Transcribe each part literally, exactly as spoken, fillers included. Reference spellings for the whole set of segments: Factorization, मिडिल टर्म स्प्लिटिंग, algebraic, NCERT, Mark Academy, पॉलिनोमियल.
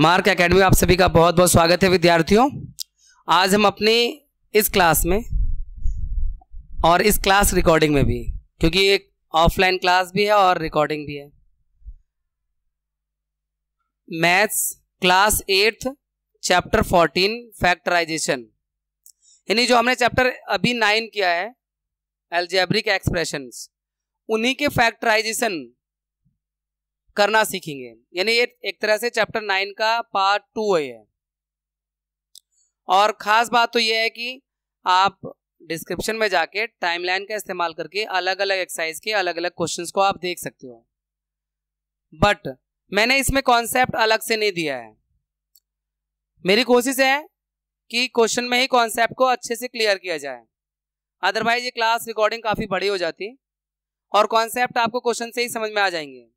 Mark academy आप सभी का बहुत बहुत स्वागत है विद्यार्थियों। आज हम अपने इस क्लास में और इस क्लास रिकॉर्डिंग में भी, क्योंकि एक ऑफलाइन क्लास भी है और रिकॉर्डिंग भी है, maths class eighth chapter fourteen factorisation, यानी जो हमने चैप्टर अभी नाइन किया है एल्जेब्रिक एक्सप्रेशंस, उन्हीं के फैक्टराइजेशन करना सीखेंगे। यानी ये एक तरह से चैप्टर नाइन का पार्ट टू है। और खास बात तो ये है कि आप डिस्क्रिप्शन में जाके टाइमलाइन का इस्तेमाल करके अलग अलग एक्सरसाइज के अलग अलग क्वेश्चंस को आप देख सकते हो, बट मैंने इसमें कॉन्सेप्ट अलग से नहीं दिया है। मेरी कोशिश है कि क्वेश्चन में ही कॉन्सेप्ट को अच्छे से क्लियर किया जाए, अदरवाइज ये क्लास रिकॉर्डिंग काफ़ी बड़ी हो जाती और कॉन्सेप्ट आपको क्वेश्चन से ही समझ में आ जाएंगे।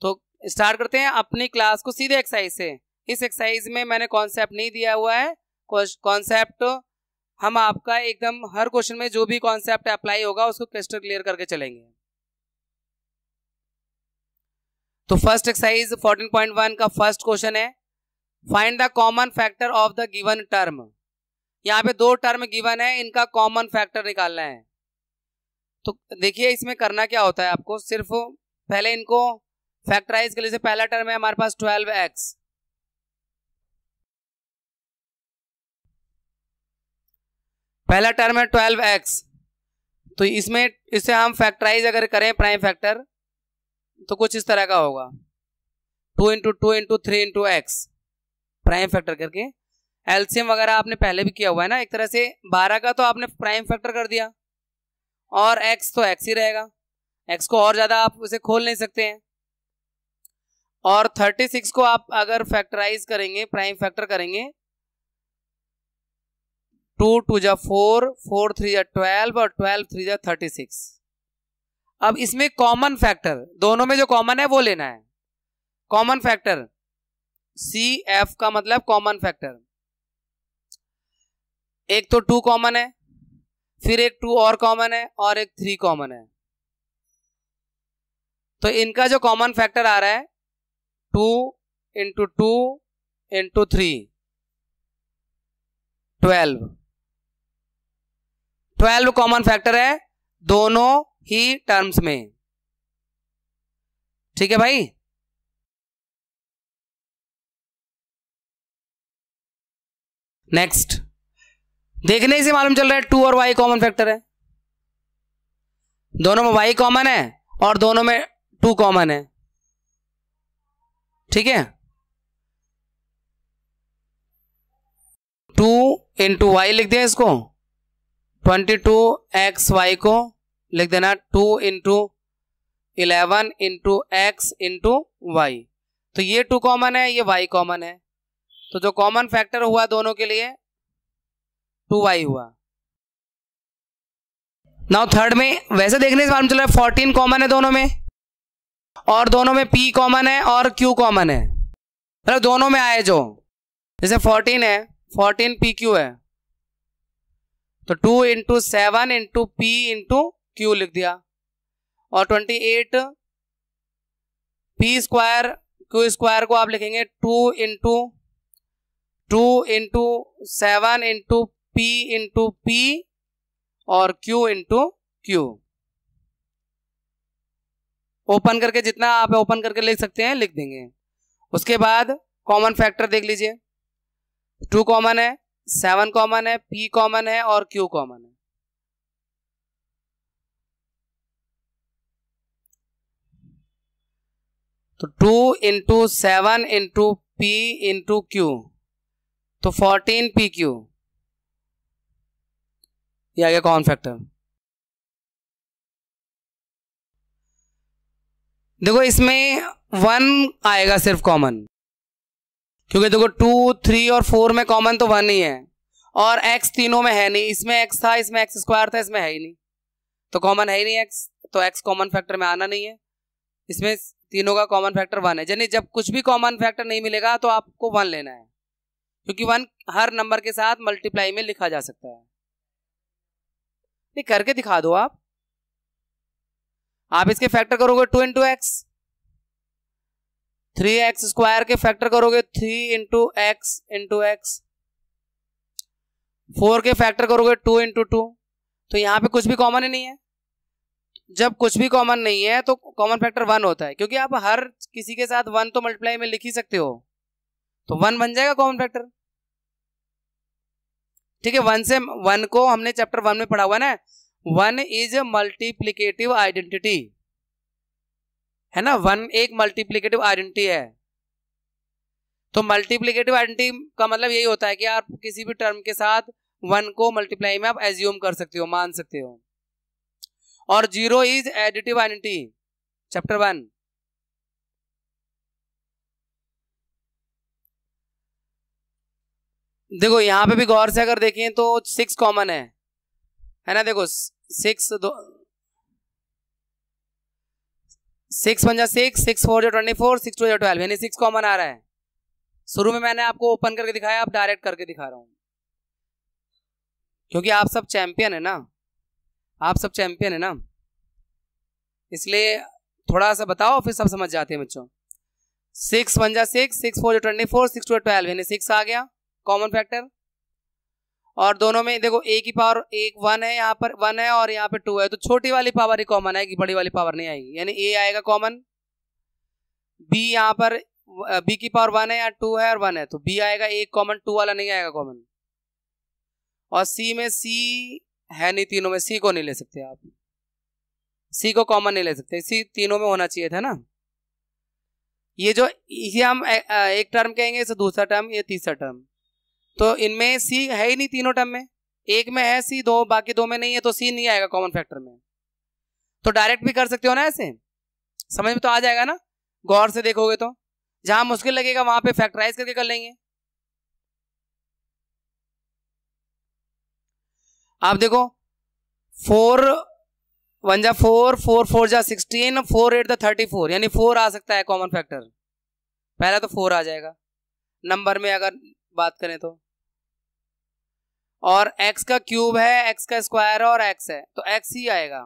तो स्टार्ट करते हैं अपनी क्लास को सीधे एक्सरसाइज से। इस एक्सरसाइज में मैंने कॉन्सेप्ट नहीं दिया हुआ है। कॉन्सेप्ट हम आपका एकदम हर क्वेश्चन में जो भी कॉन्सेप्ट अप्लाई होगा उसको क्रिस्टल क्लियर करके चलेंगे। तो first exercise fourteen point one का फर्स्ट क्वेश्चन है, find the common factor of the given term. यहाँ पे दो टर्म गिवन है, इनका कॉमन फैक्टर निकालना है। तो देखिए इसमें करना क्या होता है, आपको सिर्फ पहले इनको फैक्टराइज के लिए से पहला टर्म है हमारे पास ट्वेल्व एक्स, पहला टर्म है ट्वेल्व एक्स। तो इसमें इसे हम फैक्टराइज अगर करें प्राइम फैक्टर तो कुछ इस तरह का होगा, two into two into three into x prime factor करके। एलसीएम वगैरह आपने पहले भी किया हुआ है ना, एक तरह से बारह का तो आपने प्राइम फैक्टर कर दिया और एक्स तो एक्स ही रहेगा, एक्स को और ज़्यादा आप उसे खोल नहीं सकते हैं। और थर्टी सिक्स को आप अगर फैक्टराइज करेंगे प्राइम फैक्टर करेंगे, टू टू जा फोर, फोर थ्री जा ट्वेल्व और ट्वेल्व थ्री जा थर्टी सिक्स। अब इसमें कॉमन फैक्टर, दोनों में जो कॉमन है वो लेना है। कॉमन फैक्टर सी एफ का मतलब कॉमन फैक्टर, एक तो टू कॉमन है, फिर एक टू और कॉमन है और एक थ्री कॉमन है। तो इनका जो कॉमन फैक्टर आ रहा है two into two into three twelve, twelve common factor है दोनों ही टर्म्स में। ठीक है भाई, नेक्स्ट देखने से मालूम चल रहा है टू और वाई कॉमन फैक्टर है, दोनों में वाई कॉमन है और दोनों में टू कॉमन है। ठीक है, टू इंटू वाई लिख दें इसको, ट्वेंटी टू एक्स वाई को लिख देना two into eleven into x into y. तो ये टू कॉमन है, ये वाई कॉमन है, तो जो कॉमन फैक्टर हुआ दोनों के लिए टू वाई हुआ। नाउ थर्ड में वैसे देखने से मालूम चल रहा है फोर्टीन कॉमन है दोनों में, और दोनों में P कॉमन है और Q कॉमन है, मतलब दोनों में आए जो, जैसे फोर्टीन है, फोर्टीन P Q है, तो two into seven into p into q लिख दिया, और twenty eight P square Q square को आप लिखेंगे two into two into seven into p into p और Q इंटू क्यू। ओपन करके जितना आप ओपन करके लिख सकते हैं लिख देंगे। उसके बाद कॉमन फैक्टर देख लीजिए, टू कॉमन है, सेवन कॉमन है, पी कॉमन है और क्यू कॉमन है। तो two into seven into p into q, तो फोर्टीन पी क्यू, ये आ गया कॉमन फैक्टर। देखो इसमें वन आएगा सिर्फ कॉमन, क्योंकि देखो टू थ्री और फोर में कॉमन तो वन ही है, और एक्स तीनों में है नहीं, इसमें एक्स था, इसमें एक्स स्क्वायर था, इसमें है ही नहीं, तो कॉमन है ही नहीं एक्स, तो एक्स कॉमन फैक्टर में आना नहीं है। इसमें तीनों का कॉमन फैक्टर वन है, यानी जब कुछ भी कॉमन फैक्टर नहीं मिलेगा तो आपको वन लेना है, क्योंकि वन हर नंबर के साथ मल्टीप्लाई में लिखा जा सकता है। ये करके दिखा दो आप आप इसके फैक्टर करोगे two into x, three x square के फैक्टर करोगे three into x into x, four के फैक्टर करोगे टू इंटू टू, तो यहाँ पे कुछ भी कॉमन ही नहीं है। जब कुछ भी कॉमन नहीं है तो कॉमन फैक्टर वन होता है, क्योंकि आप हर किसी के साथ वन तो मल्टीप्लाई में लिख ही सकते हो, तो वन बन जाएगा कॉमन फैक्टर। ठीक है, वन से वन को हमने चैप्टर वन में पढ़ा हुआ ना, one is a multiplicative identity है ना, वन एक मल्टीप्लीकेटिव आइडेंटिटी है। तो मल्टीप्लीकेटिव आइडेंटिटी का मतलब यही होता है कि आप किसी भी टर्म के साथ वन को मल्टीप्लाई में आप एज्यूम कर सकते हो, मान सकते हो। और zero is additive identity, chapter one. देखो यहां पे भी गौर से अगर देखें तो सिक्स कॉमन है है ना, देखो सिक्स दो सिक्स पंजा सिक्स, सिक्स फोर जो ट्वेंटी फोर, सिक्स टू जो ट्वेल्व, यानी सिक्स कॉमन आ रहा है। शुरू में मैंने आपको ओपन करके दिखाया, आप डायरेक्ट करके दिखा रहा हूं क्योंकि आप सब चैंपियन है ना, आप सब चैंपियन है ना, इसलिए थोड़ा सा बताओ फिर सब समझ जाते हैं बच्चों। सिक्स पंजा सिक्स, सिक्स फोर जो twenty four, six two twelve, यानी सिक्स आ गया कॉमन फैक्टर। और दोनों में देखो एक ही पावर एक वन है, यहाँ पर वन है और यहाँ पर टू है, तो छोटी वाली पावर ही कॉमन आएगी, बड़ी वाली पावर नहीं आएगी, यानी ए आएगा कॉमन। बी यहाँ पर बी की पावर वन है, यहाँ टू है और वन है, तो बी आएगा एक कॉमन, टू वाला नहीं आएगा कॉमन। और सी में सी है नहीं, तीनों में सी को नहीं ले सकते आप, सी को कॉमन नहीं ले सकते, सी तीनों में होना चाहिए था ना। ये जो इसे हम एक टर्म कहेंगे, इसे दूसरा टर्म, ये तीसरा टर्म, तो इनमें सी है ही नहीं तीनों टर्म में, एक में है सी, दो बाकी दो में नहीं है, तो सी नहीं आएगा कॉमन फैक्टर में। तो डायरेक्ट भी कर सकते हो ना, ऐसे समझ में तो आ जाएगा ना, गौर से देखोगे तो। जहां मुश्किल लगेगा वहां पे फैक्टराइज करके कर लेंगे। आप देखो फोर वन जा फोर, फोर फोर जा सिक्सटीन, फोर एट जा थर्टी फोर, यानी फोर आ सकता है कॉमन फैक्टर, पहला तो फोर आ जाएगा नंबर में अगर बात करें तो। और x का क्यूब है, x का स्क्वायर और x है, तो x ही आएगा,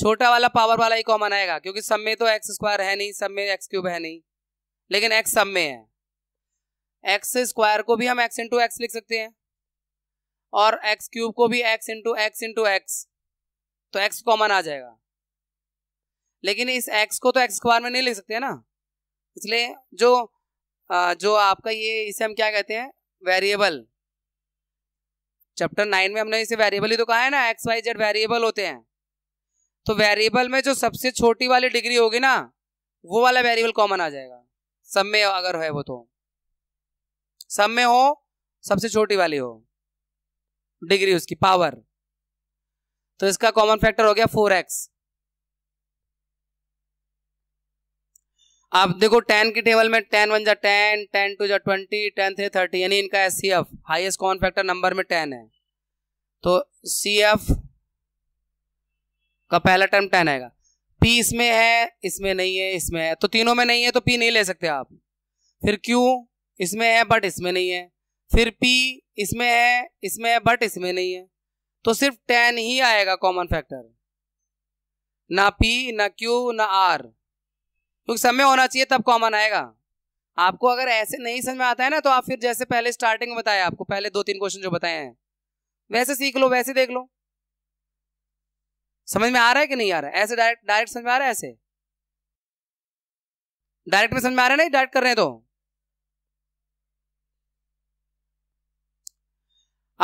छोटा वाला पावर वाला ही कॉमन आएगा, क्योंकि सब में तो x स्क्वायर है नहीं, सब में x क्यूब है नहीं, लेकिन x सब में है। x स्क्वायर को भी हम x इंटू एक्स लिख सकते हैं, और x क्यूब को भी x into x into x, तो x कॉमन आ जाएगा। लेकिन इस x को तो x स्क्वायर में नहीं लिख सकते ना, इसलिए जो जो आपका ये, इसे हम क्या कहते हैं, वेरिएबल। चैप्टर नाइन में हमने इसे वेरिएबल ही तो कहा है ना, एक्स वाई जेड वेरिएबल होते हैं। तो वेरिएबल में जो सबसे छोटी वाली डिग्री होगी ना, वो वाला वेरिएबल कॉमन आ जाएगा सब में, अगर है वो, तो सब में हो, सबसे छोटी वाली हो डिग्री उसकी, पावर। तो इसका कॉमन फैक्टर हो गया फोर एक्स। आप देखो टेन की टेबल में टेन वन जा टेन, टेन टू जा ट्वेंटी, टेन थ्री थर्टी, यानी इनका S C F highest common factor number में टेन है, तो सी एफ का पहला टर्म टेन आएगा। पी इसमें है, इसमें नहीं है, इसमें है, तो तीनों में नहीं है तो पी नहीं ले सकते आप। फिर क्यू इसमें है बट इसमें नहीं है, फिर पी इसमें है, इसमें है बट इसमें नहीं है, तो सिर्फ टेन ही आएगा कॉमन फैक्टर, ना पी ना क्यू ना आर, क्योंकि सब में होना चाहिए तब कॉमन आएगा। आपको अगर ऐसे नहीं समझ में आता है ना, तो आप फिर जैसे पहले स्टार्टिंग में बताया आपको, पहले दो तीन क्वेश्चन जो बताए हैं वैसे सीख लो, वैसे देख लो, समझ में आ रहा है कि नहीं आ रहा है। ऐसे डायरेक्ट डायरेक्ट समझ में आ रहा है, ऐसे डायरेक्ट में समझ में आ रहा है, नहीं डायरेक्ट कर रहे हैं तो।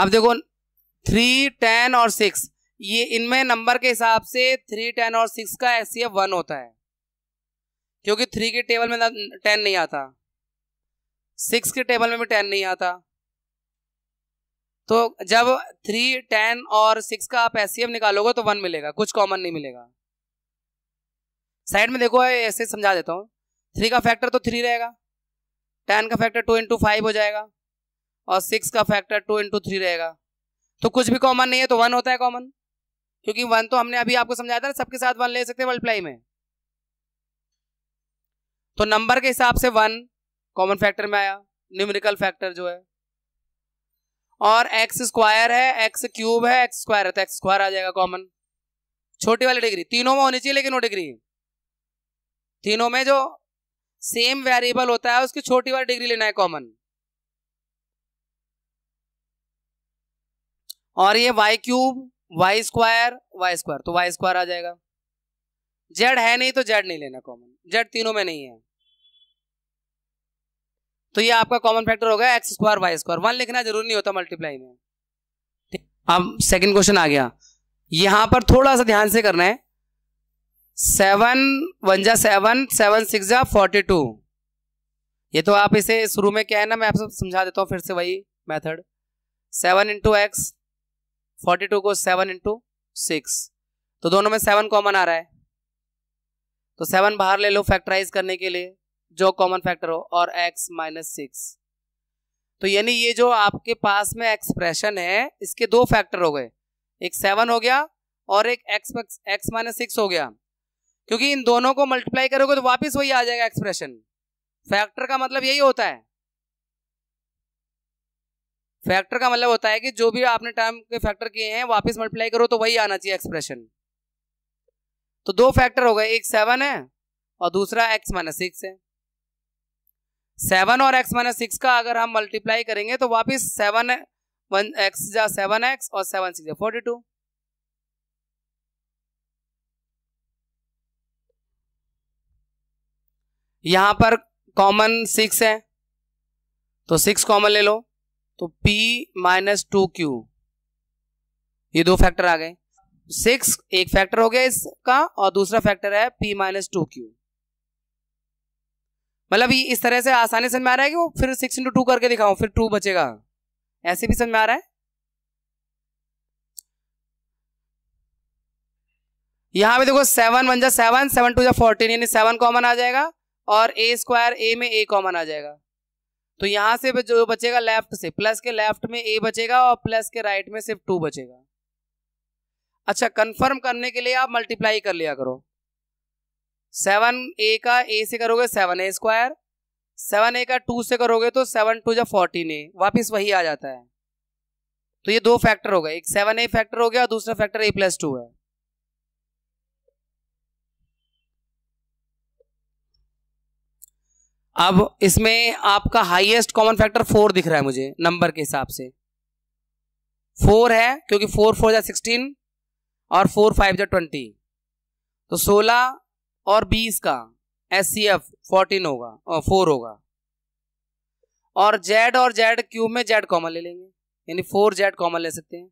आप देखो थ्री टेन और सिक्स, ये इनमें नंबर के हिसाब से थ्री टेन और सिक्स का एचसीएफ वन होता है, क्योंकि थ्री के टेबल में टेन नहीं आता, सिक्स के टेबल में भी टेन नहीं आता। तो जब थ्री टेन और सिक्स का आप एचसीएफ निकालोगे तो वन मिलेगा, कुछ कॉमन नहीं मिलेगा। साइड में देखो, ऐसे समझा देता हूँ। थ्री का फैक्टर तो थ्री रहेगा, टेन का फैक्टर टू इंटू फाइव हो जाएगा, और सिक्स का फैक्टर टू इंटू थ्री रहेगा, तो कुछ भी कॉमन नहीं है तो वन होता है कॉमन, क्योंकि वन तो हमने अभी आपको समझाया था ना, सबके साथ वन ले सकते हैं मल्टीप्लाई में। तो नंबर के हिसाब से वन कॉमन फैक्टर में आया, न्यूमेरिकल फैक्टर जो है। और एक्स स्क्वायर है, एक्स क्यूब है, एक्स स्क्वायर है, तो एक्स स्क्वायर आ जाएगा कॉमन, छोटी वाली डिग्री। तीनों में होनी चाहिए लेकिन वो डिग्री तीनों में, जो सेम वेरिएबल होता है उसकी छोटी वाली डिग्री लेना है कॉमन, और ये y cube y square y square तो वाई स्क्वायर आ जाएगा। जेड है नहीं तो जेड नहीं लेना कॉमन, जेड तीनों में नहीं है, तो ये आपका कॉमन फैक्टर हो गया x square y square. One लिखना जरूरी नहीं होता मल्टीप्लाई में। अब सेकंड क्वेश्चन आ गया, यहां पर थोड़ा सा ध्यान से करना है। सेवन वन जा सेवन, सेवन सिक्स जा फोर्टी टू। ये तो आप इसे शुरू में क्या है ना, मैं आपसे समझा देता हूँ फिर से वही method. Seven into x, forty two को सेवन इंटू सिक्स, तो दोनों में सेवन कॉमन आ रहा है, तो सेवन बाहर ले लो फैक्टराइज करने के लिए जो कॉमन फैक्टर हो, और x माइनस सिक्स। तो यानी ये जो आपके पास में एक्सप्रेशन है इसके दो फैक्टर हो गए, एक सेवन हो गया और एक x x माइनस सिक्स हो गया, क्योंकि इन दोनों को मल्टीप्लाई करोगे तो वापस वही आ जाएगा एक्सप्रेशन। फैक्टर का मतलब यही होता है, फैक्टर का मतलब होता है कि जो भी आपने टर्म के फैक्टर किए हैं वापस मल्टीप्लाई करो तो वही आना चाहिए एक्सप्रेशन। तो दो फैक्टर हो गए, एक सेवन है और दूसरा एक्स माइनस सिक्स है। सेवन और एक्स माइनस सिक्स का अगर हम मल्टीप्लाई करेंगे तो वापस सेवन वन एक्स जा सेवन एक्स और सेवन सिक्स जा फोर्टी टू। यहां पर कॉमन सिक्स है तो सिक्स कॉमन ले लो, तो पी माइनस टू क्यू, ये दो फैक्टर आ गए। सिक्स एक फैक्टर हो गया इसका और दूसरा फैक्टर है पी माइनस टू क्यू। मतलब ये इस तरह से आसानी समझ में आ रहा है कि वो फिर सिक्स इंटू टू करके दिखाऊं फिर टू बचेगा, ऐसे भी समझ में आ रहा है। यहां पे देखो सेवन वन जा सेवन, सेवन टू जा फोर्टीन, यानी सेवन कॉमन आ जाएगा और ए स्क्वायर ए में ए कॉमन आ जाएगा, तो यहां से जो बचेगा लेफ्ट से प्लस के लेफ्ट में ए बचेगा और प्लस के राइट में सिर्फ टू बचेगा। अच्छा, कंफर्म करने के लिए आप मल्टीप्लाई कर लिया करो, सेवन ए का ए से करोगे seven a square, seven a का टू से करोगे तो सेवन टू जा फोर्टीन ए, वापिस वही आ जाता है। तो ये दो फैक्टर हो गए, एक सेवन ए फैक्टर हो गया और दूसरा फैक्टर ए प्लस टू है। अब इसमें आपका हाईएस्ट कॉमन फैक्टर फोर दिख रहा है मुझे नंबर के हिसाब से, फोर है क्योंकि फोर फोर जा सिक्सटीन और फोर फाइव जा ट्वेंटी, तो सोलह और बीस का एस सी एफ फोर्टीन होगा और फोर होगा। और जेड और जेड क्यूब में जेड कॉमन ले लेंगे, यानी फोर जेड कॉमन ले सकते हैं,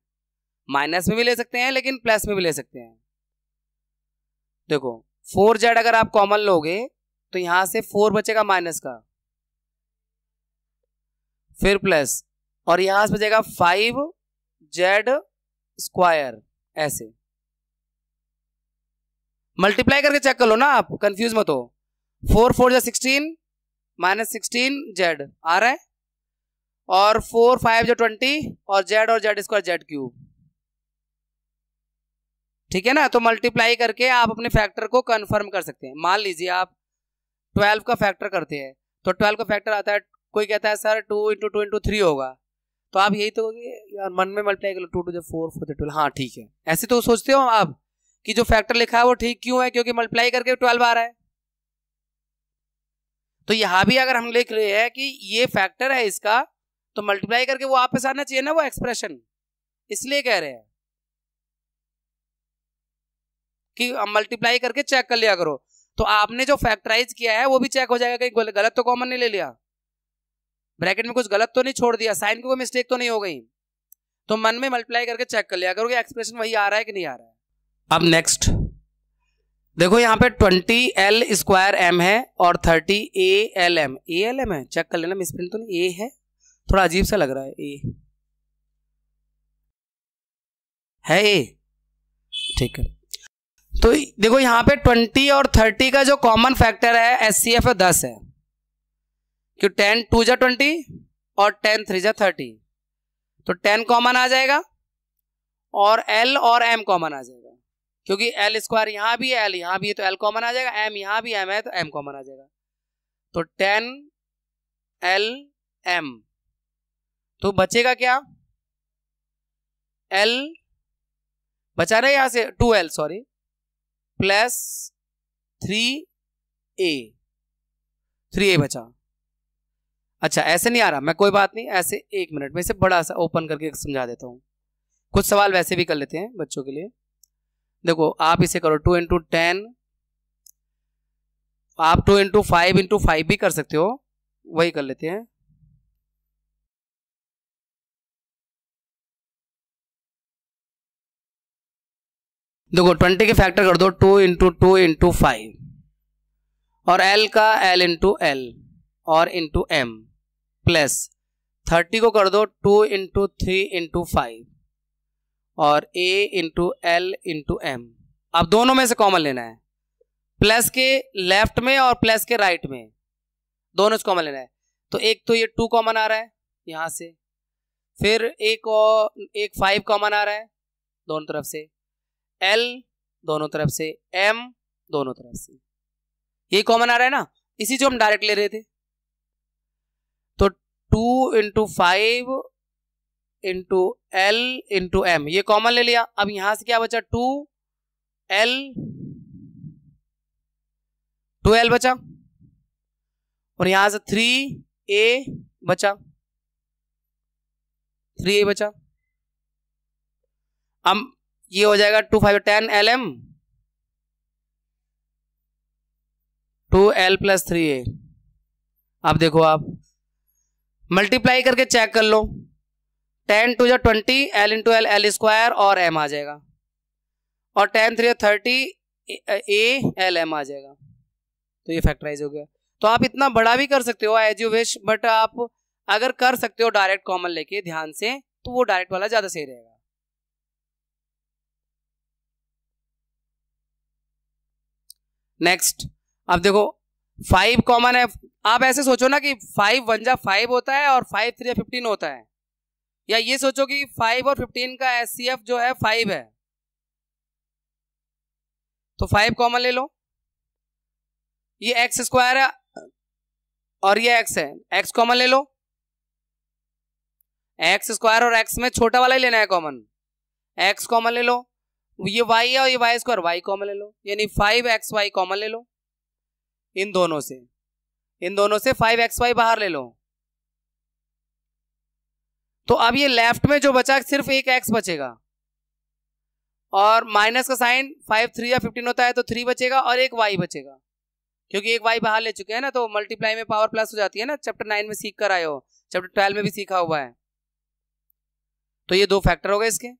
माइनस में भी ले सकते हैं लेकिन प्लस में भी ले सकते हैं। देखो फोर जेड अगर आप कॉमन लोगे तो यहां से फोर बचेगा माइनस का, फिर प्लस, और यहां से बचेगा फाइव जेड स्क्वायर। ऐसे मल्टीप्लाई करके चेक कर लो ना आप, कंफ्यूज मत हो। फोर फोर जा सिक्सटीन माइनस सिक्सटीन जेड आ रहा है, और फोर फाइव जो ट्वेंटी और जेड और जेड स्क्वायर जेड क्यूब, ठीक है ना। तो मल्टीप्लाई करके आप अपने फैक्टर को कंफर्म कर सकते हैं। मान लीजिए आप ट्वेल्व का फैक्टर करते हैं तो ट्वेल्व का फैक्टर आता है, कोई कहता है sir two into two into three होगा, तो आप यही तो यार मन में मल्टीप्लाई कर लो, टू टू जो फोर फोर ट्वेल्व, हाँ ठीक है। ऐसे तो सोचते हो आप कि जो फैक्टर लिखा है वो ठीक क्यों है, क्योंकि मल्टीप्लाई करके ट्वेल्व आ रहा है। तो यहां भी अगर हम लिख रहे हैं कि ये फैक्टर है इसका, तो मल्टीप्लाई करके वो आप पे आना चाहिए ना वो एक्सप्रेशन, इसलिए कह रहे हैं कि मल्टीप्लाई करके चेक कर लिया करो। तो आपने जो फैक्टराइज किया है वो भी चेक हो जाएगा, कहीं गलत तो कॉमन नहीं ले लिया, ब्रैकेट में कुछ गलत तो नहीं छोड़ दिया, साइन की कोई मिस्टेक तो नहीं हो गई। तो मन में मल्टीप्लाई करके चेक कर लिया करो कि एक्सप्रेशन वही आ रहा है कि नहीं आ रहा है। अब नेक्स्ट देखो, यहाँ पे ट्वेंटी एल स्क्वायर एम है और thirty a l m, a l m है, चेक कर लेना मिसप्रिंट तो नहीं, ए है, थोड़ा अजीब सा लग रहा है, ए है ए, ठीक है। तो देखो यहाँ पे ट्वेंटी और थर्टी का जो कॉमन फैक्टर है एस सी एफ दस है, क्यों टेन टू जा ट्वेंटी और टेन थ्री जा थर्टी, तो टेन कॉमन आ जाएगा और एल और एम कॉमन आ जाएगा, क्योंकि एल स्क्वायर यहाँ भी है एल यहाँ भी है तो एल कॉमन आ जाएगा, एम यहाँ भी एम है तो एम कॉमन आ जाएगा। तो टेन एल एम, तो बचेगा क्या, एल बचा रहे यहाँ से two l sorry, plus three a, three a बचा। अच्छा ऐसे नहीं आ रहा, मैं कोई बात नहीं, ऐसे एक मिनट में इसे बड़ा सा ओपन करके समझा देता हूँ। कुछ सवाल वैसे भी कर लेते हैं बच्चों के लिए। देखो आप इसे करो टू इंटू टेन, आप two into five into five भी कर सकते हो, वही कर लेते हैं। देखो ट्वेंटी के फैक्टर कर दो two into two into five और एल का एल इंटू एल और इंटू एम प्लस थर्टी को कर दो two into three into five और a into L into m. अब दोनों में से कॉमन लेना है, प्लस के लेफ्ट में और प्लस के राइट में दोनों से कॉमन लेना है। तो एक तो ये टू कॉमन आ रहा है यहाँ से, फिर एक और एक फाइव कॉमन आ रहा है दोनों तरफ से, L दोनों तरफ से, M दोनों तरफ से, ये कॉमन आ रहा है ना, इसी जो हम डायरेक्ट ले रहे थे। तो two into five into L into m ये कॉमन ले लिया। अब यहां से क्या बचा टू L, टू L बचा और यहां से थ्री A बचा, थ्री A बचा। अब ये हो जाएगा two five ten l m two l plus three a. अब देखो आप मल्टीप्लाई करके चेक कर लो, टेन टू जो twenty l into l l square और एम आ जाएगा, और ten three thirty a l m आ जाएगा। तो ये फैक्टराइज हो गया। तो आप इतना बड़ा भी कर सकते हो एज यू विश, बट आप अगर कर सकते हो डायरेक्ट कॉमन लेके ध्यान से तो वो डायरेक्ट वाला ज्यादा सही रहेगा। नेक्स्ट अब देखो फाइव कॉमन है, आप ऐसे सोचो ना कि फाइव वन जा फाइव होता है और फाइव थ्री फिफ्टीन होता है, या ये सोचो कि फाइव और फिफ्टीन का एचसीएफ जो है फाइव है। तो फाइव कॉमन ले लो, ये एक्स स्क्वायर है और ये एक्स है, एक्स कॉमन ले लो, एक्स स्क्वायर और एक्स में छोटा वाला ही लेना है कॉमन, एक्स कॉमन ले लो, ये y है और ये y स्क्वायर, y कॉमन ले लो, यानी फाइव एक्स वाई कॉमन ले लो इन दोनों से, इन दोनों से फाइव एक्स वाई बाहर ले लो। तो अब ये लेफ्ट में जो बचा सिर्फ एक x बचेगा, और माइनस का साइन फाइव थ्री या फिफ्टीन होता है तो थ्री बचेगा और एक y बचेगा, क्योंकि एक y बाहर ले चुके हैं ना, तो मल्टीप्लाई में पावर प्लस हो जाती है ना, चैप्टर नाइन में सीख कर आए हो, चैप्टर ट्वेल्व में भी सीखा हुआ है। तो ये दो फैक्टर हो गए इसके,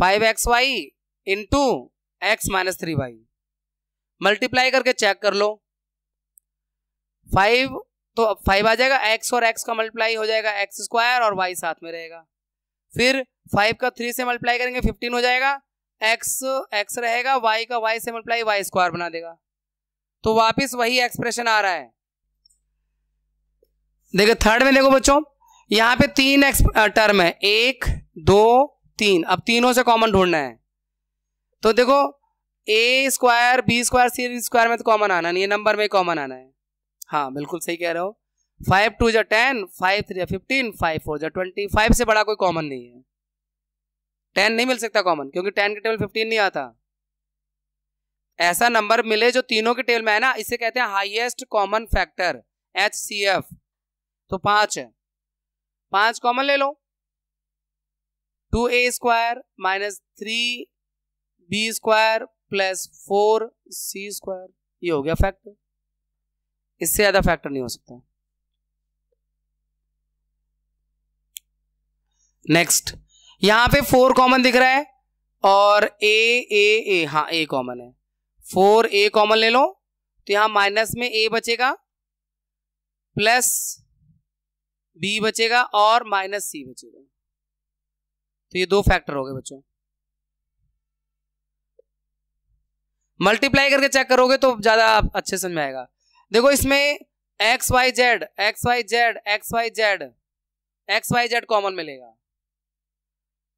five x y into x minus three y. Multiply करके चेक कर लो, फाइव तो अब फाइव आ जाएगा, एक्स और एक्स का मल्टीप्लाई हो जाएगा एक्स स्क्वायर और वाई साथ में रहेगा, फिर फाइव का थ्री से मल्टीप्लाई करेंगे फिफ्टीन हो जाएगा, एक्स एक्स रहेगा, वाई का वाई से मल्टीप्लाई वाई स्क्वायर बना देगा। तो वापस वही एक्सप्रेशन आ रहा है। देखो थर्ड में देखो बच्चों, यहाँ पे तीन टर्म है, एक दो तीन, अब तीनों से कॉमन ढूंढना है। तो देखो ए square b square c square में तो कॉमन आना नहीं है, नंबर में कॉमन आना है। हाँ बिल्कुल सही कह रहे हो, फाइव टू जा टेन, फाइव थ्री जा फिफ्टीन, फाइव फोर जा ट्वेंटी, फाइव से बड़ा कोई कॉमन नहीं है, टेन नहीं मिल सकता कॉमन, क्योंकि टेन के टेबल फिफ्टीन नहीं आता। ऐसा नंबर मिले जो तीनों के टेबल में है ना, इसे कहते हैं highest common factor H C F. तो पांच है, पांच कॉमन ले लो, टू ए square minus three B square plus four c square, ये हो गया फैक्टर, इससे ज्यादा फैक्टर नहीं हो सकता। नेक्स्ट यहां पे फोर कॉमन दिख रहा है और ए ए ए हाँ ए कॉमन है, फोर ए कॉमन ले लो, तो यहां माइनस में ए बचेगा प्लस बी बचेगा और माइनस सी बचेगा। तो ये दो फैक्टर हो गए बच्चों। मल्टीप्लाई करके चेक करोगे तो ज्यादा अच्छे समझ में आएगा। देखो इसमें x y z x y z x y z x y z common मिलेगा,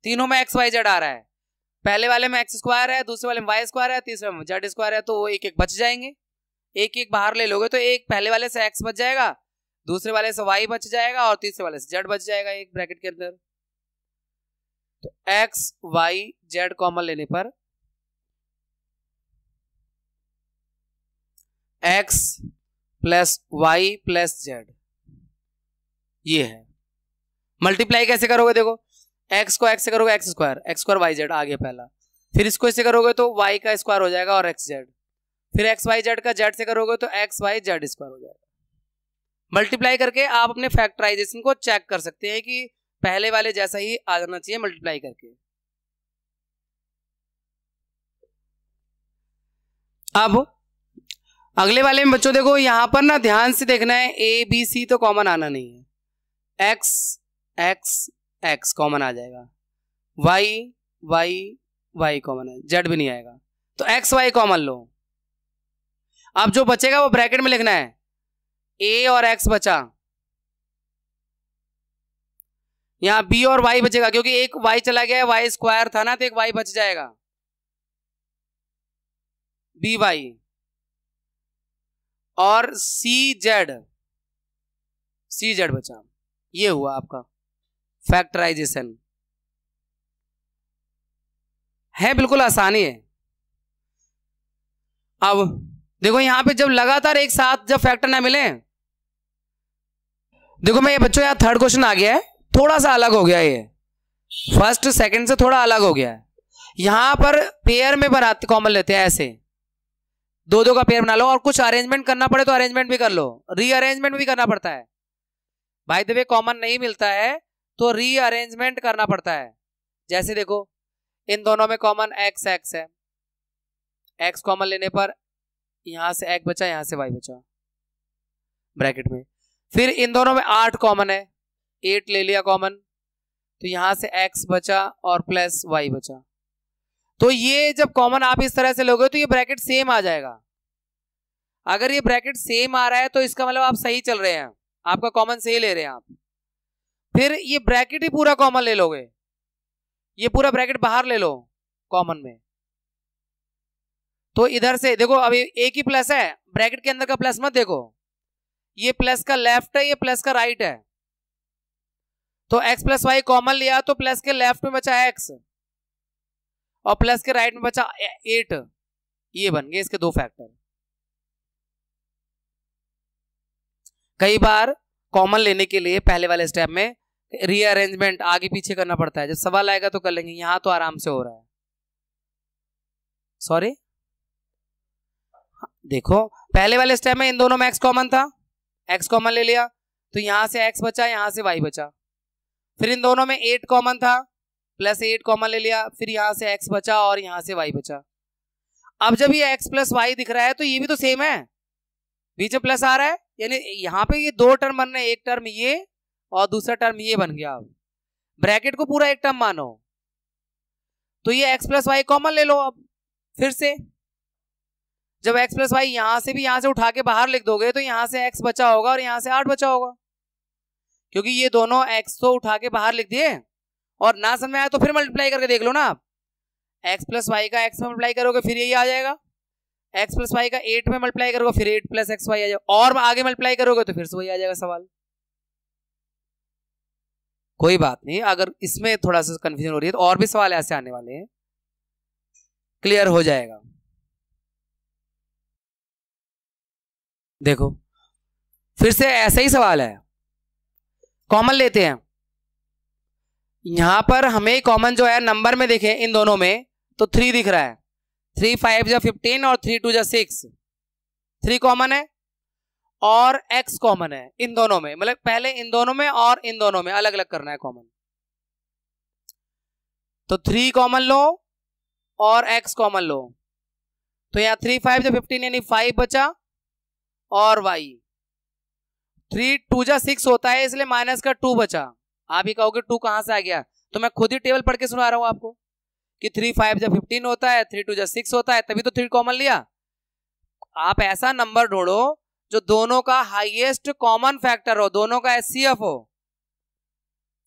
तीनों में एक्स वाई जेड आ रहा है, पहले वाले में एक्स स्क्वायर है, दूसरे वाले में वाई स्क्वायर है, तीसरे में जेड स्क्वायर है, तो वो एक एक बच जाएंगे। एक एक बाहर ले लोगे तो एक पहले वाले से एक्स बच जाएगा, दूसरे वाले से वाई बच जाएगा और तीसरे वाले से जेड बच जाएगा एक ब्रैकेट के अंदर। तो एक्स वाई जेड कॉमन लेने पर x plus y plus z, ये है। मल्टीप्लाई कैसे करोगे? देखो एक्स को एक्स से करोगे x square, x square y z आ गया पहला, फिर इसको इससे करोगे तो वाई का स्क्वायर हो जाएगा और एक्स जेड, फिर एक्स वाई जेड का जेड से करोगे तो एक्स वाई जेड स्क्वायर हो जाएगा। मल्टीप्लाई करके आप अपने फैक्टराइजेशन को चेक कर सकते हैं कि पहले वाले जैसा ही आ जाना चाहिए मल्टीप्लाई करके। अब अगले वाले में बच्चों देखो यहां पर ना ध्यान से देखना है, ए बी सी तो कॉमन आना नहीं है, एक्स एक्स एक्स कॉमन आ जाएगा, वाई वाई वाई कॉमन है, जेड भी नहीं आएगा तो एक्स वाई कॉमन लो। अब जो बचेगा वो ब्रैकेट में लिखना है, ए और एक्स बचा, यहाँ बी और वाई बचेगा क्योंकि एक वाई चला गया है, वाई स्क्वायर था ना तो एक वाई बच जाएगा, बी वाई और सी जेड, सी जेड बचा। ये हुआ आपका फैक्टराइजेशन, है बिल्कुल आसानी है। अब देखो यहां पे जब लगातार एक साथ जब फैक्टर ना मिले, देखो मैं ये बच्चों यहाँ थर्ड क्वेश्चन आ गया है, थोड़ा सा अलग हो गया, ये फर्स्ट सेकंड से थोड़ा अलग हो गया है। यहां पर पेयर में बनाते कॉमन लेते हैं, ऐसे दो दो का पेयर बना लो और कुछ अरेंजमेंट करना पड़े तो अरेंजमेंट भी कर लो, रीअरेंजमेंट भी करना पड़ता है। बाय द वे कॉमन नहीं मिलता है तो रीअरेंजमेंट करना पड़ता है। जैसे देखो इन दोनों में कॉमन एक्स एक्स है, एक्स कॉमन लेने पर यहां से एक्स बचा, यहां से वाई बचा ब्रैकेट में, फिर इन दोनों में आठ कॉमन है, एट ले लिया कॉमन तो यहां से एक्स बचा और प्लस वाई बचा। तो ये जब कॉमन आप इस तरह से लोगे तो ये ब्रैकेट सेम आ जाएगा। अगर ये ब्रैकेट सेम आ रहा है तो इसका मतलब आप सही चल रहे हैं, आपका कॉमन सही ले रहे हैं आप। फिर ये ब्रैकेट ही पूरा कॉमन ले लोगे, ये पूरा ब्रैकेट बाहर ले लो कॉमन में, तो इधर से देखो अभी एक ही प्लस है, ब्रैकेट के अंदर का प्लस मत देखो, ये प्लस का लेफ्ट है, ये प्लस का राइट है। तो एक्स प्लस वाई कॉमन लिया तो प्लस के लेफ्ट में बचा एक्स और प्लस के राइट में बचा एट, ये बन गए इसके दो फैक्टर। कई बार कॉमन लेने के लिए पहले वाले स्टेप में रीअरेंजमेंट आगे पीछे करना पड़ता है, जब सवाल आएगा तो कर लेंगे, यहां तो आराम से हो रहा है। सॉरी देखो पहले वाले स्टेप में इन दोनों में एक्स कॉमन था, एक्स कॉमन ले लिया तो यहां से एक्स बचा, यहां से वाई बचा, फिर इन दोनों में एट कॉमन था, प्लस एट कॉमन ले लिया, फिर यहां से एक्स बचा और यहां से वाई बचा। अब जब ये एक्स प्लस वाई दिख रहा है तो ये भी तो सेम है, बीच में प्लस आ रहा है, यानी यहां पे ये दो टर्म बन रहे हैं, एक टर्म ये और दूसरा टर्म ये बन गया। अब ब्रैकेट को पूरा एक टर्म मानो तो ये एक्स प्लस वाई कॉमन ले लो। अब फिर से जब एक्स प्लस वाई यहां से भी यहां से उठा के बाहर लिख दोगे तो यहां से एक्स बचा होगा और यहां से आठ बचा होगा, क्योंकि ये दोनों एक्स तो उठा के बाहर लिख दिए। और ना समझ आया तो फिर मल्टीप्लाई करके देख लो ना आप, एक्स प्लस वाई का एक्स में मल्टीप्लाई करोगे फिर यही आ जाएगा, एक्स प्लस वाई का एट में मल्टीप्लाई करोगे फिर एट प्लस एक्स वाई आ जाएगा, और आगे मल्टीप्लाई करोगे तो फिर से वही आ जाएगा सवाल। कोई बात नहीं, अगर इसमें थोड़ा सा कंफ्यूजन हो रही है तो और भी सवाल ऐसे आने वाले हैं, क्लियर हो जाएगा। देखो फिर से ऐसा ही सवाल है, कॉमन लेते हैं। यहां पर हमें कॉमन जो है नंबर में देखें इन दोनों में तो थ्री दिख रहा है, थ्री फाइव जा फिफ्टीन और थ्री टू जा सिक्स, थ्री कॉमन है और एक्स कॉमन है इन दोनों में, मतलब पहले इन दोनों में और इन दोनों में अलग अलग करना है कॉमन। तो थ्री कॉमन लो और एक्स कॉमन लो, तो यहाँ थ्री फाइव जा फिफ्टीन यानी फाइव बचा और वाई, थ्री टू जा सिक्स होता है इसलिए माइनस का टू बचा। आप ही कहोगे टू कहां से आ गया, तो मैं खुद ही टेबल पढ़ के सुना रहा हूं आपको कि थ्री फाइव जा फिफ्टीन होता है, थ्री टू जा सिक्स होता है, तभी तो थ्री कॉमन लिया। आप ऐसा नंबर ढूंढो जो दोनों का हाईएस्ट कॉमन फैक्टर हो, दोनों का एचसीएफ हो,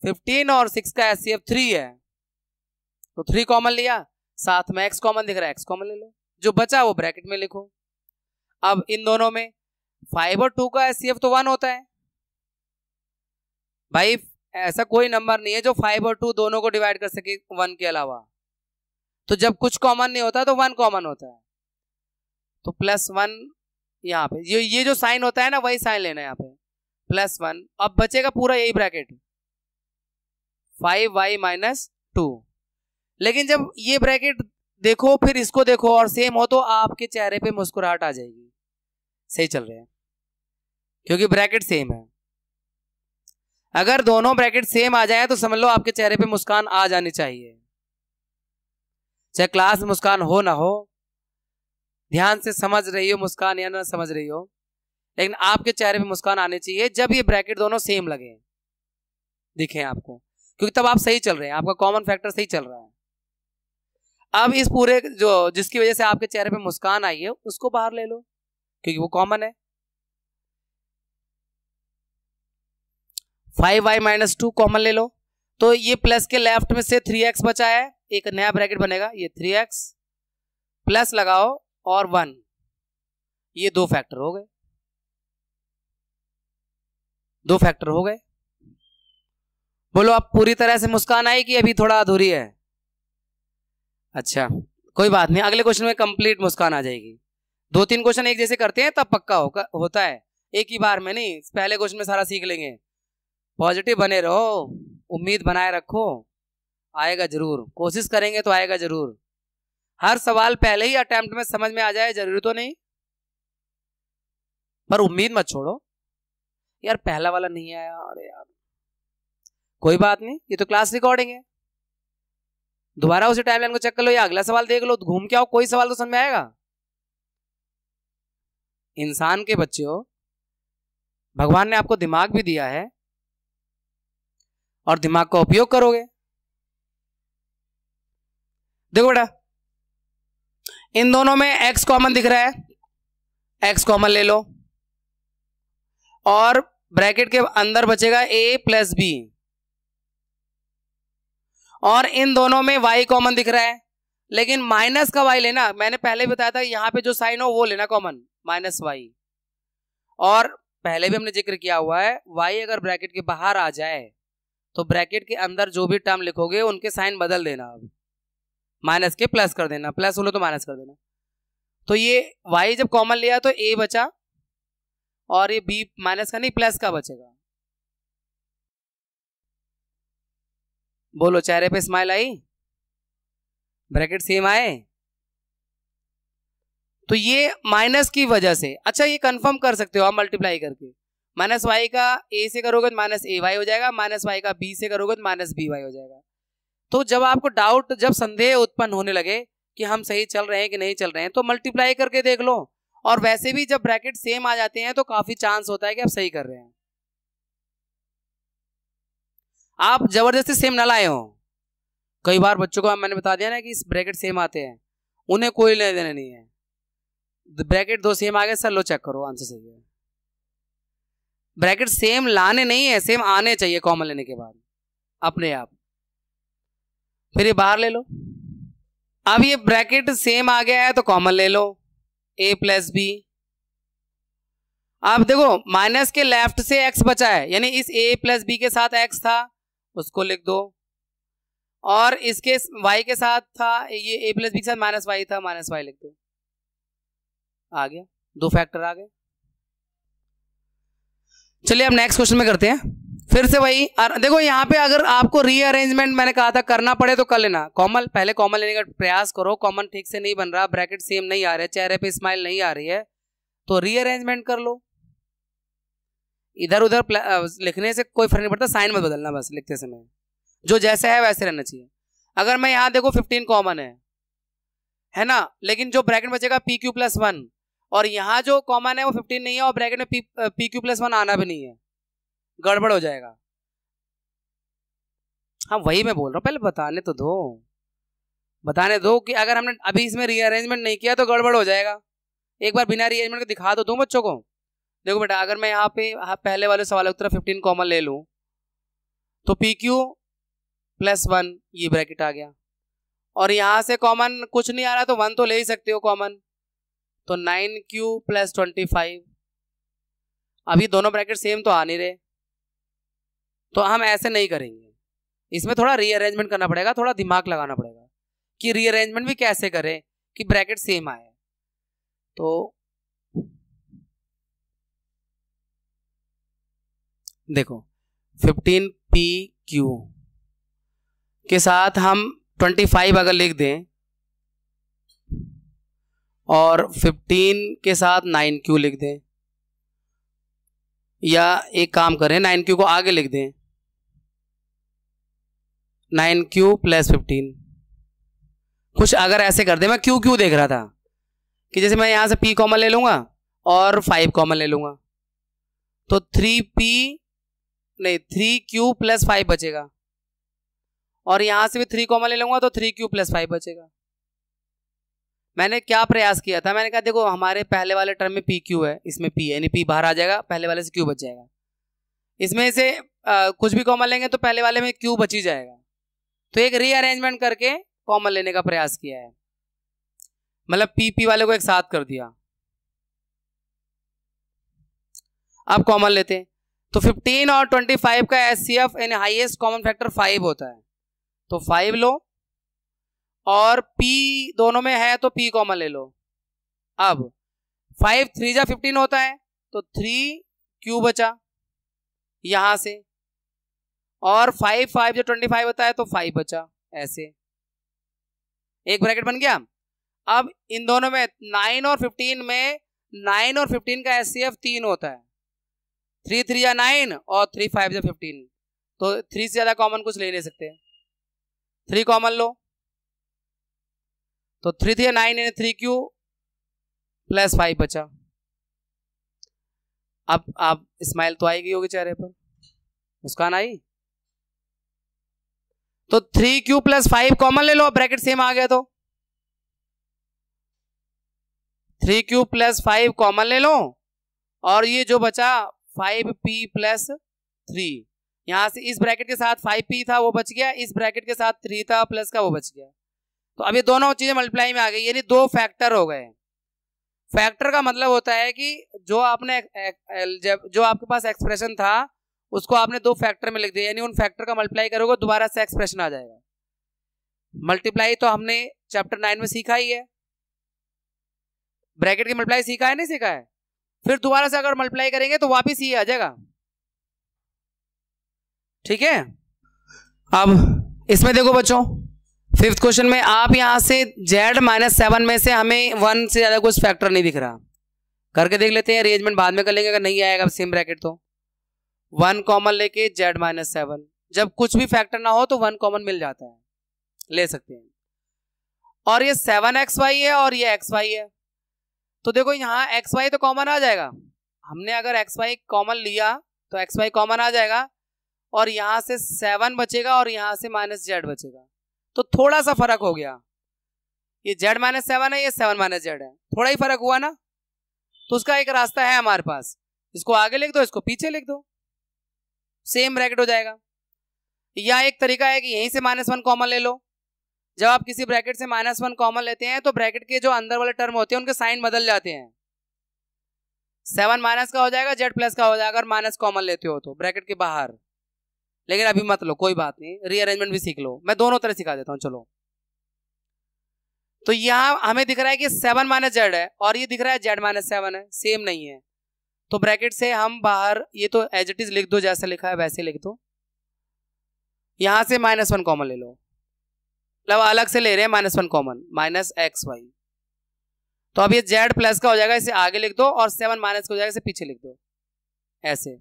फिफ्टीन और सिक्स का एचसीएफ थ्री है, तो थ्री कॉमन लिया, साथ में एक्स कॉमन दिख रहा है, एक्स कॉमन ले लो, जो बचा वो ब्रैकेट में लिखो। अब इन दोनों में फाइव और टू का एचसीएफ तो वन होता है, भाई ऐसा कोई नंबर नहीं है जो फाइव और टू दोनों को डिवाइड कर सके वन के अलावा, तो जब कुछ कॉमन नहीं होता तो वन कॉमन होता है, तो प्लस वन यहाँ पे ये ये जो साइन होता है ना वही साइन लेना है यहाँ पे प्लस वन। अब बचेगा पूरा यही bracket five Y minus two. लेकिन जब ये ब्रैकेट देखो फिर इसको देखो और सेम हो तो आपके चेहरे पे मुस्कुराहट आ जाएगी। सही चल रहे हैं क्योंकि ब्रैकेट सेम है। अगर दोनों ब्रैकेट सेम आ जाए तो समझ लो आपके चेहरे पे मुस्कान आ जानी चाहिए, चाहे क्लास में मुस्कान हो ना हो, ध्यान से समझ रही हो मुस्कान या ना समझ रही हो, लेकिन आपके चेहरे पे मुस्कान आनी चाहिए जब ये ब्रैकेट दोनों सेम लगे दिखें आपको, क्योंकि तब आप सही चल रहे हैं, आपका कॉमन फैक्टर सही चल रहा है। अब इस पूरे जो जिसकी वजह से आपके चेहरे पे मुस्कान आई है उसको बाहर ले लो क्योंकि वो कॉमन है। Five Y minus two common ले लो तो ये प्लस के लेफ्ट में से थ्री एक्स बचा है, एक नया ब्रैकेट बनेगा, ये थ्री एक्स प्लस लगाओ और वन, ये दो फैक्टर हो गए, दो फैक्टर हो गए। बोलो अब पूरी तरह से मुस्कान आई कि अभी थोड़ा अधूरी है? अच्छा कोई बात नहीं, अगले क्वेश्चन में कंप्लीट मुस्कान आ जाएगी। दो तीन क्वेश्चन एक जैसे करते हैं तब पक्का हो, होता है, एक ही बार में नहीं, पहले क्वेश्चन में सारा सीख लेंगे। पॉजिटिव बने रहो, उम्मीद बनाए रखो, आएगा जरूर, कोशिश करेंगे तो आएगा जरूर। हर सवाल पहले ही अटेम्प्ट में समझ में आ जाए जरूरी तो नहीं, पर उम्मीद मत छोड़ो यार पहला वाला नहीं आया अरे यार कोई बात नहीं, ये तो क्लास रिकॉर्डिंग है, दोबारा उसी टाइमलाइन को चेक कर लो या अगला सवाल देख लो, घूम के आओ, कोई सवाल तो समझ में आएगा। इंसान के बच्चे हो, भगवान ने आपको दिमाग भी दिया है और दिमाग का उपयोग करोगे। देखो बेटा इन दोनों में x कॉमन दिख रहा है, x कॉमन ले लो और ब्रैकेट के अंदर बचेगा a प्लस बी, और इन दोनों में y कॉमन दिख रहा है, लेकिन माइनस का y लेना, मैंने पहले भी बताया था यहां पे जो साइन हो वो लेना कॉमन माइनस वाई, और पहले भी हमने जिक्र किया हुआ है y अगर ब्रैकेट के बाहर आ जाए तो ब्रैकेट के अंदर जो भी टर्म लिखोगे उनके साइन बदल देना, अब माइनस के प्लस कर देना, प्लस बोलो तो माइनस कर देना। तो ये y जब कॉमन लिया तो a बचा और ये b माइनस का नहीं प्लस का बचेगा। बोलो चेहरे पे स्माइल आई, ब्रैकेट सेम आए, तो ये माइनस की वजह से। अच्छा ये कंफर्म कर सकते हो आप मल्टीप्लाई करके, माइनस वाई का ए से करोगे तो माइनस ए वाई हो जाएगा, माइनस वाई का बी से करोगे तो माइनस बी वाई हो जाएगा। तो जब आपको डाउट, जब संदेह उत्पन्न होने लगे कि हम सही चल रहे हैं कि नहीं चल रहे हैं, तो मल्टीप्लाई करके देख लो, और वैसे भी जब ब्रैकेट सेम आ जाते हैं तो काफी चांस होता है कि आप सही कर रहे हैं। आप जबरदस्ती सेम ना लाए हो, कई बार बच्चों को मैंने बता दिया ना कि इस ब्रैकेट सेम आते हैं, उन्हें कोई लेने देना नहीं है, ब्रैकेट दो सेम आ गए सर लो चेक करो आंसर सही है। ब्रैकेट सेम लाने नहीं है, सेम आने चाहिए कॉमन लेने के बाद अपने आप, फिर ये बाहर ले लो। अब ये ब्रैकेट सेम आ गया है तो कॉमन ले लो a प्लस बी। अब देखो माइनस के लेफ्ट से x बचा है, यानी इस a प्लस बी के साथ x था उसको लिख दो, और इसके y के साथ था, ये a प्लस बी के साथ माइनस वाई था, माइनस वाई लिख दो, आ गया, दो फैक्टर आ गए। चलिए अब नेक्स्ट क्वेश्चन में करते हैं फिर से वही। देखो यहाँ पे अगर आपको रीअरेंजमेंट मैंने कहा था करना पड़े तो कर लेना, कॉमन पहले कॉमन लेने का प्रयास करो, कॉमन ठीक से नहीं बन रहा, ब्रैकेट सेम नहीं आ रहा है, चेहरे पे स्माइल नहीं आ रही है, तो रीअरेंजमेंट कर लो। इधर उधर लिखने से कोई फर्क नहीं पड़ता, साइन मत बदलना बस लिखते समय, जो जैसे है वैसे रहना चाहिए। अगर मैं यहाँ देखो फिफ्टीन कॉमन है है ना, लेकिन जो ब्रैकेट बचेगा पी क्यू प्लस वन, और यहाँ जो कॉमन है वो फिफ्टीन नहीं है और ब्रैकेट में पी क्यू प्लस वन आना भी नहीं है, गड़बड़ हो जाएगा। हाँ वही मैं बोल रहा हूँ, पहले बताने तो दो, बताने दो कि अगर हमने अभी इसमें रीअरेंजमेंट नहीं किया तो गड़बड़ हो जाएगा। एक बार बिना रीअरेंजमेंट के दिखा तो दो बच्चों को। देखो बेटा अगर मैं यहाँ पे पहले वाले सवाल उत्तर फिफ्टीन कॉमन ले लूँ तो पी क्यू प्लस वन ये ब्रैकेट आ गया, और यहाँ से कॉमन कुछ नहीं आ रहा तो वन तो ले ही सकते हो कॉमन, तो nine q plus twenty five. अभी दोनों ब्रैकेट सेम तो आ नहीं रहे, तो हम ऐसे नहीं करेंगे, इसमें थोड़ा रीअरेंजमेंट करना पड़ेगा, थोड़ा दिमाग लगाना पड़ेगा कि रीअरेंजमेंट भी कैसे करें कि ब्रैकेट सेम आए। तो देखो फिफ्टीन पी क्यू के साथ हम पच्चीस अगर लिख दें और पंद्रह के साथ नौ क्यू लिख दें, या एक काम करें नौ क्यू को आगे लिख दें, नौ क्यू प्लस पंद्रह, कुछ अगर ऐसे कर दें। मैं क्यू क्यू देख रहा था कि जैसे मैं यहाँ से p कॉमन ले लूँगा और पाँच कॉमन ले लूँगा तो थ्री पी नहीं थ्री क्यू प्लस पाँच बचेगा, और यहाँ से भी थ्री कॉमन ले लूँगा तो थ्री क्यू प्लस पाँच बचेगा। मैंने क्या प्रयास किया था, मैंने कहा देखो हमारे पहले वाले टर्म में पी क्यू है, इसमें p यानी p बाहर आ जाएगा, पहले वाले से q बच जाएगा, इसमें से आ, कुछ भी कॉमन लेंगे तो पहले वाले में q बच ही जाएगा। तो एक रीअरेंजमेंट करके कॉमन लेने का प्रयास किया है, मतलब p p वाले को एक साथ कर दिया। अब कॉमन लेते हैं तो पंद्रह और पच्चीस का एचसीएफ यानी हाईएस्ट कॉमन फैक्टर पाँच होता है, तो पाँच लो और p दोनों में है तो p कॉमन ले लो। अब पाँच थ्री जा पंद्रह होता है तो थ्री क्यू बचा यहाँ से, और पाँच पाँच जो पच्चीस होता है तो पाँच बचा, ऐसे एक ब्रैकेट बन गया। अब इन दोनों में नौ और पंद्रह में नौ और पंद्रह का एचसीएफ तीन होता है, थ्री थ्री या नाइन और थ्री फाइव या फिफ्टीन, तो थ्री से ज़्यादा कॉमन कुछ ले नहीं सकते, थ्री कॉमन लो तो थ्री थ्री या नाइन यानी थ्री क्यू प्लस फाइव बचा। अब आप स्माइल तो आई गई होगी चेहरे पर, मुस्कान आई, तो three q plus five common ले लो, ब्रैकेट सेम आ गया तो three q plus five common ले लो, और ये जो बचा फाइव पी प्लस थ्री, यहाँ से इस ब्रैकेट के साथ फाइव पी था वो बच गया, इस ब्रैकेट के साथ थ्री था प्लस का वो बच गया, तो अब ये दोनों चीजें मल्टीप्लाई में आ गई, यानी दो फैक्टर हो गए। फैक्टर का मतलब होता है कि जो आपने जब जो आपके पास एक्सप्रेशन था उसको आपने दो फैक्टर में लिख दिया, यानी उन फैक्टर का मल्टीप्लाई करोगे दोबारा से एक्सप्रेशन आ जाएगा। मल्टीप्लाई तो हमने चैप्टर नाइन में सीखा ही है, ब्रैकेट की मल्टीप्लाई सीखा है नहीं सीखा है, फिर दोबारा से अगर मल्टीप्लाई करेंगे तो वापिस ये आ जाएगा, ठीक है। अब इसमें देखो बच्चों फिफ्थ क्वेश्चन में आप यहां से जेड माइनस सेवन में से हमें वन से ज्यादा कुछ फैक्टर नहीं दिख रहा, करके देख लेते हैं, अरेंजमेंट बाद में कर लेंगे अगर नहीं आएगा सेम ब्रैकेट तो। वन कॉमन लेके जेड माइनस सेवन, जब कुछ भी फैक्टर ना हो तो वन कॉमन मिल जाता है, ले सकते हैं, और ये सेवन एक्स वाई है और ये एक्स वाई है, तो देखो यहाँ एक्स वाई तो कॉमन आ जाएगा, हमने अगर एक्स वाई कॉमन लिया तो एक्स वाई कॉमन आ जाएगा, और यहाँ से सेवन बचेगा और यहाँ से माइनस जेड बचेगा, तो थोड़ा सा फर्क हो गया, ये जेड माइनस सेवन है ये सेवन माइनस जेड है, थोड़ा ही फर्क हुआ ना। तो उसका एक रास्ता है हमारे पास, इसको आगे लिख दो इसको पीछे लिख दो, सेम ब्रैकेट हो जाएगा, या एक तरीका है कि यहीं से माइनस वन कॉमन ले लो। जब आप किसी ब्रैकेट से माइनस वन कॉमन लेते हैं तो ब्रैकेट के जो अंदर वाले टर्म होते हैं उनके साइन बदल जाते हैं, सेवन माइनस का हो जाएगा जेड प्लस का हो जाएगा, अगर माइनस कॉमन लेते हो तो ब्रैकेट के बाहर, लेकिन अभी मत लो कोई बात नहीं, रीअरेंजमेंट भी सीख लो, मैं दोनों तरह सिखा देता हूं। चलो तो यहाँ हमें दिख रहा है कि सेवन माइनस जेड है और ये दिख रहा है जेड माइनस सेवन है, सेम नहीं है, तो ब्रैकेट से हम बाहर ये तो एज इट इज लिख दो, जैसे लिखा है वैसे लिख दो, यहाँ से माइनस वन कॉमन ले लो, मतलब अलग से ले रहे हैं minus one common, minus x y, तो अब ये जेड प्लस का हो जाएगा इसे आगे लिख दो और सेवन माइनस का हो जाएगा इसे पीछे लिख दो, ऐसे।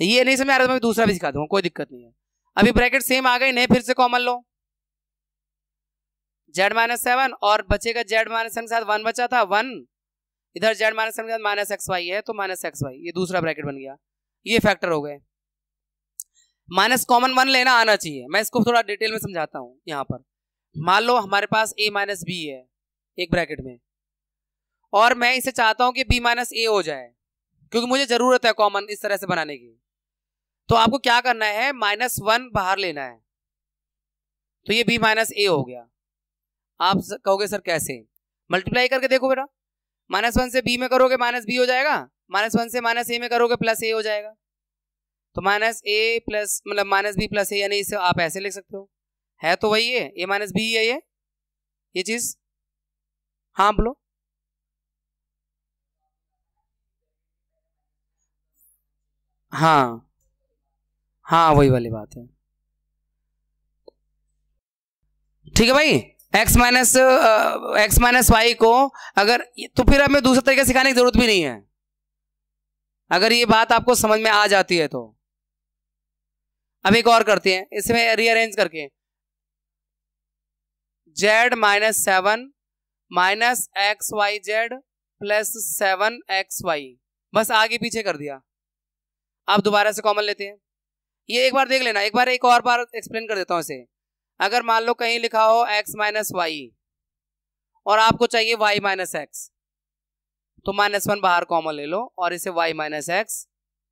ये नहीं समझ आ रहा तो मैं दूसरा भी सिखा दूंगा, कोई दिक्कत नहीं है। अभी ब्रैकेट सेम आ गई नहीं, फिर से कॉमन लो, जेड माइनस सेवन और बचेगा जेड माइनस सेवन के साथ वन बचा था वन, इधर जेड माइनस सेवन के साथ माइनस एक्स वाई है तो माइनस एक्स वाई, ये दूसरा ब्रैकेट बन गया, ये फैक्टर हो गए। माइनस कॉमन वन लेना आना चाहिए, मैं इसको थोड़ा डिटेल में समझाता हूँ। यहाँ पर मान लो हमारे पास a माइनस बी है एक ब्रैकेट में, और मैं इसे चाहता हूँ कि b माइनस ए हो जाए क्योंकि मुझे ज़रूरत है कॉमन इस तरह से बनाने की, तो आपको क्या करना है माइनस वन बाहर लेना है, तो ये b माइनस ए हो गया। आप कहोगे सर कैसे, मल्टीप्लाई करके देखो बेटा, माइनस वन से b में करोगे माइनस b हो जाएगा, माइनस वन से माइनस ए में करोगे प्लस ए हो जाएगा, तो माइनस ए प्लस मतलब माइनस बी प्लस ए, यानी इसे आप ऐसे लिख सकते हो, है तो वही है ए माइनस बी है ये ये चीज। हाँ बोलो, हाँ हाँ वही वाली बात है। ठीक है भाई, x minus x minus y को अगर, तो फिर हमें दूसरा तरीका सिखाने की जरूरत भी नहीं है अगर ये बात आपको समझ में आ जाती है तो। अब एक और करते हैं, इसमें रीअरेंज करके z minus seven minus x y Z plus seven x y, बस आगे पीछे कर दिया। आप दोबारा से कॉमन लेते हैं, ये एक बार देख लेना, एक बार एक और बार एक्सप्लेन कर देता हूँ इसे। अगर मान लो कहीं लिखा हो x माइनस वाई और आपको चाहिए y माइनस एक्स, तो माइनस वन बाहर कॉमन ले लो और इसे y माइनस एक्स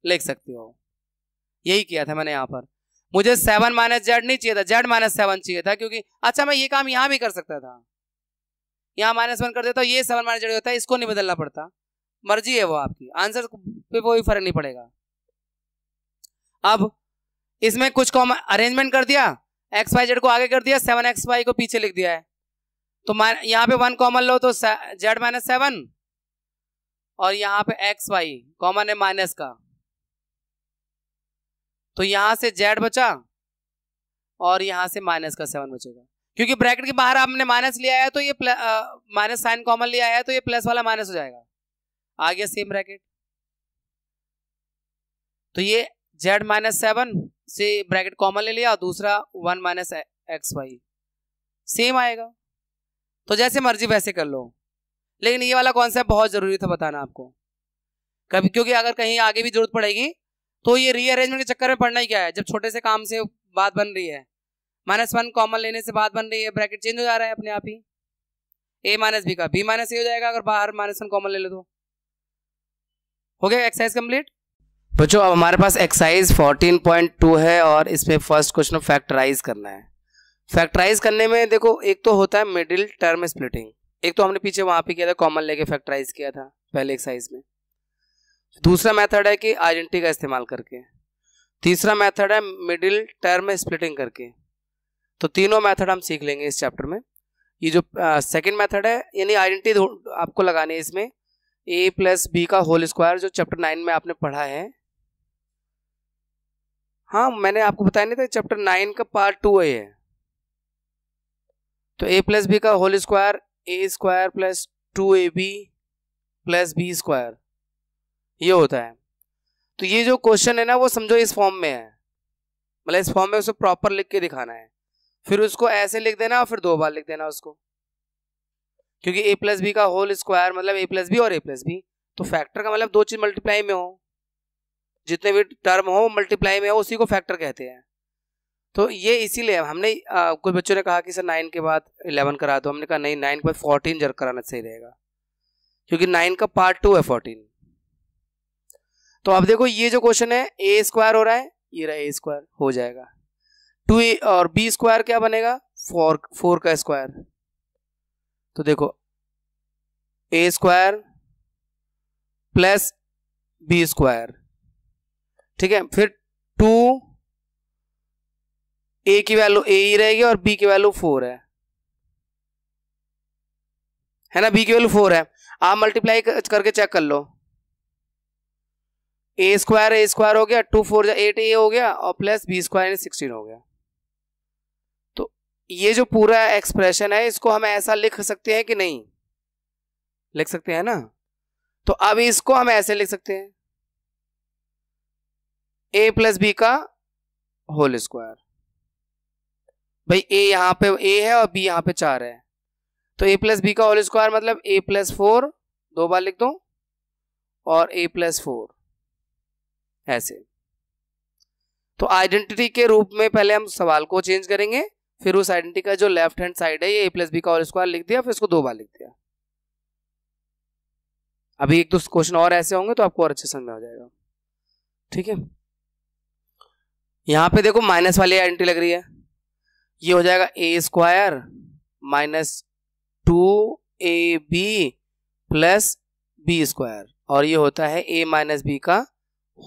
लिख सकते हो। यही किया था मैंने यहाँ पर, मुझे सेवन माइनस जेड नहीं चाहिए था, जेड माइनस सेवन चाहिए था, क्योंकि अच्छा मैं ये काम यहाँ भी कर सकता था, यहाँ माइनस वन कर देता हूँ, ये सेवन माइनस जेड होता है, इसको नहीं बदलना पड़ता, मर्जी है वो आपकी, आंसर पे कोई फर्क नहीं पड़ेगा। अब इसमें कुछ कॉमन अरेंजमेंट कर दिया, एक्स वाई जेड को आगे कर दिया, सेवन एक्स वाई को पीछे लिख दिया है, तो यहाँ पे वन कॉमन लो तो जेड माइनस सेवन, और यहाँ पे एक्स वाई कॉमन है माइनस का, तो यहाँ से जेड बचा और यहाँ से माइनस का सेवन बचेगा, क्योंकि ब्रैकेट के बाहर आपने माइनस लिया है तो ये माइनस साइन कॉमन लिया है तो ये प्लस वाला माइनस हो जाएगा, आ गया सेम ब्रैकेट। तो ये जेड माइनस सेवन से ब्रैकेट कॉमन ले लिया और दूसरा one minus x y, same आएगा। तो जैसे मर्जी वैसे कर लो, लेकिन ये वाला कॉन्सेप्ट बहुत ज़रूरी था बताना आपको कभी, क्योंकि अगर कहीं आगे भी जरूरत पड़ेगी तो ये रीअरेंजमेंट के चक्कर में पढ़ना ही क्या है, जब छोटे से काम से बात बन रही है, माइनस वन कॉमन लेने से बात बन रही है, ब्रैकेट चेंज हो जा रहा है अपने आप ही, ए माइनस बी का बी माइनस ए हो जाएगा अगर बाहर माइनस वन कॉमन ले लो तो। हो गया एक्सरसाइज कम्प्लीट बच्चों। अब हमारे पास एक्सरसाइज चौदह पॉइंट दो है और इसमें फर्स्ट क्वेश्चन फैक्टराइज करना है। फैक्टराइज करने में देखो, एक तो होता है मिडिल टर्म स्प्लिटिंग, एक तो हमने पीछे वहाँ पे किया था कॉमन लेके फैक्टराइज किया था पहले एक्सरसाइज में। दूसरा मेथड है कि आइडेंटिटी का इस्तेमाल करके, तीसरा मेथड है मिडिल टर्म स्प्लिटिंग करके। तो तीनों मेथड हम सीख लेंगे इस चैप्टर में। ये जो सेकेंड मेथड है यानी आइडेंटिटी आपको लगानी है इसमें, ए प्लस बी का होल स्क्वायर, जो चैप्टर नाइन में आपने पढ़ा है। हाँ मैंने आपको बताया नहीं था, चैप्टर नाइन का पार्ट टू है ये। तो ए प्लस बी का whole square, A square plus two A B plus B square, ये होता है। तो ये जो क्वेश्चन है ना वो समझो इस फॉर्म में है, मतलब इस फॉर्म में उसको प्रॉपर लिख के दिखाना है, फिर उसको ऐसे लिख देना और फिर दो बार लिख देना उसको, क्योंकि ए प्लस बी का होल स्क्वायर मतलब ए प्लस बी और ए प्लस बी, तो फैक्टर का मतलब दो चीज़ मल्टीप्लाई में हो, जितने भी टर्म हो मल्टीप्लाई में हो उसी को फैक्टर कहते हैं। तो ये इसीलिए हमने आ, कुछ बच्चों ने कहा कि सर नाइन के बाद इलेवन करा दो, हमने कहा नहीं नाइन के बाद फोर्टीन जरूर कराना सही रहेगा, क्योंकि नाइन का पार्ट टू है फोर्टीन। तो अब देखो ये जो क्वेश्चन है, ए स्क्वायर हो रहा है, ये रहा ए स्क्वायर हो जाएगा, टू ए और बी स्क्वायर क्या बनेगा, फोर फोर का स्क्वायर। तो देखो ए स्क्वायर प्लस बी स्क्वायर, ठीक है, फिर टू ए की वैल्यू ए ही रहेगी और बी की वैल्यू फोर है, है ना, बी की वैल्यू फोर है। आप मल्टीप्लाई करके चेक कर लो, ए स्क्वायर ए स्क्वायर हो गया, टू फोर एट ए हो गया और प्लस बी स्क्वायर सिक्सटीन हो गया। तो ये जो पूरा एक्सप्रेशन है इसको हम ऐसा लिख सकते हैं कि नहीं लिख सकते हैं ना, तो अब इसको हम ऐसे लिख सकते हैं, ए प्लस बी का होल स्क्वायर, भाई ए यहाँ पे ए है और बी यहाँ पे चार है, तो ए प्लस बी का होल स्क्वायर मतलब ए प्लस फोर, दो बार लिख दो, और ए प्लस फोर ऐसे। तो आइडेंटिटी के रूप में पहले हम सवाल को चेंज करेंगे, फिर उस आइडेंटिटी का जो लेफ्ट हैंड साइड है ये ए प्लस बी का होल स्क्वायर लिख दिया, फिर इसको दो बार लिख दिया। अभी एक दो क्वेश्चन और ऐसे होंगे तो आपको और अच्छे समझ में आ जाएगा, ठीक है। यहाँ पे देखो माइनस वाली आइडेंटिटी लग रही है, ये हो जाएगा ए square minus two A B plus B square, और ये होता है ए माइनस बी का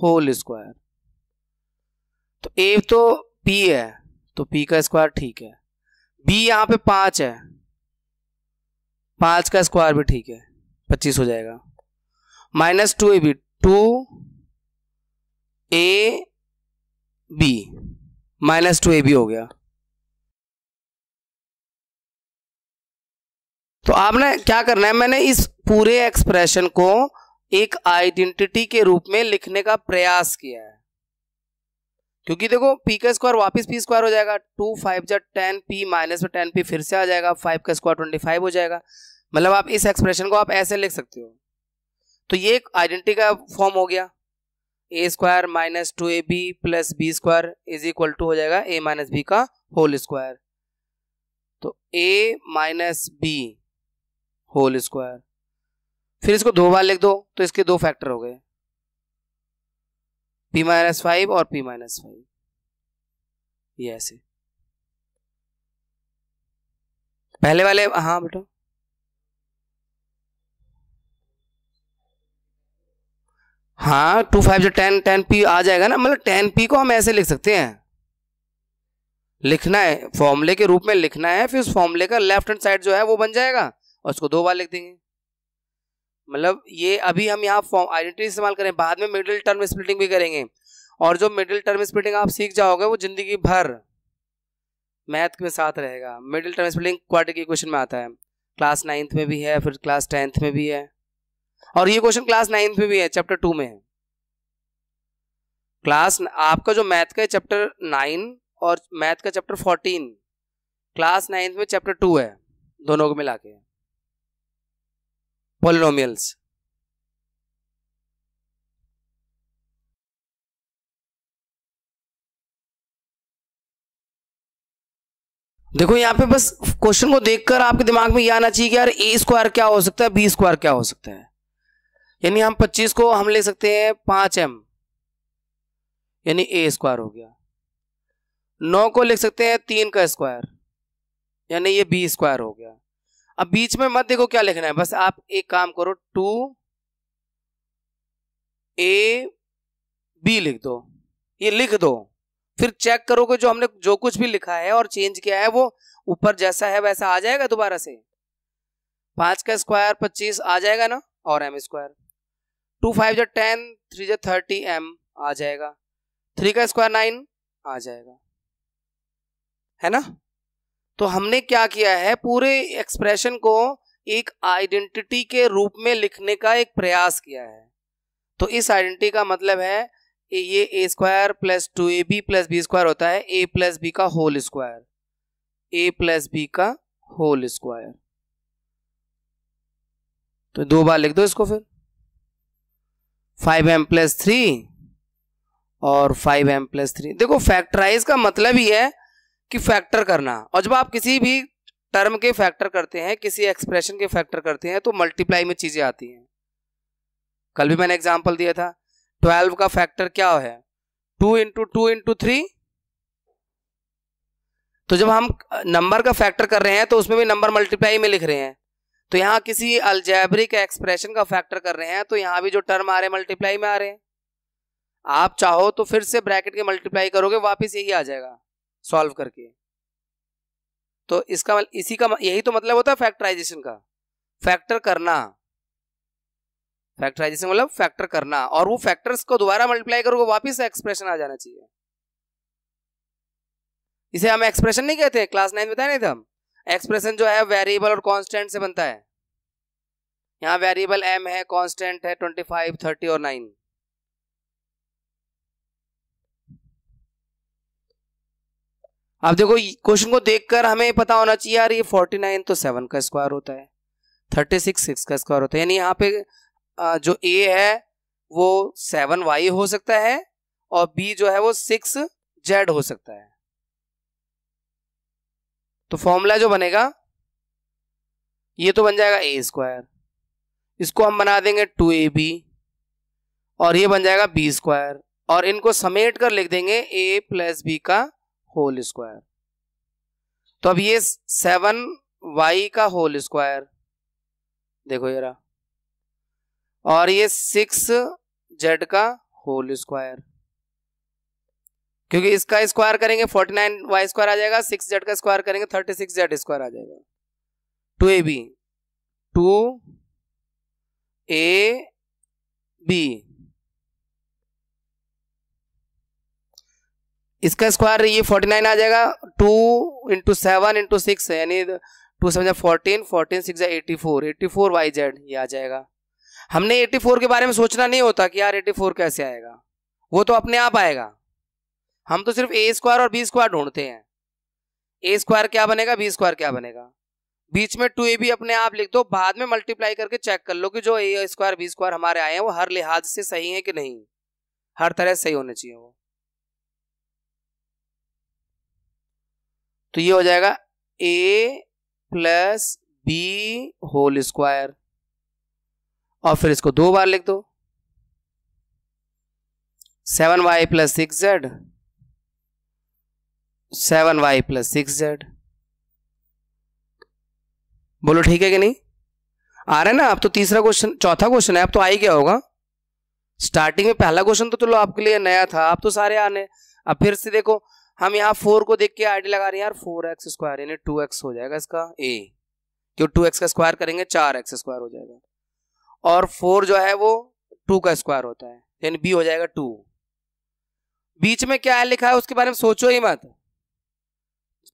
होल स्क्वायर। तो ए तो पी है तो पी का स्क्वायर ठीक है, बी यहाँ पे पाँच है, पाँच का स्क्वायर भी ठीक है, पच्चीस हो जाएगा, minus two A B, two A b minus two A b हो गया। तो आपने क्या करना है, मैंने इस पूरे एक्सप्रेशन को एक आइडेंटिटी के रूप में लिखने का प्रयास किया है, क्योंकि देखो पी का स्क्वायर वापस पी स्क्वायर हो जाएगा, टू फाइव जा ten p minus ten p फिर से आ जाएगा, फाइव का स्क्वायर ट्वेंटी फाइव हो जाएगा। मतलब आप इस एक्सप्रेशन को आप ऐसे लिख सकते हो। तो ये एक आइडेंटिटी का फॉर्म हो गया, ए square minus two A B plus B square is equal to हो जाएगा ए माइनस बी का होल स्क्वायर। तो ए माइनस बी होल स्क्वायर, फिर इसको दो बार लिख दो तो इसके दो फैक्टर हो गए, पी माइनस फाइव और पी माइनस फाइव, ये ऐसे पहले वाले। हाँ बेटा, हाँ टू फाइव जो टेन टेन पी आ जाएगा ना, मतलब टेन पी को हम ऐसे लिख सकते हैं, लिखना है फॉर्मूले के रूप में लिखना है, फिर उस फॉर्मूले का लेफ्ट हैंड साइड जो है वो बन जाएगा और उसको दो बार लिख देंगे। मतलब ये अभी हम यहाँ फॉर्म आइडेंटिटी इस्तेमाल करें, बाद में मिडिल टर्म स्प्लिटिंग भी करेंगे, और जो मिडिल टर्म स्प्लिटिंग आप सीख जाओगे वो जिंदगी भर मैथ में साथ रहेगा। मिडिल टर्म स्प्लिटिंग quadratic equation में आता है, क्लास नाइन्थ में भी है, फिर क्लास टेंथ में भी है, और ये क्वेश्चन क्लास नाइन्थ में भी है, चैप्टर टू में है। क्लास आपका जो मैथ का है चैप्टर नाइन और मैथ का चैप्टर फोर्टीन, क्लास नाइन्थ में चैप्टर टू है, दोनों को मिला के पॉलिनोमियल्स। देखो यहाँ पे बस क्वेश्चन को देखकर आपके दिमाग में यह आना चाहिए कि यार ए स्क्वायर क्या हो सकता है, बी स्क्वायर क्या हो सकता है। यानी हम पच्चीस को हम ले सकते हैं पांच एम, यानी ए स्क्वायर हो गया। नौ को लिख सकते हैं तीन का स्क्वायर, यानी ये बी स्क्वायर हो गया। अब बीच में मत देखो क्या लिखना है, बस आप एक काम करो, टू ए बी लिख दो, ये लिख दो, फिर चेक करो कि जो हमने जो कुछ भी लिखा है और चेंज किया है वो ऊपर जैसा है वैसा आ जाएगा दोबारा से। पांच का स्क्वायर पच्चीस आ जाएगा ना, और एम स्क्वायर, टू फाइव जो टेन, थ्री जो थर्टी एम आ जाएगा, थ्री का स्क्वायर नाइन आ जाएगा, है ना। तो हमने क्या किया है, पूरे एक्सप्रेशन को एक आइडेंटिटी के रूप में लिखने का एक प्रयास किया है। तो इस आइडेंटिटी का मतलब है ये ए square plus two A B plus B square होता है ए प्लस बी का होल स्क्वायर, ए प्लस बी का होल स्क्वायर। तो दो बार लिख दो इसको, फिर फाइव एम प्लस थ्री और फाइव एम प्लस थ्री। देखो फैक्टराइज का मतलब ही है कि फैक्टर करना, और जब आप किसी भी टर्म के फैक्टर करते हैं, किसी एक्सप्रेशन के फैक्टर करते हैं, तो मल्टीप्लाई में चीजें आती हैं। कल भी मैंने एग्जांपल दिया था, ट्वेल्व का फैक्टर क्या है, two into two into three. तो जब हम नंबर का फैक्टर कर रहे हैं तो उसमें भी नंबर मल्टीप्लाई में लिख रहे हैं। तो यहाँ किसी अल्जेब्रिक एक्सप्रेशन का फैक्टर कर रहे हैं तो यहाँ भी जो टर्म आ रहे हैं मल्टीप्लाई में आ रहे हैं। आप चाहो तो फिर से ब्रैकेट के मल्टीप्लाई करोगे, वापस यही आ जाएगा सॉल्व करके। तो इसका इसी का यही तो मतलब होता है फैक्टराइजेशन का, फैक्टर करना। फैक्टराइजेशन मतलब फैक्टर करना, और वो फैक्टर्स को दोबारा मल्टीप्लाई करोगे वापस एक्सप्रेशन आ जाना चाहिए। इसे हम एक्सप्रेशन नहीं कहते, क्लास नाइन बताया नहीं था हम, एक्सप्रेशन जो है वेरिएबल और कांस्टेंट से बनता है। यहाँ वेरिएबल एम है, कांस्टेंट है ट्वेंटी फाइव थर्टी और नाइन। अब देखो क्वेश्चन को देखकर हमें पता होना चाहिए यार ये उनचास तो सात का स्क्वायर होता है, छत्तीस छह का स्क्वायर होता है, यानी यहाँ पे जो a है वो सेवन वाई हो सकता है और b जो है वो सिक्स जेड हो सकता है। तो फॉर्मूला जो बनेगा ये तो बन जाएगा a स्क्वायर, इसको हम बना देंगे टू ए बी और ये बन जाएगा b स्क्वायर, और इनको समेट कर लिख देंगे a प्लस बी का होल स्क्वायर। तो अब ये सेवन वाई का होल स्क्वायर देखो जरा, और ये सिक्स जेड का होल स्क्वायर, क्योंकि इसका स्क्वायर करेंगे फोर्टी नाइन वाई स्क्वायर आ जाएगा, सिक्स जेड का स्क्वायर करेंगे थर्टी सिक्स जेड स्क्वायर आ जाएगा। Two A B, two A b इसका स्क्वायर ये फोर्टी नाइन आ जाएगा, two into seven into six यानी two seven fourteen, fourteen six eighty four, eighty four Y z ये आ जाएगा। हमने एटी फोर के बारे में सोचना नहीं होता कि यार एटी फोर कैसे आएगा, वो तो अपने आप आएगा। हम तो सिर्फ ए स्क्वायर और बी स्क्वायर ढूंढते हैं, ए स्क्वायर क्या बनेगा, बी स्क्वायर क्या बनेगा, बीच में टू ए बी अपने आप लिख दो, बाद में मल्टीप्लाई करके चेक कर लो कि जो ए स्क्वायर बी स्क्वायर हमारे आए हैं वो हर लिहाज से सही है कि नहीं, हर तरह सही होने चाहिए वो। तो ये हो जाएगा a plus B whole square, और फिर इसको दो बार लिख दो, seven y plus six z, seven y plus six z. बोलो ठीक है कि नहीं आ रहा है ना। अब तो तीसरा क्वेश्चन, चौथा क्वेश्चन है, अब तो आ ही गया होगा। स्टार्टिंग में पहला क्वेश्चन तो चलो आपके लिए नया था, आप तो सारे आने। अब फिर से देखो, हम यहाँ फोर को देख के आईडी लगा रहे हैं, यार फोर एक्स स्क्वायर यानी टू एक्स हो जाएगा इसका ए, क्यों टू एक्स का स्क्वायर करेंगे चार एक्स स्क्वायर हो जाएगा, और फोर जो है वो टू का स्क्वायर होता है यानी बी हो जाएगा टू। बीच में क्या है लिखा है उसके बारे में सोचो ही मत,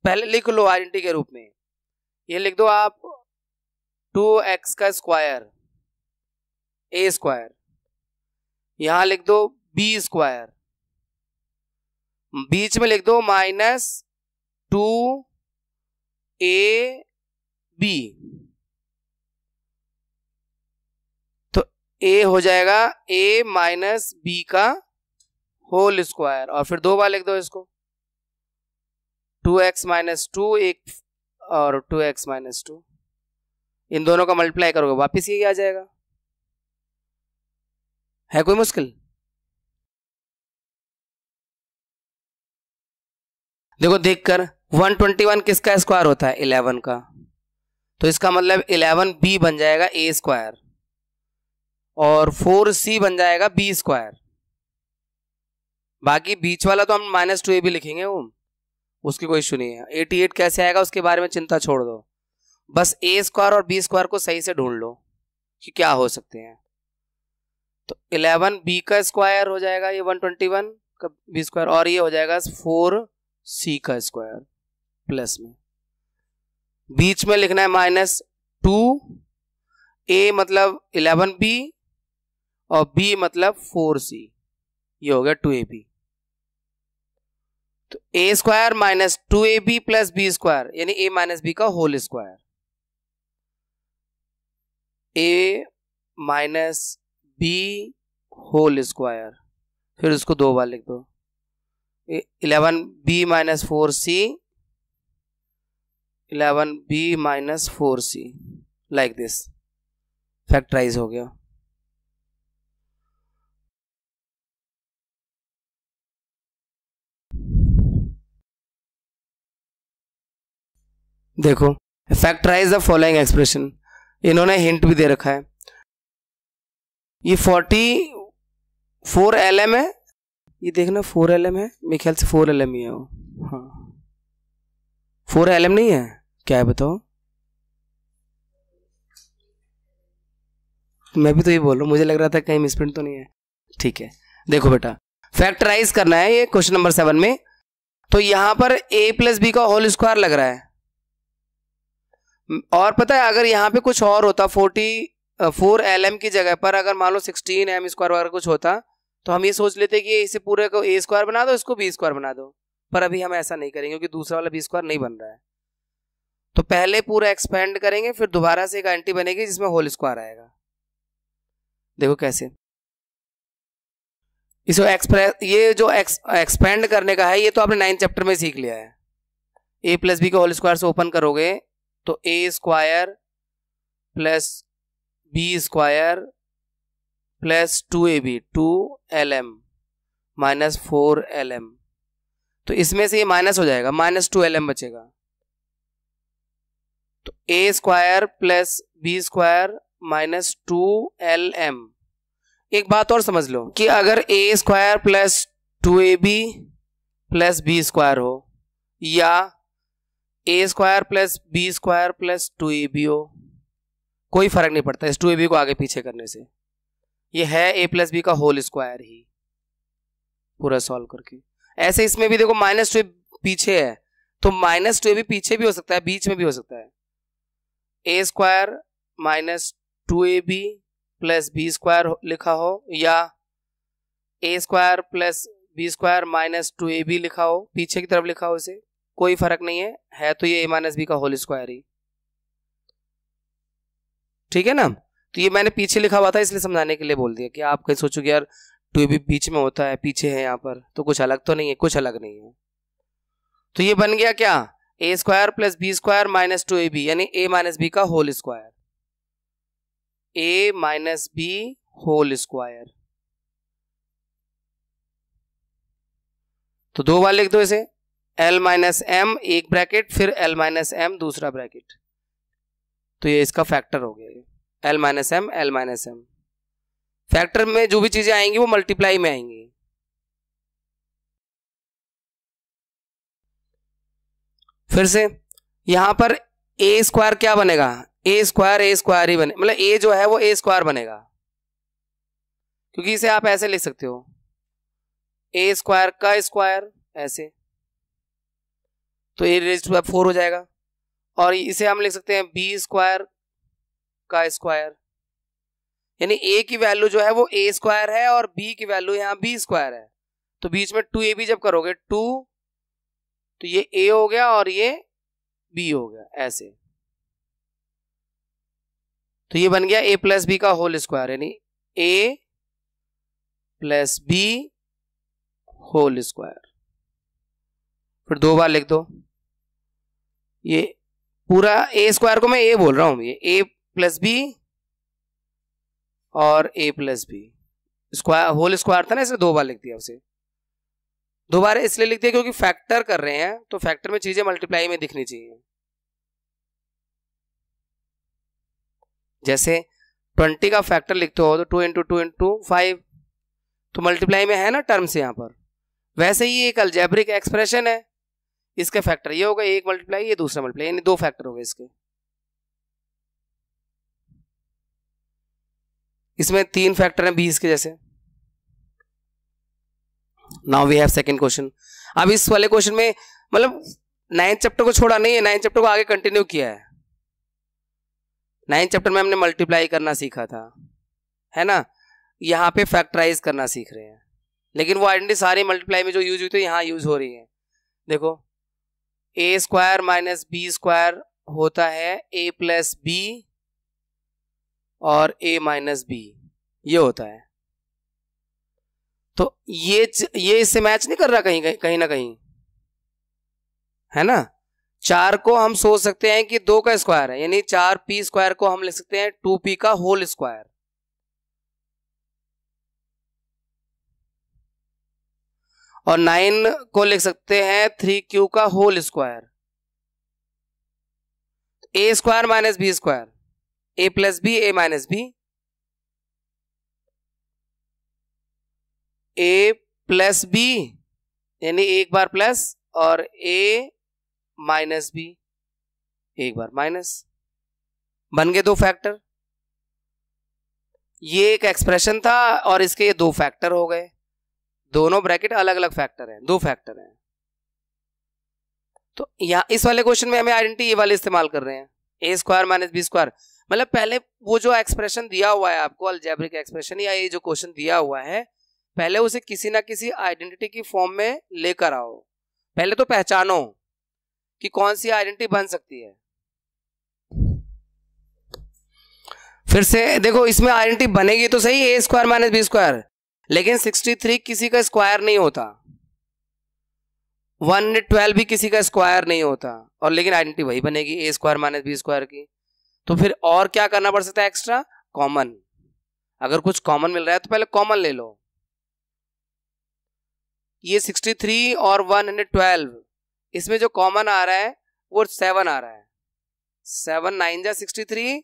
पहले लिख लो आइडेंटिटी के रूप में। ये लिख दो आप टू एक्स का स्क्वायर ए स्क्वायर, यहां लिख दो बी स्क्वायर, बीच में लिख दो माइनस टू ए बी, तो ए हो जाएगा ए माइनस बी का होल स्क्वायर, और फिर दो बार लिख दो इसको, टू एक्स माइनस टू एक और टू एक्स माइनस टू, इन दोनों का मल्टीप्लाई करोगे वापस यही आ जाएगा। है कोई मुश्किल? देखो देखकर वन ट्वेंटी वन किसका स्क्वायर होता है इलेवन का, तो इसका मतलब इलेवन बी बन जाएगा ए स्क्वायर, और फोर सी बन जाएगा बी स्क्वायर। बाकी बीच वाला तो हम माइनस टू ए भी लिखेंगे, वो उसकी कोई इशू नहीं है। अठासी कैसे आएगा उसके बारे में चिंता छोड़ दो, बस ए स्क्वायर और बी स्क्वायर को सही से ढूंढ लो कि क्या हो सकते हैं। तो इलेवन बी का स्क्वायर हो जाएगा ये वन ट्वेंटी वन का बी स्क्वायर, और ये हो जाएगा फोर सी का स्क्वायर प्लस में, बीच में लिखना है माइनस टू ए मतलब इलेवन बी और बी मतलब फोर सी, ये हो गया टू ए बी। तो ए square minus two A B plus B square यानी ए माइनस बी का होल स्क्वायर, ए माइनस बी होल स्क्वायर, फिर उसको दो बार लिख दो, eleven b minus four c, eleven b minus four c like this, factorise हो गया। देखो फैक्टराइज द फॉलोइंग एक्सप्रेशन, इन्होंने हिंट भी दे रखा है। ये फोर्टी फोर एल एम है, ये देखना फोर एल एम है, मेरे ख्याल से फोर एल एम ही है वो, हाँ फोर एल एम नहीं है क्या है बताओ, मैं भी तो ये बोल रहा हूँ, मुझे लग रहा था कहीं मिसप्रिंट तो नहीं है। ठीक है देखो बेटा, फैक्टराइज करना है ये क्वेश्चन नंबर सेवन में। तो यहाँ पर a प्लस बी का होल स्क्वायर लग रहा है, और पता है अगर यहाँ पे कुछ और होता, फोर्टी फोर एल एम की जगह पर अगर मान लो सिक्सटीन एम स्क्वायर वगैरह कुछ होता तो हम ये सोच लेते कि इसे पूरे को ए स्क्वायर बना दो, इसको बी स्क्वायर बना दो, पर अभी हम ऐसा नहीं करेंगे क्योंकि दूसरा वाला बी स्क्वायर नहीं बन रहा है। तो पहले पूरा एक्सपेंड करेंगे, फिर दोबारा से एक आंटी बनेगी जिसमें होल स्क्वायर आएगा। देखो कैसे इसको एक्सप्रेस, ये जो एक्स, एक्सपेंड करने का है ये तो आपने नाइन्थ चैप्टर में सीख लिया है। ए प्लस बी का होल स्क्वायर से ओपन करोगे तो ए square plus B square plus two A B two l m minus four l m, तो इसमें से ये माइनस हो जाएगा, माइनस टू एल एम बचेगा। तो ए square plus B square minus two l m. एक बात और समझ लो कि अगर a square plus two A B plus B square हो, या a square plus B square plus two A b हो, कोई फर्क नहीं पड़ता इस टू ए बी को आगे पीछे करने से, ये है a प्लस बी का होल स्क्वायर ही पूरा सॉल्व करके। ऐसे इसमें भी देखो माइनस टू पीछे है तो माइनस टू भी पीछे भी हो सकता है, बीच में भी हो सकता है। ए square minus two A B plus B square लिखा हो या a square plus B square minus two A b लिखा हो, पीछे की तरफ लिखा हो, इसे कोई फर्क नहीं है, है तो ये ए माइनस बी का होल स्क्वायर ही, ठीक है ना। तो ये मैंने पीछे लिखा हुआ था इसलिए समझाने के लिए बोल दिया कि आप कहीं सोचोगे यार टू ए बी बीच में होता है, पीछे है यहाँ पर, तो कुछ अलग तो नहीं है, कुछ अलग नहीं है। तो ये बन गया क्या, a square plus B square minus two A B यानी ए माइनस बी का होल स्क्वायर, ए माइनस बी होल स्क्वायर। तो दो बार लिख दो इसे, एल माइनस एम एक ब्रैकेट फिर एल माइनस एम दूसरा ब्रैकेट, तो ये इसका फैक्टर हो गया, l minus m l minus m. Factor में जो भी चीजें आएंगी वो मल्टीप्लाई में आएंगी। फिर से यहां पर ए स्क्वायर क्या बनेगा, ए स्क्वायर ए स्क्वायर ही बने, मतलब ए जो है वो ए स्क्वायर बनेगा, क्योंकि इसे आप ऐसे लिख सकते हो ए स्क्वायर का स्क्वायर ऐसे, तो ए रेज टू फोर हो जाएगा। और इसे हम लिख सकते हैं बी स्क्वायर का स्क्वायर, यानी ए की वैल्यू जो है वो ए स्क्वायर है और बी की वैल्यू यहाँ बी स्क्वायर है, तो बीच में टू ए बी जब करोगे टू, तो ये ए हो गया और ये बी हो गया ऐसे। तो ये बन गया ए प्लस बी का होल स्क्वायर यानी ए प्लस बी होल स्क्वायर। फिर दो बार लिख दो, ये पूरा ए स्क्वायर को मैं ए बोल रहा हूं, ये ए प्लस बी और ए plus B square whole square था ना, इसलिए दो बार लिख दिया उसे। दो बार इसलिए लिख दिया क्योंकि फैक्टर कर रहे हैं, तो फैक्टर में चीजें मल्टीप्लाई में दिखनी चाहिए। जैसे ट्वेंटी का फैक्टर लिखते हो तो two into two into five, तो मल्टीप्लाई में है ना टर्म्स यहाँ पर, वैसे ही एक अलजेब्रिक एक्सप्रेशन है, इसके फैक्टर ये होगा एक मल्टीप्लाई ये दूसरा मल्टीप्लाई, यानी दो फैक्टर हो गए इसके। इसमें तीन फैक्टर हैं बीस के जैसे। Now we have second question. अब इस वाले क्वेश्चन में मतलब नाइन्थ चैप्टर को छोड़ा नहीं है, नाइन्थ चैप्टर को आगे कंटिन्यू किया है। नाइन्थ चैप्टर में हमने मल्टीप्लाई करना सीखा था, है ना, यहाँ पे फैक्टराइज करना सीख रहे हैं, लेकिन वो आइडेंटिटी सारी मल्टीप्लाई में जो यूज हुई थी यहाँ यूज हो रही है। देखो ए स्क्वायर माइनस बी स्क्वायर होता है ए प्लस बी और ए माइनस बी, ये होता है। तो ये ये इससे मैच नहीं कर रहा कहीं कहीं कहीं ना कहीं, है ना। चार को हम सोच सकते हैं कि दो का स्क्वायर है, यानी चार पी स्क्वायर को हम लिख सकते हैं टू पी का होल स्क्वायर। और नाइन को लिख सकते हैं थ्री क्यू का होल स्क्वायर। ए स्क्वायर माइनस बी स्क्वायर, ए प्लस बी ए माइनस बी, ए प्लस बी यानी एक बार प्लस और ए माइनस बी एक बार माइनस, बन गए दो फैक्टर। ये एक एक्सप्रेशन था और इसके ये दो फैक्टर हो गए, दोनों ब्रैकेट अलग अलग फैक्टर हैं, दो फैक्टर हैं। तो यहाँ इस वाले क्वेश्चन में हमें आइडेंटिटी ये वाले इस्तेमाल कर रहे हैं, a square minus B square. मतलब पहले वो जो एक्सप्रेशन दिया हुआ है आपको अलजेब्रिक एक्सप्रेशन या ये जो क्वेश्चन दिया हुआ है, पहले उसे किसी ना किसी आइडेंटिटी की फॉर्म में लेकर आओ, पहले तो पहचानो कि कौन सी आइडेंटिटी बन सकती है। फिर से देखो इसमें आइडेंटिटी बनेगी तो सही a square minus B square, लेकिन सिक्सटी थ्री किसी का स्क्वायर नहीं होता, वन हंड्रेड ट्वेल्व भी किसी का स्क्वायर नहीं होता, और लेकिन आइडेंटिटी वही बनेगी a square minus B square की। तो फिर और क्या करना पड़ सकता है एक्स्ट्रा, कॉमन। अगर कुछ कॉमन मिल रहा है तो पहले कॉमन ले लो। ये सिक्सटी थ्री और वन हंड्रेड ट्वेल्व, इसमें जो कॉमन आ रहा है वो सेवन आ रहा है, सेवन नाइन जा सिक्सटी थ्री,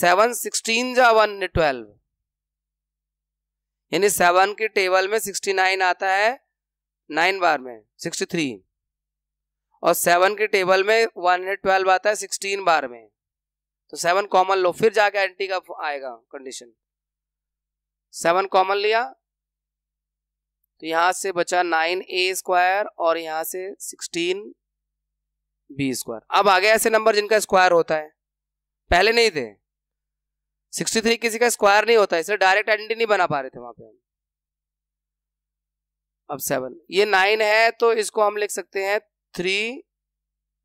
सेवन सिक्सटीन जा वन हंड्रेड ट्वेल्व, यानी सेवन के टेबल में सिक्सटी नाइन आता है नाइन बार में सिक्सटी थ्री, और सेवन के टेबल में वन हंड्रेड ट्वेल्व आता है सिक्सटीन बार में। तो सेवन कॉमन लो, फिर जाके आइडेंटिटी का आएगा कंडीशन। सेवन कॉमन लिया, तो यहाँ से बचा नाइन ए स्क्वायर और यहाँ से सिक्सटीन बी स्क्वायर। अब आ गए ऐसे नंबर जिनका स्क्वायर होता है, पहले नहीं थे। सिक्सटी थ्री किसी का स्क्वायर नहीं होता, इसलिए डायरेक्ट आइडेंटिटी नहीं बना पा रहे थे वहां पे हम। अब सेवन, ये नाइन है तो इसको हम लिख सकते हैं three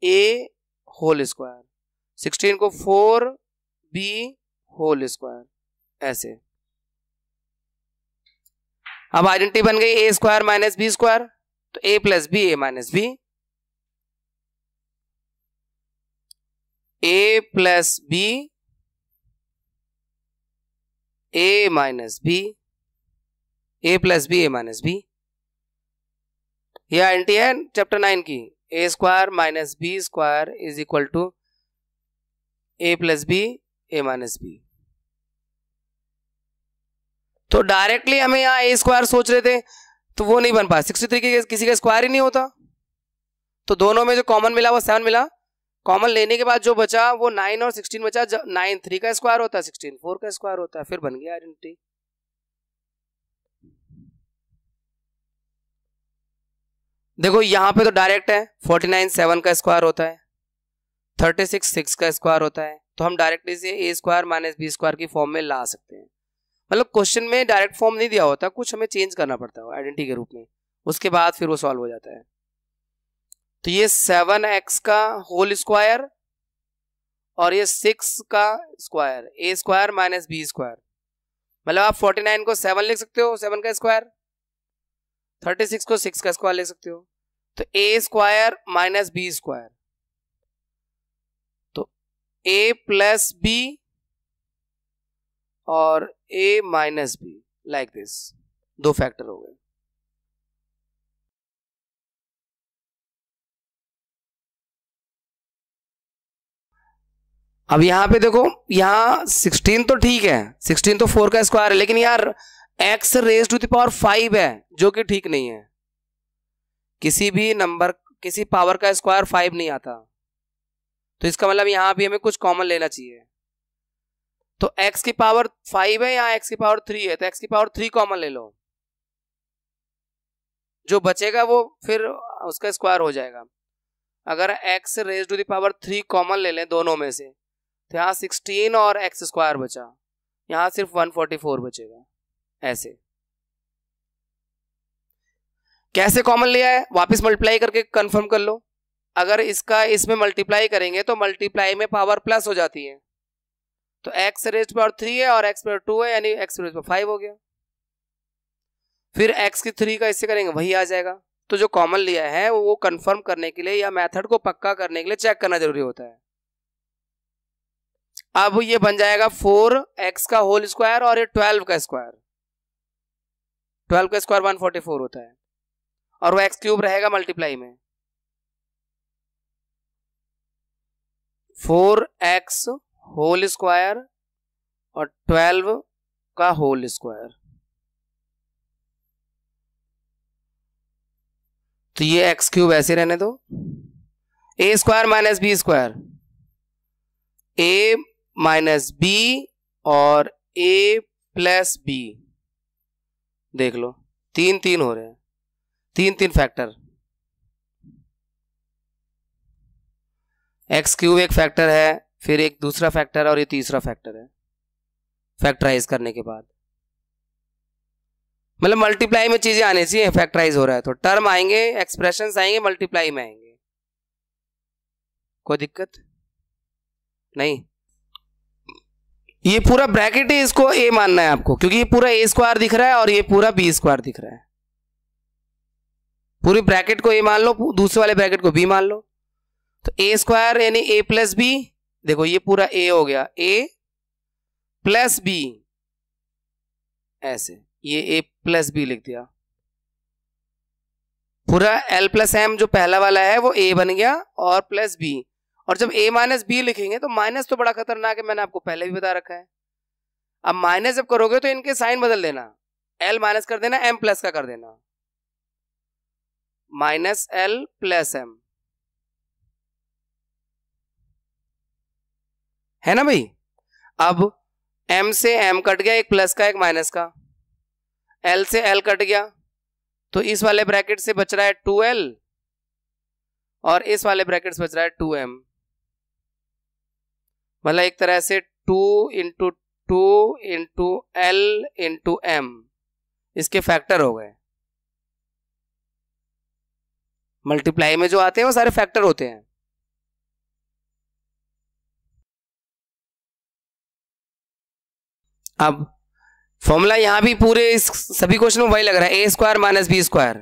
a whole square, sixteen को फोर बी होल स्क्वायर, ऐसे। अब आइडेंटिटी बन गई ए स्क्वायर माइनस बी स्क्वायर, तो ए प्लस बी ए माइनस बी, ए प्लस बी ए माइनस बी, ए प्लस बी ए माइनस बी। यह आइडेंटिटी है चैप्टर नाइन की, ए square minus B square is equal to A plus B A minus B. तो directly हमें यहाँ ए square सोच रहे थे तो वो नहीं बन पाया, सिक्सटी थ्री के किसी का स्क्वायर ही नहीं होता। तो दोनों में जो कॉमन मिला वो सेवन मिला, कॉमन लेने के बाद जो बचा वो नाइन और सिक्सटीन बचा। नाइन थ्री का स्क्वायर होता है, सिक्सटीन फोर का स्क्वायर होता है, फिर बन गया आइडेंटिटी। देखो यहाँ पे तो डायरेक्ट है, फोर्टी नाइन सेवन का स्क्वायर होता है, थर्टी सिक्स सिक्स का स्क्वायर होता है, तो हम डायरेक्टली इसे ए स्क्वायर माइनस बी स्क्वायर की फॉर्म में ला सकते हैं। मतलब क्वेश्चन में डायरेक्ट फॉर्म नहीं दिया होता, कुछ हमें चेंज करना पड़ता है आइडेंटिटी के रूप में, उसके बाद फिर वो सॉल्व हो जाता है। तो ये सेवन एक्स का होल स्क्वायर और ये सिक्स का स्क्वायर, ए स्क्वायर माइनस बी स्क्वायर। मतलब आप फोर्टी नाइन को सेवन लिख सकते हो, सेवन का स्क्वायर, थर्टी सिक्स को सिक्स का स्क्वायर लिख सकते हो। तो ए स्क्वायर माइनस बी स्क्वायर, तो ए प्लस बी और ए माइनस बी, लाइक दिस, दो फैक्टर हो गए। अब यहां पे देखो, यहां सिक्सटीन तो ठीक है, सिक्सटीन तो फोर का स्क्वायर है, लेकिन यार x raise to the power five है जो कि ठीक नहीं है। किसी भी नंबर, किसी पावर का स्क्वायर फाइव नहीं आता, तो इसका मतलब यहां भी हमें कुछ कॉमन लेना चाहिए। तो x की पावर फाइव है, यहाँ x की पावर थ्री है, तो x की पावर थ्री कॉमन ले लो, जो बचेगा वो फिर उसका स्क्वायर हो जाएगा। अगर x raise to the power three common ले लें दोनों में से, तो यहाँ सिक्सटीन और x स्क्वायर बचा, यहाँ सिर्फ वन फोर्टी फोर बचेगा। ऐसे कैसे कॉमन लिया है, वापस मल्टीप्लाई करके कंफर्म कर लो। अगर इसका इसमें मल्टीप्लाई करेंगे तो मल्टीप्लाई में पावर प्लस हो जाती है, तो x रेज पावर थ्री है और x पावर टू है, यानी x रेज पावर फाइव हो गया। फिर x की थ्री का इससे करेंगे, वही आ जाएगा। तो जो कॉमन लिया है वो कंफर्म करने के लिए या मेथड को पक्का करने के लिए चेक करना जरूरी होता है। अब ये बन जाएगा फोर एक्स का होल स्क्वायर और ये ट्वेल्व का स्क्वायर, ट्वेल्व का स्क्वायर वन फोर्टी फोर होता है, और वो एक्स क्यूब रहेगा मल्टीप्लाई में। फोर एक्स होल स्क्वायर और ट्वेल्व का होल स्क्वायर, तो ये एक्स क्यूब ऐसे रहने दो। ए स्क्वायर माइनस बी स्क्वायर, ए माइनस बी और ए प्लस बी, देख लो तीन तीन हो रहे हैं, तीन तीन फैक्टर। एक्स क्यूब एक फैक्टर है, फिर एक दूसरा फैक्टर है और ये तीसरा फैक्टर है। फैक्टराइज करने के बाद मतलब मल्टीप्लाई में चीजें आने चाहिए, फैक्टराइज हो रहा है तो टर्म आएंगे, एक्सप्रेशंस आएंगे, मल्टीप्लाई में आएंगे। कोई दिक्कत नहीं, ये पूरा ब्रैकेट ही इसको ए मानना है आपको, क्योंकि ये पूरा ए स्क्वायर दिख रहा है और ये पूरा बी स्क्वायर दिख रहा है। पूरी ब्रैकेट को ए मान लो, दूसरे वाले ब्रैकेट को बी मान लो। तो ए स्क्वायर यानी ए प्लस बी, देखो ये पूरा ए हो गया, ए प्लस बी, ऐसे ये ए प्लस बी लिख दिया। पूरा एल प्लस एम जो पहला वाला है वो ए बन गया और प्लस बी, और जब ए माइनस बी लिखेंगे तो माइनस तो बड़ा खतरनाक है, मैंने आपको पहले भी बता रखा है। अब माइनस जब करोगे तो इनके साइन बदल देना, एल माइनस कर देना, एम प्लस का कर देना, माइनस एल प्लस एम, है ना भाई। अब m से m कट गया, एक प्लस का एक माइनस का, l से l कट गया, तो इस वाले ब्रैकेट से बच रहा है टू एल और इस वाले ब्रैकेट से बच रहा है टू एम। मतलब एक तरह से two into two into L into M इसके फैक्टर हो गए। मल्टीप्लाई में जो आते हैं वो सारे फैक्टर होते हैं। अब फॉर्मूला यहां भी पूरे इस सभी क्वेश्चन में वही लग रहा है, ए स्क्वायर माइनस बी स्क्वायर।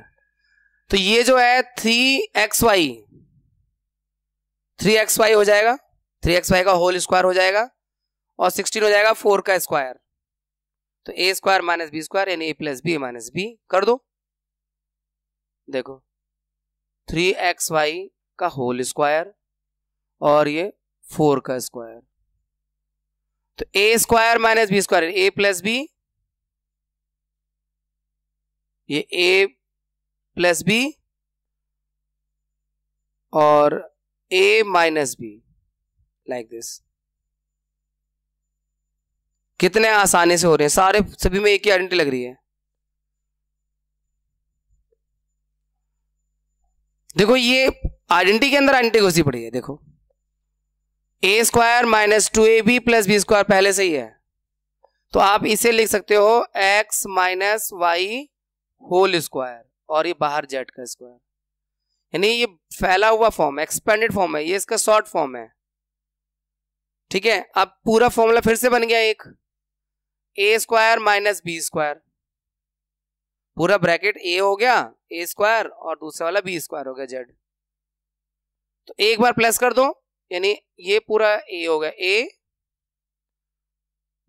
तो ये जो है three X Y three X Y हो जाएगा, थ्री एक्स वाई का होल स्क्वायर हो जाएगा और सिक्सटीन हो जाएगा फोर का स्क्वायर। तो ए स्क्वायर माइनस बी स्क्वायर यानी ए प्लस बी माइनस बी कर दो। देखो थ्री एक्स वाई का होल स्क्वायर और ये फोर का स्क्वायर। तो ए स्क्वायर माइनस बी स्क्वायर ए प्लस बी, ये ए प्लस बी और ए माइनस बी लाइक दिस। कितने आसानी से हो रहे हैं, सारे सभी में एक ही आइडेंटिटी लग रही है। देखो ये आइडेंटिटी के अंदर आइडेंटिटी घुसी पड़ी है। देखो ए square minus two A B plus B square पहले से ही है, तो आप इसे लिख सकते हो X minus Y whole square और ये बाहर जेड का स्क्वायर। यानी ये फैला हुआ फॉर्म एक्सपेंडेड फॉर्म है, ये इसका शॉर्ट फॉर्म है। ठीक है, अब पूरा फॉर्मूला फिर से बन गया एक A square minus B square. पूरा ब्रैकेट ए हो गया ए स्क्वायर और दूसरा वाला बी स्क्वायर हो गया जेड। तो एक बार प्लस कर दो यानी ये पूरा ए हो गया ए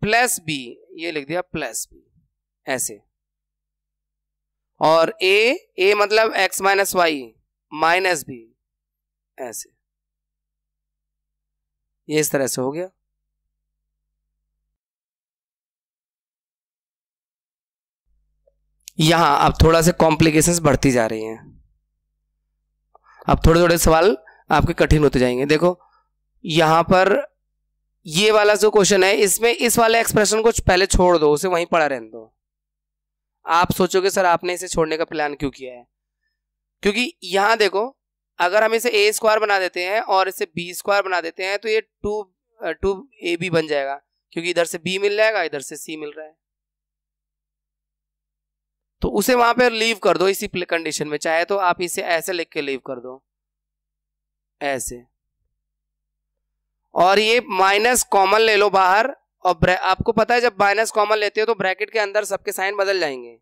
प्लस बी, ये लिख दिया प्लस बी ऐसे। और ए ए मतलब X minus Y minus B ऐसे, ये इस तरह से हो गया। यहां अब थोड़ा से कॉम्प्लिकेशंस बढ़ती जा रही हैं, अब थोड़े थोड़े सवाल आपके कठिन होते जाएंगे। देखो यहां पर ये वाला जो क्वेश्चन है इसमें इस वाले एक्सप्रेशन को पहले छोड़ दो, उसे वहीं पड़ा रहने दो। आप सोचोगे सर आपने इसे छोड़ने का प्लान क्यों किया है, क्योंकि यहां देखो अगर हम इसे ए स्क्वायर बना देते हैं और इसे बी स्क्वायर बना देते हैं तो ये टू टू ए बी बन जाएगा, क्योंकि इधर से बी मिल जाएगा इधर से सी मिल रहा है। तो उसे वहां पर लीव कर दो इसी कंडीशन में, चाहे तो आप इसे ऐसे लिख के लीव कर दो ऐसे, और ये माइनस कॉमन ले लो बाहर। और आपको पता है जब माइनस कॉमन लेते हो तो ब्रैकेट के अंदर सबके साइन बदल जाएंगे।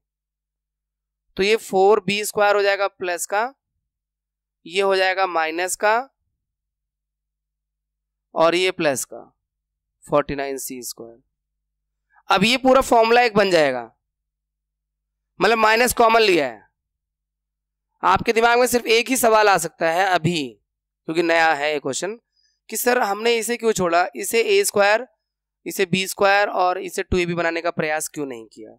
तो ये फोर बी स्क्वायर हो जाएगा प्लस का, ये हो जाएगा माइनस का और ये प्लस का फोर्टी नाइन सी स्क्वायर। अब ये पूरा फॉर्मूला एक बन जाएगा, मतलब माइनस कॉमन लिया है। आपके दिमाग में सिर्फ एक ही सवाल आ सकता है अभी, क्योंकि नया है ये क्वेश्चन, कि सर हमने इसे क्यों छोड़ा, इसे ए स्क्वायर इसे बी स्क्वायर और इसे टू ए बी बनाने का प्रयास क्यों नहीं किया।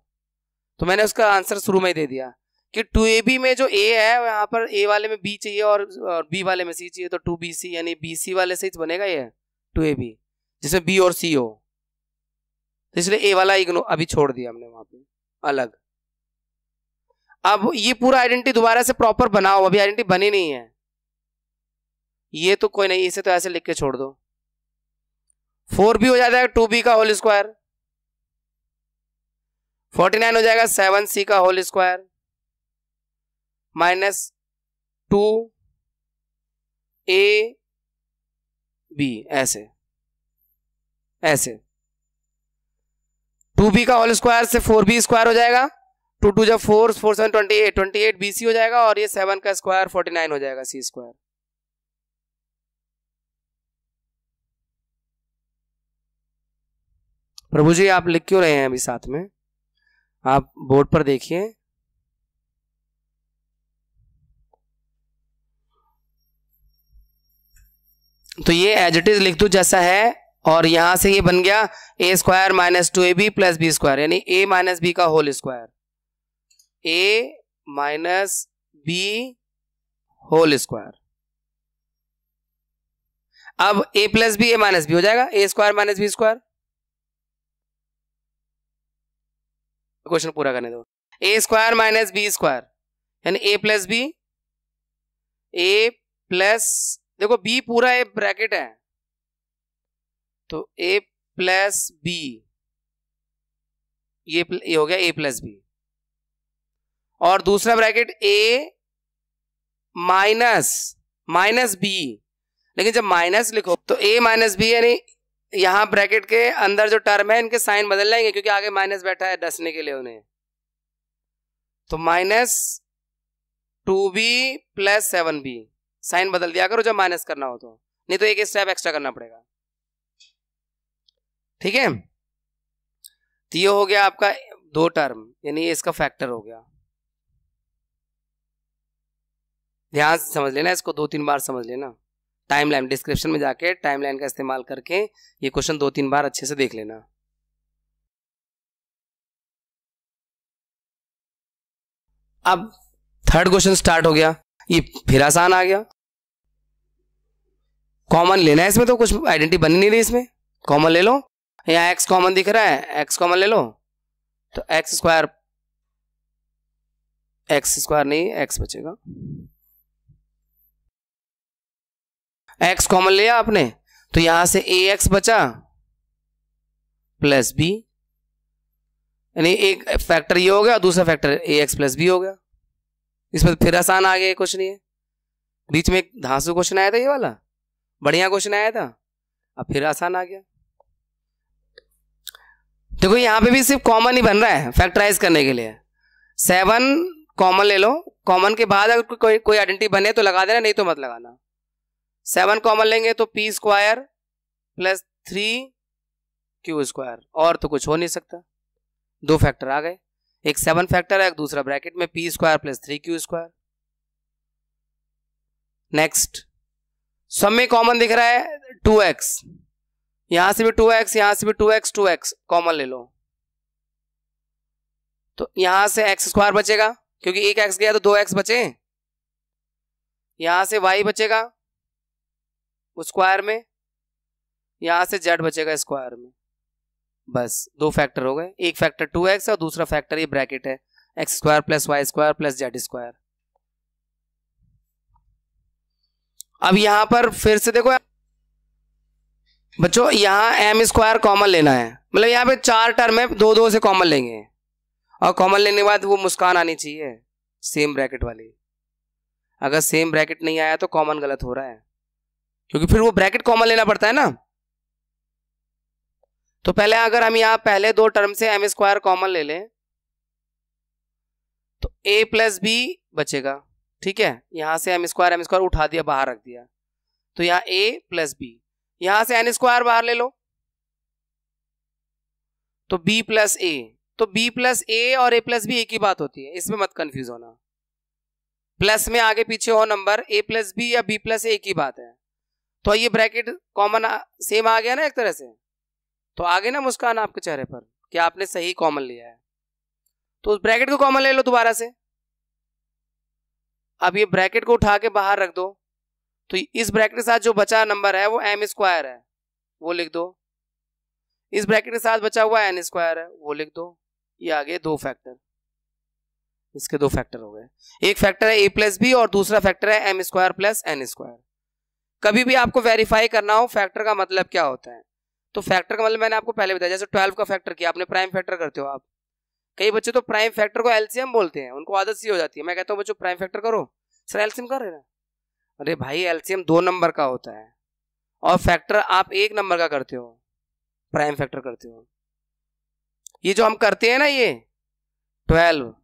तो मैंने उसका आंसर शुरू में ही दे दिया कि टू ए बी में जो ए है यहाँ पर ए वाले में बी चाहिए और बी वाले में सी चाहिए, तो टू बी सी यानी बी सी वाले से बनेगा ये टू ए बी जिसमें बी और सी हो। तो इसलिए ए वाला इग्नो अभी छोड़ दिया हमने वहां पे अलग। अब ये पूरा आइडेंटिटी दोबारा से प्रॉपर बनाओ, अभी आइडेंटिटी बनी नहीं है। ये तो कोई नहीं, इसे तो ऐसे लिख के छोड़ दो। फोर बी हो जाता है टू बी का होल स्क्वायर, फोर्टी नाइन हो जाएगा सेवन सी का होल स्क्वायर माइनस टू ए बी ऐसे ऐसे। टू बी का होल स्क्वायर से फोर बी स्क्वायर हो जाएगा, टू टू जब four four seven twenty eight twenty eight B C हो जाएगा और ये सेवन का स्क्वायर फोर्टी नाइन हो जाएगा सी स्क्वायर। प्रभु जी आप लिख क्यों रहे हैं अभी साथ में, आप बोर्ड पर देखिए। तो ये एज इट इज लिख दो जैसा है, और यहां से ये बन गया ए square minus two A B plus B square यानी ए माइनस बी का होल स्क्वायर ए माइनस बी होल स्क्वायर। अब A plus B A minus B हो जाएगा ए square minus B square. Question पूरा करने दो। ए स्क्वायर माइनस बी स्क्वायर यानी ए plus B, ए plus देखो बी पूरा ए ब्रैकेट है तो ए प्लस बी, ये ये हो गया ए प्लस बी, और दूसरा bracket A minus minus B, लेकिन जब माइनस लिखो तो ए माइनस बी यानी यहाँ ब्रैकेट के अंदर जो टर्म है इनके साइन बदल जाएंगे क्योंकि आगे माइनस बैठा है डसने के लिए उन्हें, तो minus two B plus seven B, sign बदल दिया करो जब माइनस करना हो तो, नहीं तो एक स्टेप एक्स्ट्रा करना पड़ेगा। ठीक है, तो ये हो गया आपका दो टर्म यानी ये इसका फैक्टर हो गया। ध्यान से समझ लेना इसको, दो तीन बार समझ लेना, टाइमलाइन डिस्क्रिप्शन में जाके टाइमलाइन का इस्तेमाल करके ये क्वेश्चन दो तीन बार अच्छे से देख लेना। अब थर्ड क्वेश्चन स्टार्ट हो गया, ये फिर आसान आ गया, कॉमन लेना है इसमें, तो कुछ आइडेंटिटी बनी नहीं रही इसमें, कॉमन ले लो, यहाँ एक्स कॉमन दिख रहा है, एक्स कॉमन ले लो तो एक्स स्क्वायर, एक्स स्क्वायर नहीं एक्स बचेगा, एक्स कॉमन लिया आपने तो यहां से ए एक्स बचा प्लस बी, यानी एक फैक्टर ये हो गया और दूसरा factor A X plus B हो गया। इसमें फिर आसान आ गया क्वेश्चन, ये बीच में एक धांसू क्वेश्चन आया था ये वाला बढ़िया क्वेश्चन आया था, अब फिर आसान आ गया। देखो यहाँ पे भी सिर्फ कॉमन ही बन रहा है फैक्टराइज करने के लिए, सेवन कॉमन ले लो, कॉमन के बाद अगर कोई कोई आइडेंटिटी बने तो लगा देना, नहीं तो मत लगाना। सेवन कॉमन लेंगे तो P square plus three Q square, और तो कुछ हो नहीं सकता, दो फैक्टर आ गए, एक सेवन फैक्टर है एक दूसरा ब्रैकेट में P square plus three Q square. Next, सब में कॉमन दिख रहा है टू एक्स, यहां से भी टू एक्स यहां से भी two x two X common ले लो तो यहां से एक्स स्क्वायर बचेगा क्योंकि एक एक्स गया तो दो एक्स बचे, यहां से वाई बचेगा स्क्वायर में, यहां से जेड बचेगा स्क्वायर में, बस दो फैक्टर हो गए, एक फैक्टर टू एक्स और दूसरा फैक्टर ये ब्रैकेट है x square plus Y square plus Z square. अब यहां पर फिर से देखो बच्चों, यहां एम स्क्वायर कॉमन लेना है, मतलब यहां पे चार टर्म है, दो दो से कॉमन लेंगे और कॉमन लेने के बाद वो मुस्कान आनी चाहिए सेम ब्रैकेट वाली, अगर सेम ब्रैकेट नहीं आया तो कॉमन गलत हो रहा है क्योंकि फिर वो ब्रैकेट कॉमन लेना पड़ता है ना। तो पहले अगर हम यहां पहले दो टर्म से एम स्क्वायर कॉमन ले लें तो ए प्लस बी बचेगा, ठीक है, यहां से एम स्क्वायर एम स्क्वायर उठा दिया बाहर रख दिया तो यहां ए प्लस बी, यहां से एन स्क्वायर बाहर ले लो तो बी प्लस ए, तो बी प्लस ए और ए प्लस बी एक ही बात होती है, इसमें मत कंफ्यूज होना, प्लस में आगे पीछे हो नंबर, ए प्लस बी या बी प्लस ए एक ही बात है। तो ये ब्रैकेट कॉमन सेम आ गया ना एक तरह से, तो आ गई ना मुस्कान आपके चेहरे पर कि आपने सही कॉमन लिया है, तो उस ब्रैकेट को कॉमन ले लो दोबारा से। अब ये ब्रैकेट को उठा के बाहर रख दो तो इस ब्रैकेट के साथ जो बचा नंबर है वो एम स्क्वायर है वो लिख दो, इस ब्रैकेट के साथ बचा हुआ एन स्क्वायर है वो लिख दो, ये आ गए दो फैक्टर, इसके दो फैक्टर हो गए, एक फैक्टर है ए प्लस बी और दूसरा फैक्टर है M square plus N square. कभी भी आपको वेरीफाई करना हो फैक्टर का मतलब क्या होता है, तो फैक्टर का मतलब मैंने आपको पहले बताया, जैसे ट्वेल्व का फैक्टर किया आपने, प्राइम फैक्टर करते हो आप, कई बच्चे तो प्राइम फैक्टर को एलसीएम बोलते हैं, उनको आदत सी हो जाती है, मैं कहता हूँ बच्चों प्राइम फैक्टर करो, सर एलसीएम कर रहे हैं, अरे भाई एलसीएम दो नंबर का होता है और फैक्टर आप एक नंबर का करते हो, प्राइम फैक्टर करते हो। ये जो हम करते हैं ना ये ट्वेल्व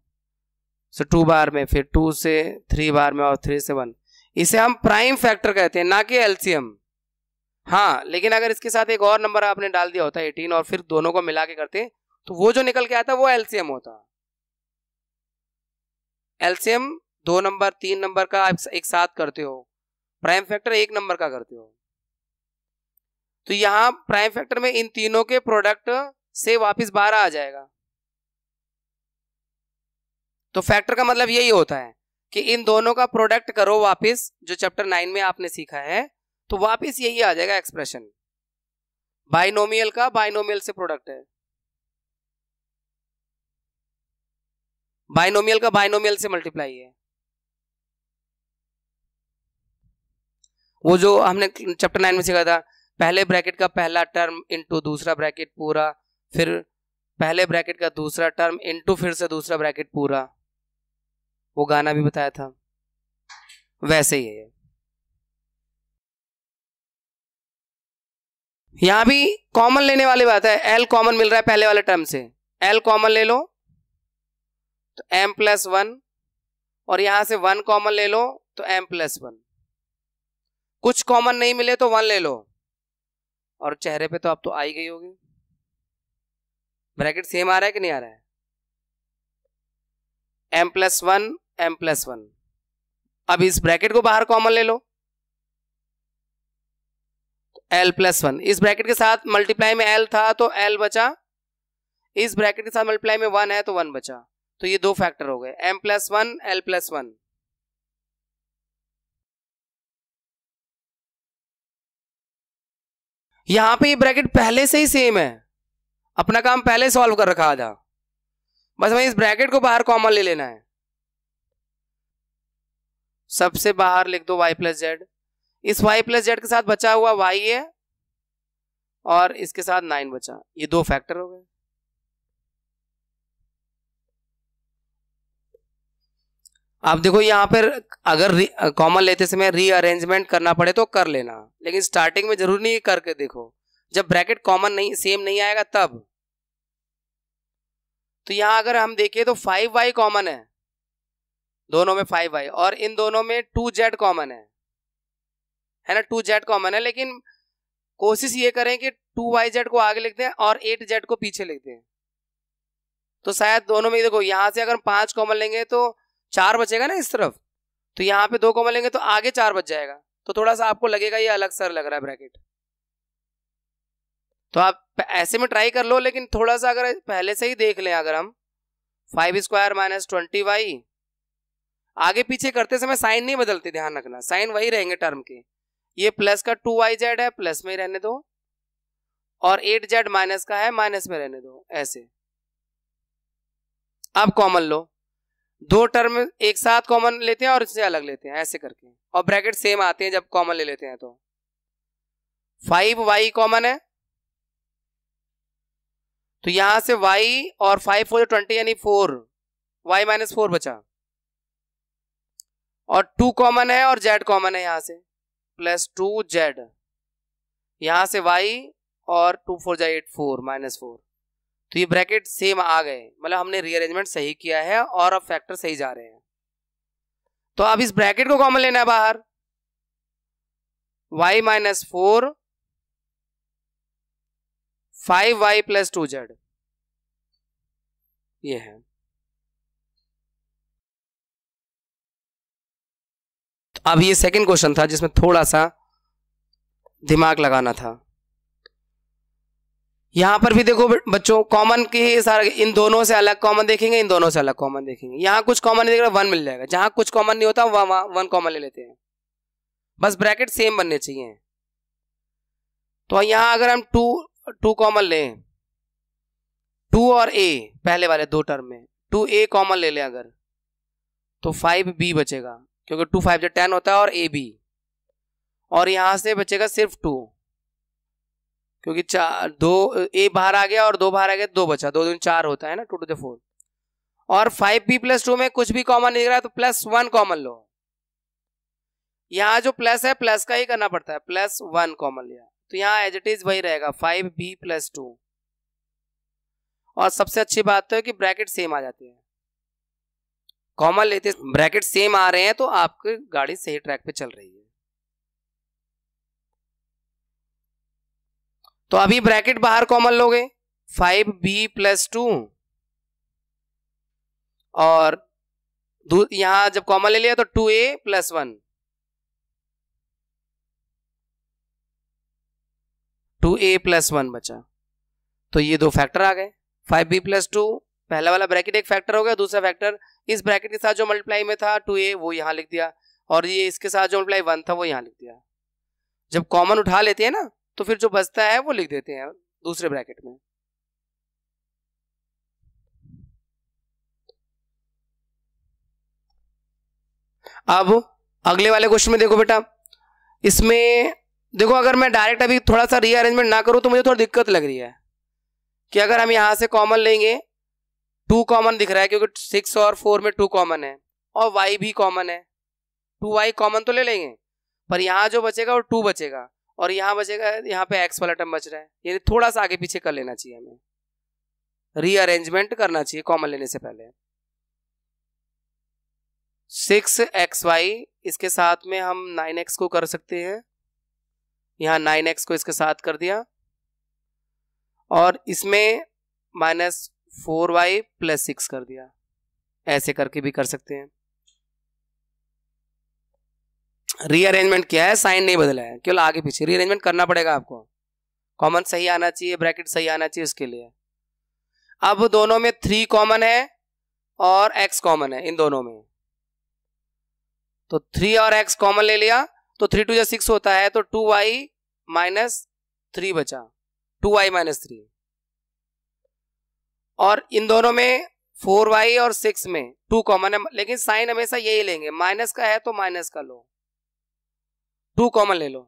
से टू बार में फिर टू से थ्री बार में और थ्री से वन, इसे हम प्राइम फैक्टर कहते हैं ना कि एलसीएम। हाँ, लेकिन अगर इसके साथ एक और नंबर आपने डाल दिया होता अठारह और फिर दोनों को मिला के करते तो वो जो निकल के आता वो एलसीएम होता। एलसीएम दो नंबर तीन नंबर का आप एक साथ करते हो, प्राइम फैक्टर एक नंबर का करते हो। तो यहाँ प्राइम फैक्टर में इन तीनों के प्रोडक्ट से वापस बारह आ जाएगा। तो फैक्टर का मतलब यही होता है कि इन दोनों का प्रोडक्ट करो वापस, जो चैप्टर नाइन में आपने सीखा है, तो वापस यही आ जाएगा एक्सप्रेशन। बाइनोमियल का बाइनोमियल से प्रोडक्ट है, बाइनोमियल का बाइनोमियल से मल्टीप्लाई है, वो जो हमने चैप्टर नाइन में सीखा था, पहले ब्रैकेट का पहला टर्म इंटू दूसरा ब्रैकेट पूरा, फिर पहले ब्रैकेट का दूसरा टर्म इंटू फिर से दूसरा ब्रैकेट पूरा, वो गाना भी बताया था, वैसे ही है यहां भी। कॉमन लेने वाली बात है, एल कॉमन मिल रहा है पहले वाले टर्म से, एल कॉमन ले लो तो एम प्लस वन, और यहां से वन कॉमन ले लो तो एम प्लस वन, कुछ कॉमन नहीं मिले तो वन ले लो, और चेहरे पे तो आप तो आ ही गई होगी। ब्रैकेट सेम आ रहा है कि नहीं आ रहा है? M plus one M plus one, अब इस ब्रैकेट को बाहर कॉमन ले लो, एल प्लस वन, इस ब्रैकेट के साथ मल्टीप्लाई में एल था तो एल बचा, इस ब्रैकेट के साथ मल्टीप्लाई में वन है तो वन बचा, तो ये दो फैक्टर हो गए, M plus one L plus one. यहां पे ये ब्रैकेट पहले से ही सेम है, अपना काम पहले सॉल्व कर रखा था, बस हमें इस ब्रैकेट को बाहर कॉमन ले लेना है। सबसे बाहर लिख दो वाई प्लस जेड, इस y प्लस जेड के साथ बचा हुआ y है और इसके साथ नाइन बचा, ये दो फैक्टर हो गए। आप देखो यहाँ पर अगर कॉमन लेते समय रीअरेंजमेंट करना पड़े तो कर लेना, लेकिन स्टार्टिंग में जरूर नहीं करके देखो, जब ब्रैकेट कॉमन नहीं सेम नहीं आएगा तब। तो यहाँ अगर हम देखें तो फाइव वाई कॉमन है दोनों में, फाइव वाई, और इन दोनों में टू जेड कॉमन है है ना, टू जेड कॉमन है, लेकिन कोशिश ये करें कि टू वाई जेड को आगे लिख दें और एट जेड को पीछे लिख दें, तो शायद दोनों में देखो यहां से अगर पांच कॉमन लेंगे तो चार बचेगा ना इस तरफ, तो यहाँ पे दो कॉमन लेंगे तो आगे चार बच जाएगा, तो थोड़ा सा आपको लगेगा ये अलग सर लग रहा है ब्रैकेट। तो आप ऐसे में ट्राई कर लो, लेकिन थोड़ा सा अगर पहले से ही देख लें, अगर हम five square minus twenty Y आगे पीछे करते समय साइन नहीं बदलते, ध्यान रखना, साइन वही रहेंगे टर्म के, ये प्लस का टू वाई जेड है प्लस में रहने दो, और एट जेड माइनस का है माइनस में रहने दो, ऐसे। अब कॉमन लो, दो टर्म एक साथ कॉमन लेते हैं और इससे अलग लेते हैं, ऐसे करके, और ब्रैकेट सेम आते हैं जब कॉमन ले लेते हैं तो। फाइव वाई कॉमन है तो यहां से वाई, और फाइव फोर ट्वेंटी यानी फोर, वाई माइनस फोर बचा, और टू कॉमन है और जेड कॉमन है यहां से, प्लस टू जेड, यहां से वाई, और टू फोर जाए एट फोर माइनस फोर, तो ये ब्रैकेट सेम आ गए, मतलब हमने रीअरेंजमेंट सही किया है और अब फैक्टर सही जा रहे हैं। तो अब इस ब्रैकेट को कॉमन लेना है बाहर, Y minus four five Y plus two Z, ये है। अब ये सेकंड क्वेश्चन था जिसमें थोड़ा सा दिमाग लगाना था। यहां पर भी देखो बच्चों, कॉमन के सारे, इन दोनों से अलग कॉमन देखेंगे, इन दोनों से अलग कॉमन देखेंगे, यहां कुछ कॉमन नहीं देख रहा, वन मिल जाएगा, जहां कुछ कॉमन नहीं होता वहां वन कॉमन ले लेते हैं, बस ब्रैकेट सेम बनने चाहिए। तो यहां अगर हम टू टू कॉमन लें, टू और ए पहले वाले दो टर्म में, टू ए कॉमन ले लें अगर, तो फाइव बी बचेगा, क्योंकि टू फाइव जो टेन होता है, और ए बी, और यहां से बचेगा सिर्फ टू, क्योंकि चार दो ए बाहर आ गया और दो बाहर आ गया, दो बचा, दो दिन चार होता है ना, टू टू द फोर, और फाइव बी प्लस टू में कुछ भी कॉमन नहीं रहा तो प्लस वन कॉमन लो, यहां जो प्लस है प्लस का ही करना पड़ता है, प्लस वन कॉमन लिया, तो यहाँ एज इट इज वही रहेगा, फाइव बी प्लस टू, और सबसे अच्छी बात तो है कि ब्रैकेट सेम आ जाती है, कॉमन लेते ब्रैकेट सेम आ रहे हैं तो आपकी गाड़ी सही ट्रैक पे चल रही है। तो अभी ब्रैकेट बाहर कॉमन लोगे, फाइव बी प्लस टू, और यहां जब कॉमन ले लिया तो टू ए प्लस वन, टू ए प्लस वन बचा, तो ये दो फैक्टर आ गए, फाइव बी प्लस टू, पहला वाला ब्रैकेट एक फैक्टर हो गया, दूसरा फैक्टर इस ब्रैकेट के साथ जो मल्टीप्लाई में था टू ए वो यहाँ लिख दिया, और ये इसके साथ जो मल्टीप्लाई वन था वो यहाँ लिख दिया। जब कॉमन उठा लेते हैं ना तो फिर जो बचता है वो लिख देते हैं दूसरे ब्रैकेट में। अब अगले वाले क्वेश्चन में देखो बेटा, इसमें देखो अगर मैं डायरेक्ट अभी थोड़ा सा रीअरेंजमेंट ना करूँ तो मुझे थोड़ी दिक्कत लग रही है कि अगर हम यहाँ से कॉमन लेंगे, टू कॉमन दिख रहा है क्योंकि सिक्स और फोर में टू कॉमन है और वाई भी कॉमन है, टू वाई कॉमन तो ले लेंगे पर यहाँ जो बचेगा वो टू बचेगा और यहाँ बचेगा यहाँ पे एक्स वाला टर्म बच रहा है, यानी थोड़ा सा आगे पीछे कर लेना चाहिए, हमें रीअरेंजमेंट करना चाहिए कॉमन लेने से पहले। सिक्स एक्स वाई इसके साथ में हम नाइन एक्स को कर सकते हैं, यहाँ नाइन एक्स को इसके साथ कर दिया और इसमें minus four Y plus six कर दिया, ऐसे करके भी कर सकते हैं। रीअरेंजमेंट किया है, साइन नहीं बदला है, केवल आगे पीछे रीअरेंजमेंट करना पड़ेगा आपको, कॉमन सही आना चाहिए, ब्रैकेट सही आना चाहिए उसके लिए। अब दोनों में थ्री कॉमन है और एक्स कॉमन है इन दोनों में, तो थ्री और एक्स कॉमन ले लिया तो थ्री टू या सिक्स होता है, तो टू वाई माइनस थ्री बचा, टू वाई माइनस थ्री, और इन दोनों में फोर वाई और सिक्स में टू कॉमन है, लेकिन साइन हमेशा यही लेंगे, माइनस का है तो माइनस का लो, टू कॉमन ले लो,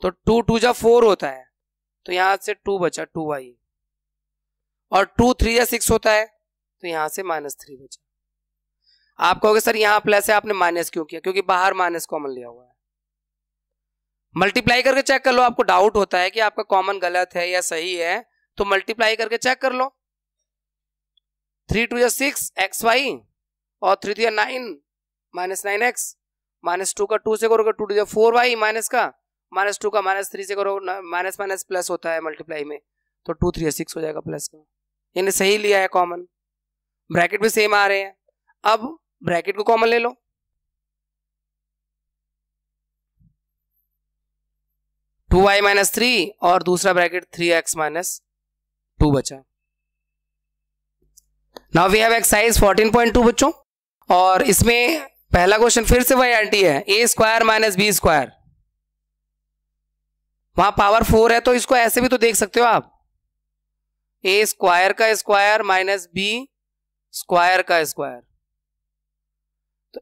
तो टू टू जा फोर होता है तो यहां से टू बचा टू वाई, और टू थ्री या सिक्स होता है तो यहां से माइनस थ्री बचा। आप कहोगे सर यहां प्लस है आपने माइनस क्यों किया, क्योंकि बाहर माइनस कॉमन लिया हुआ है। मल्टीप्लाई करके चेक कर लो, आपको डाउट होता है कि आपका कॉमन गलत है या सही है तो मल्टीप्लाई करके चेक कर लो, थ्री टू या सिक्स एक्स वाई और थ्री टू या nine minus nine X, minus two का टू से करोगे टू टू या फोर वाई, माइनस का माइनस टू का माइनस थ्री से करोगे, माइनस माइनस प्लस होता है मल्टीप्लाई में, तो टू थ्री या सिक्स हो जाएगा प्लस का, यानी सही लिया है कॉमन, ब्रैकेट भी सेम आ रहे हैं। अब ब्रैकेट को कॉमन ले लो, टू वाई माइनस थ्री और दूसरा bracket three x minus two बचा। Now we have exercise fourteen point two बच्चों, और इसमें पहला क्वेश्चन फिर से वही आंटी है, ए स्क्वायर माइनस बी स्क्वायर, वहां पावर फोर है तो इसको ऐसे भी तो देख सकते हो आप, ए स्क्वायर का स्क्वायर माइनस बी स्क्वायर का स्क्वायर, तो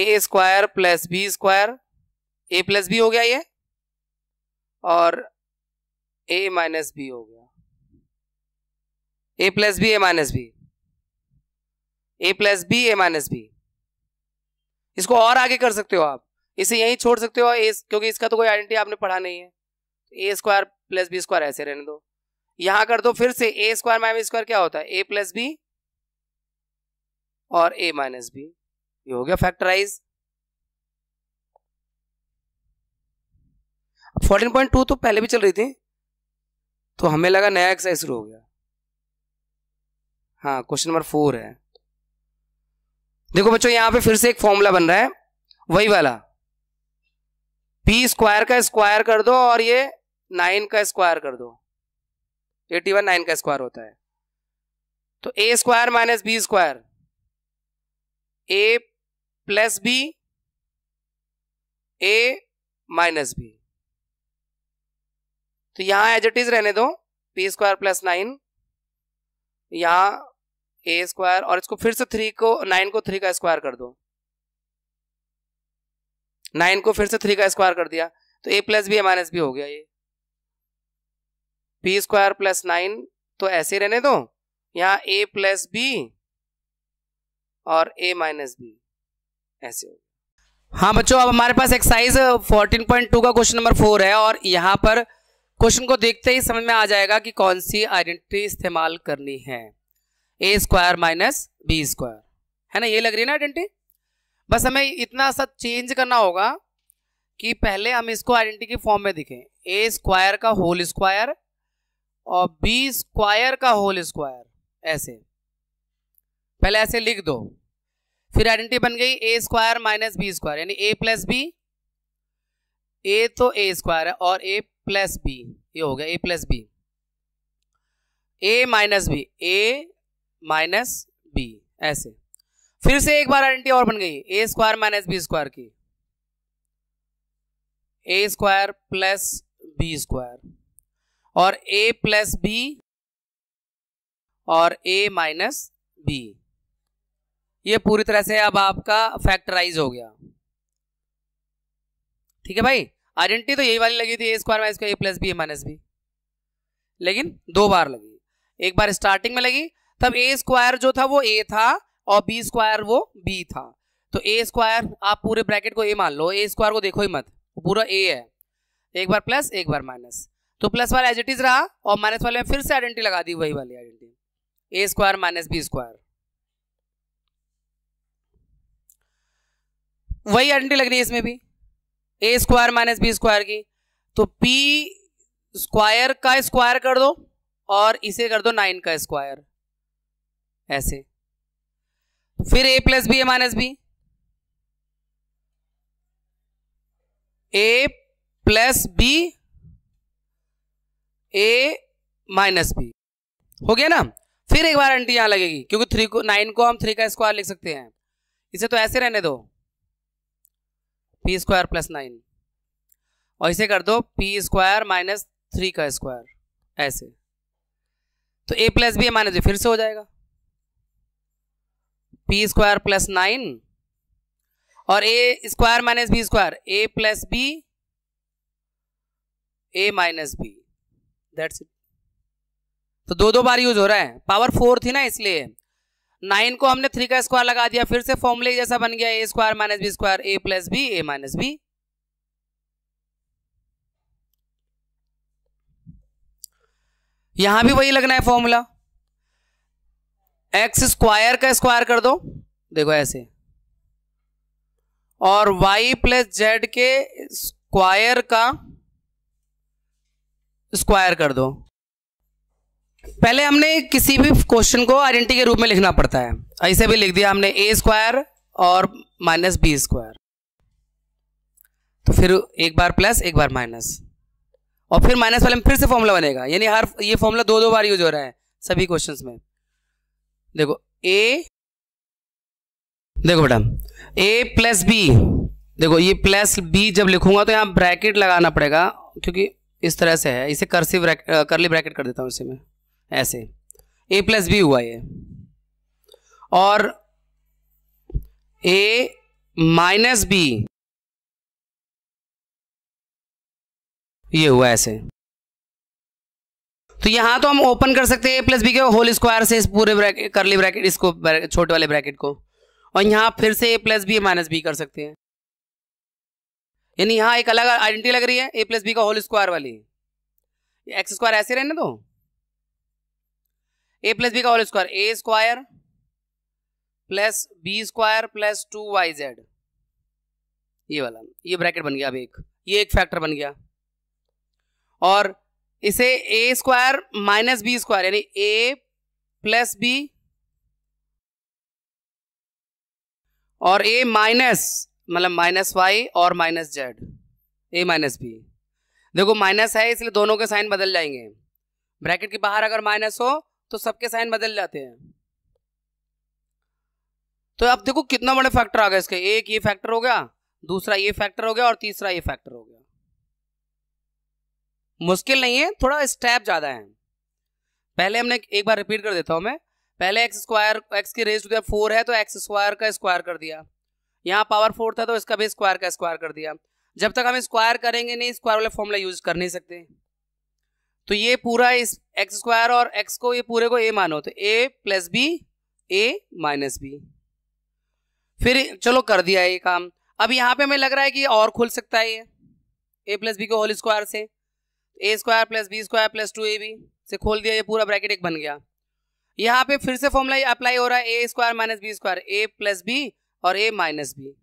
ए स्क्वायर प्लस बी स्क्वायर, ए प्लस बी हो गया ये और ए माइनस बी हो गया, ए प्लस बी ए माइनस बी, ए प्लस बी ए माइनस बी। इसको और आगे कर सकते हो आप, इसे यहीं छोड़ सकते हो ए, क्योंकि इसका तो कोई आइडेंटिटी आपने पढ़ा नहीं है, ए स्क्वायर प्लस बी स्क्वायर ऐसे रहने दो, यहां कर दो फिर से ए स्क्वायर माइनस बी स्क्वायर क्या होता है, ए प्लस बी और ए माइनस बी, ये हो गया फैक्टराइज। फोर्टीन पॉइंट टू तो पहले भी चल रही थी तो हमें लगा नया एक्सरसाइज शुरू हो गया, हाँ क्वेश्चन नंबर फोर है। देखो बच्चों यहां पे फिर से एक फॉर्मूला बन रहा है वही वाला, पी स्क्वायर का स्क्वायर कर दो और ये नाइन का स्क्वायर कर दो, एटी वन नाइन का स्क्वायर होता है, तो ए स्क्वायर माइनस बी स्क्वायर, ए प्लस बी ए माइनस बी, तो यहां एज इट इज रहने दो, पी स्क्वायर प्लस नाइन, यहां ए स्क्वायर और इसको फिर से थ्री को नाइन को थ्री का स्क्वायर कर दो, नाइन को फिर से थ्री का स्क्वायर कर दिया तो ए प्लस बी ए माइनस बी हो गया, ये पी स्क्वायर प्लस नाइन तो ऐसे रहने दो, यहाँ ए प्लस बी और ए माइनस बी ऐसे हो। हाँ बच्चों अब हमारे पास एक्सरसाइज फोर्टीन पॉइंट टू का क्वेश्चन नंबर फोर है, और यहाँ पर क्वेश्चन को देखते ही समझ में आ जाएगा कि कौन सी आइडेंटिटी इस्तेमाल करनी है, ए स्क्वायर माइनस बी स्क्वायर है ना, ये लग रही है ना आइडेंटिटी, बस हमें इतना सा चेंज करना होगा कि पहले हम इसको आइडेंटिटी के फॉर्म में दिखें, ए स्क्वायर का होल स्क्वायर और बी स्क्वायर का होल स्क्वायर, ऐसे पहले ऐसे लिख दो, फिर आइडेंटिटी बन गई ए स्क्वायर माइनस बी स्क्वायर, यानी ए प्लस बी, ए तो ए स्क्वायर है और ए प्लस बी ये हो गया ए प्लस बी, ए माइनस बी ए माइनस बी ऐसे, फिर से एक बार आइडेंटिटी और बन गई ए स्क्वायर माइनस बी स्क्वायर की, ए स्क्वायर प्लस बी स्क्वायर और ए प्लस बी और ए माइनस बी, ये पूरी तरह से अब आपका फैक्टराइज हो गया। ठीक है भाई, आइडेंटिटी तो यही वाली लगी थी, A square minus A plus B A minus B, लेकिन दो बार लगी, एक बार स्टार्टिंग में लगी तब ए स्क्वायर जो था वो ए था और बी स्क्वायर वो बी था, तो ए स्क्वायर आप पूरे ब्रैकेट को ए मान लो, ए स्क्वायर को देखो ही मत, पूरा ए है, एक बार प्लस एक बार माइनस, तो प्लस वाला एज इट इज रहा और माइनस वाले में फिर से आइडेंटिटी लगा दी, वही वाली identity A square minus B square, वही आइडेंटिटी लग रही है इसमें भी, A square minus B square की, तो पी स्क्वायर का स्क्वायर कर दो और इसे कर दो नाइन का स्क्वायर, ऐसे फिर A plus B A minus B, A plus B A minus B हो गया ना, फिर एक बार आंटी यहां लगेगी क्योंकि थ्री को नाइन को हम थ्री का स्क्वायर लिख सकते हैं, इसे तो ऐसे रहने दो पी स्क्वायर प्लस नाइन और इसे कर दो पी स्क्वायर माइनस थ्री का स्क्वायर, ऐसे तो ए प्लस बी ए माइनस बी फिर से हो जाएगा पी स्क्वायर प्लस नाइन और A square minus B square A plus B A minus B, that's it. तो दो दो बार यूज हो रहा है, पावर फोर थी ना इसलिए, नाइन को हमने थ्री का स्क्वायर लगा दिया, फिर से फॉर्मूले जैसा बन गया ए स्क्वायर माइनस बी स्क्वायर ए प्लस बी ए माइनस बी, यहां भी वही लगना है फॉर्मूला, एक्स स्क्वायर का स्क्वायर कर दो देखो ऐसे और वाई प्लस जेड के स्क्वायर का स्क्वायर कर दो। पहले हमने किसी भी क्वेश्चन को आइडेंटिटी के रूप में लिखना पड़ता है, ऐसे भी लिख दिया हमने ए स्क्वायर और माइनस बी स्क्वायर, तो फिर एक बार प्लस एक बार माइनस और फिर माइनस वाले में फिर से फॉर्मूला बनेगा, यानी हर ये फॉर्मूला दो दो बार यूज हो रहा है सभी क्वेश्चंस में। देखो ए, देखो बेटा ए प्लस बी, देखो ये प्लस बी जब लिखूंगा तो यहाँ ब्रैकेट लगाना पड़ेगा क्योंकि इस तरह से है, इसे कर्सिव करली ब्रैकेट कर देता हूँ इसे मैं, ऐसे a प्लस बी हुआ ये और a माइनस बी ये हुआ ऐसे, तो यहां तो हम ओपन कर सकते हैं a प्लस बी के होल स्क्वायर से इस पूरे ब्रैकेट करली ब्रैकेट इसको छोटे वाले ब्रैकेट को, और यहां फिर से a plus B minus B कर सकते हैं, यानी यहां एक अलग आइडेंटिटी लग रही है a प्लस बी का होल स्क्वायर वाली, एक्स स्क्वायर ऐसे रहने दो ए प्लस बी का होल स्क्वायर ए square plus B square plus two Y z, ये वाला ये ब्रैकेट बन गया, अब एक ये एक फैक्टर बन गया और इसे ए स्क्वायर माइनस बी स्क्वायर यानी ए प्लस बी और ए माइनस मतलब माइनस वाई और minus Z A minus B, देखो माइनस है इसलिए दोनों के साइन बदल जाएंगे, ब्रैकेट के बाहर अगर माइनस हो तो सबके साइन बदल जाते हैं, तो अब देखो कितना बड़ा फैक्टर आ गया इसके, एक ये फैक्टर हो गया, दूसरा ये फैक्टर हो गया और तीसरा ये फैक्टर हो गया। मुश्किल नहीं है, थोड़ा स्टेप ज्यादा है। पहले हमने एक बार रिपीट कर देता हूं मैं, पहले एक्स स्क्वायर एक्स की रेज टू द फोर है तो एक्स स्क्वायर का स्क्वायर कर दिया, यहाँ पावर फोर था तो इसका भी स्क्वायर का स्क्वायर कर दिया, जब तक हम स्क्वायर करेंगे नहीं स्क्वायर वाला फॉर्मूला यूज कर नहीं सकते, तो ये पूरा इस एक्स स्क्वायर और एक्स को ये पूरे को ए मानो तो ए प्लस बी ए माइनस बी, फिर चलो कर दिया ये काम। अब यहाँ पे हमें लग रहा है कि और खुल सकता है ये ए प्लस बी को होल स्क्वायर से ए square plus B square plus two ए बी से खोल दिया, ये पूरा ब्रैकेट एक बन गया। यहाँ पे फिर से फॉर्मूला अप्लाई हो रहा है ए स्क्वायर माइनस बी स्क्वायर ए प्लस बी और ए माइनस बी,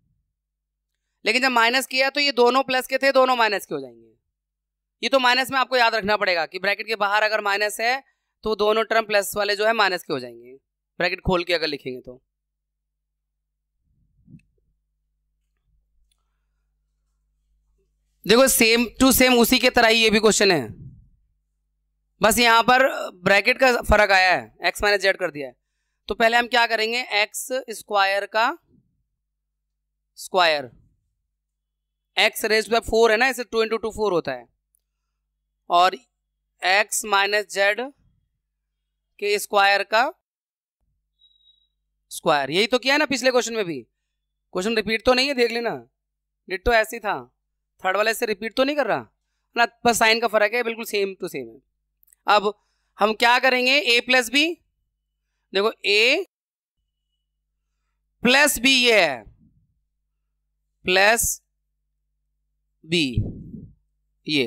लेकिन जब माइनस किया तो ये दोनों प्लस के थे दोनों माइनस के हो जाएंगे, ये तो माइनस में आपको याद रखना पड़ेगा कि ब्रैकेट के बाहर अगर माइनस है तो दोनों टर्म प्लस वाले जो है माइनस के हो जाएंगे, ब्रैकेट खोल के अगर लिखेंगे तो। देखो सेम टू सेम उसी के तरह ही ये भी क्वेश्चन है, बस यहाँ पर ब्रैकेट का फर्क आया है, एक्स माइनस जेड कर दिया है, तो पहले हम क्या करेंगे एक्स स्क्वायर का square, x raise to four है ना इसे टू इंटू टू फोर होता है और x माइनस जेड के स्क्वायर का स्क्वायर, यही तो किया है ना पिछले क्वेश्चन में भी, क्वेश्चन रिपीट तो नहीं है देख लेना, डिट्टो ऐसी था, थर्ड वाले से रिपीट तो नहीं कर रहा ना, बस साइन का फर्क है, बिल्कुल सेम टू सेम है। अब हम क्या करेंगे, ए प्लस बी, देखो ए प्लस बी ये है, प्लस बी ये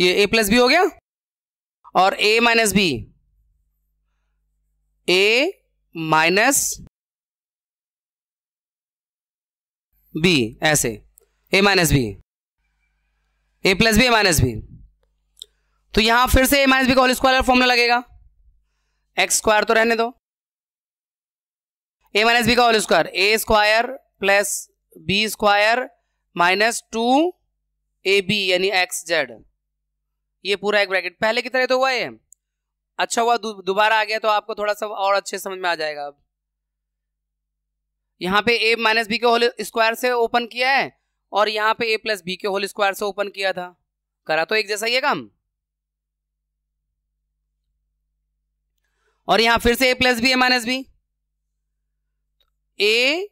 ये ए प्लस बी हो गया, और ए माइनस बी, ए माइनस बी, ऐसे ए माइनस बी, ए प्लस बी, ए माइनस बी। तो यहां फिर से ए माइनस बी का होल स्क्वायर फॉर्मूला लगेगा, एक्स स्क्वायर तो रहने दो, ए माइनस बी का whole square, A square plus B square minus two A B यानी एक्स जेड, ये पूरा एक ब्रैकेट, पहले की तरह तो हुआ है, अच्छा हुआ दोबारा आ गया, तो आपको थोड़ा सा और अच्छे समझ में आ जाएगा। अब यहाँ पे ए माइनस बी के होल स्क्वायर से ओपन किया है, और यहाँ पे ए प्लस बी के होल स्क्वायर से ओपन किया था, करा तो एक जैसा ही है काम, और यहाँ फिर से ए प्लस बी, ए माइनस बी, ए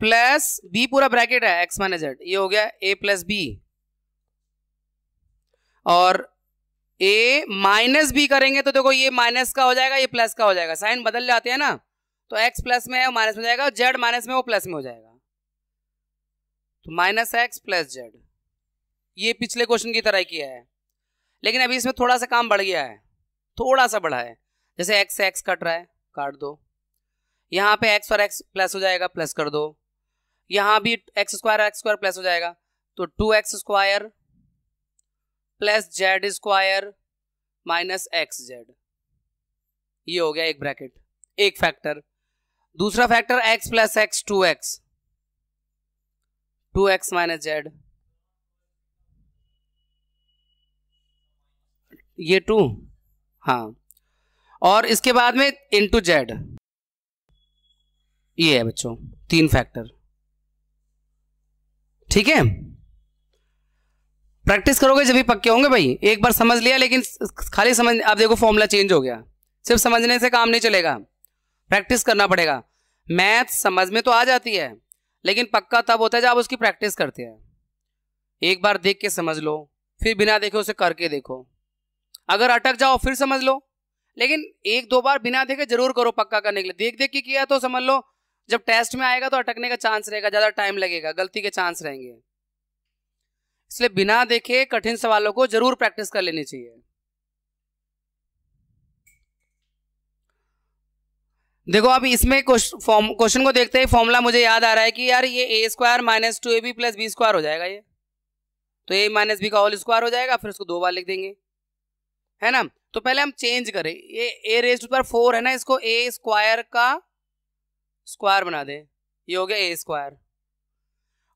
प्लस बी पूरा ब्रैकेट है, एक्स माइनस जेड, ये हो गया ए प्लस बी, और ए माइनस बी करेंगे तो देखो ये माइनस का हो जाएगा, ये प्लस का हो जाएगा, साइन बदल जाते हैं ना, तो एक्स प्लस में है वो माइनस में जाएगा, और जेड माइनस में वो प्लस में हो जाएगा, तो माइनस एक्स प्लस जेड, ये पिछले क्वेश्चन की तरह किया है, लेकिन अभी इसमें थोड़ा सा काम बढ़ गया है, थोड़ा सा बढ़ा है, जैसे एक्स से एक्स कट रहा है, काट दो, यहाँ पे एक्स और एक्स प्लस हो जाएगा, प्लस कर दो, यहाँ भी x square x square plus हो जाएगा, तो two x square plus Z square minus x Z, ये हो गया एक ब्रैकेट, एक फैक्टर, दूसरा factor x plus x, two x, two x minus Z, ये टू, हाँ, और इसके बाद में इनटू जेड, ये है बच्चों तीन फैक्टर। ठीक है, प्रैक्टिस करोगे जब भी पक्के होंगे भाई, एक बार समझ लिया, लेकिन खाली समझ, आप देखो फॉर्मूला चेंज हो गया, सिर्फ समझने से काम नहीं चलेगा, प्रैक्टिस करना पड़ेगा। मैथ समझ में तो आ जाती है, लेकिन पक्का तब होता है जब आप उसकी प्रैक्टिस करते हैं। एक बार देख के समझ लो, फिर बिना देखे उसे करके देखो, अगर अटक जाओ फिर समझ लो, लेकिन एक दो बार बिना देखे जरूर करो, पक्का करने के लिए। देख देख के किया तो समझ लो, जब टेस्ट में आएगा तो अटकने का चांस रहेगा, ज्यादा टाइम लगेगा, गलती के चांस रहेंगे, इसलिए बिना देखे कठिन सवालों को जरूर प्रैक्टिस कर लेनी चाहिए। देखो अब इसमें क्वेश्चन को देखते ही फॉर्मूला मुझे याद आ रहा है कि यार ये ए square minus two A B plus B square हो जाएगा, ये तो ए माइनस बी का होल स्क्वायर हो जाएगा, फिर उसको दो बार लिख देंगे, है ना। तो पहले हम चेंज करें, ये ए रेज टू पावर फोर है ना, इसको ए स्क्वायर का स्क्वायर बना दें, ये हो गया ए स्क्वायर,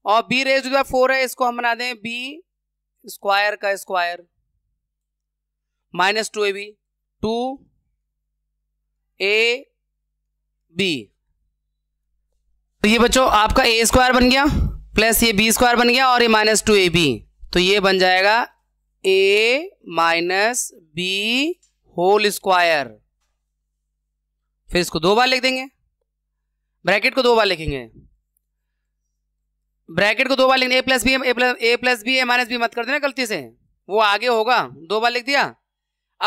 और B raise to power four है, इसको हम बना दें बी स्क्वायर का square minus two A B, two A B, तो ये बच्चों आपका ए स्क्वायर बन गया, प्लस ये बी स्क्वायर बन गया, और ये माइनस टू ए बी, तो ये बन जाएगा ए माइनस बी होल स्क्वायर, फिर इसको दो बार लिख देंगे, ब्रैकेट को दो बार लिखेंगे, ब्रैकेट को दो बार लिखेंगे, ए प्लस बी, ए प्लस ए प्लस बी, ए माइनस बी मत कर देना गलती से, वो आगे होगा, दो बार लिख दिया।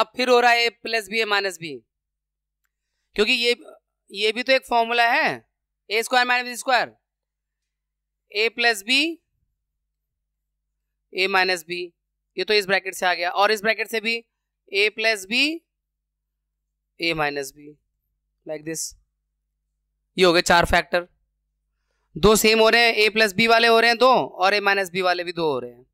अब फिर हो रहा है ए प्लस बी, ए माइनस बी, क्योंकि ये ये भी तो एक फॉर्मूला है, ए स्क्वायर माइनस बी स्क्वायर, ए प्लस बी, ए माइनस बी, ये तो इस ब्रैकेट से आ गया, और इस ब्रैकेट से भी a plus B, A minus B, like this, ये हो गए चार फैक्टर, दो सेम हो रहे हैं, a प्लस बी वाले हो रहे हैं दो, और a माइनस बी वाले भी दो हो रहे हैं।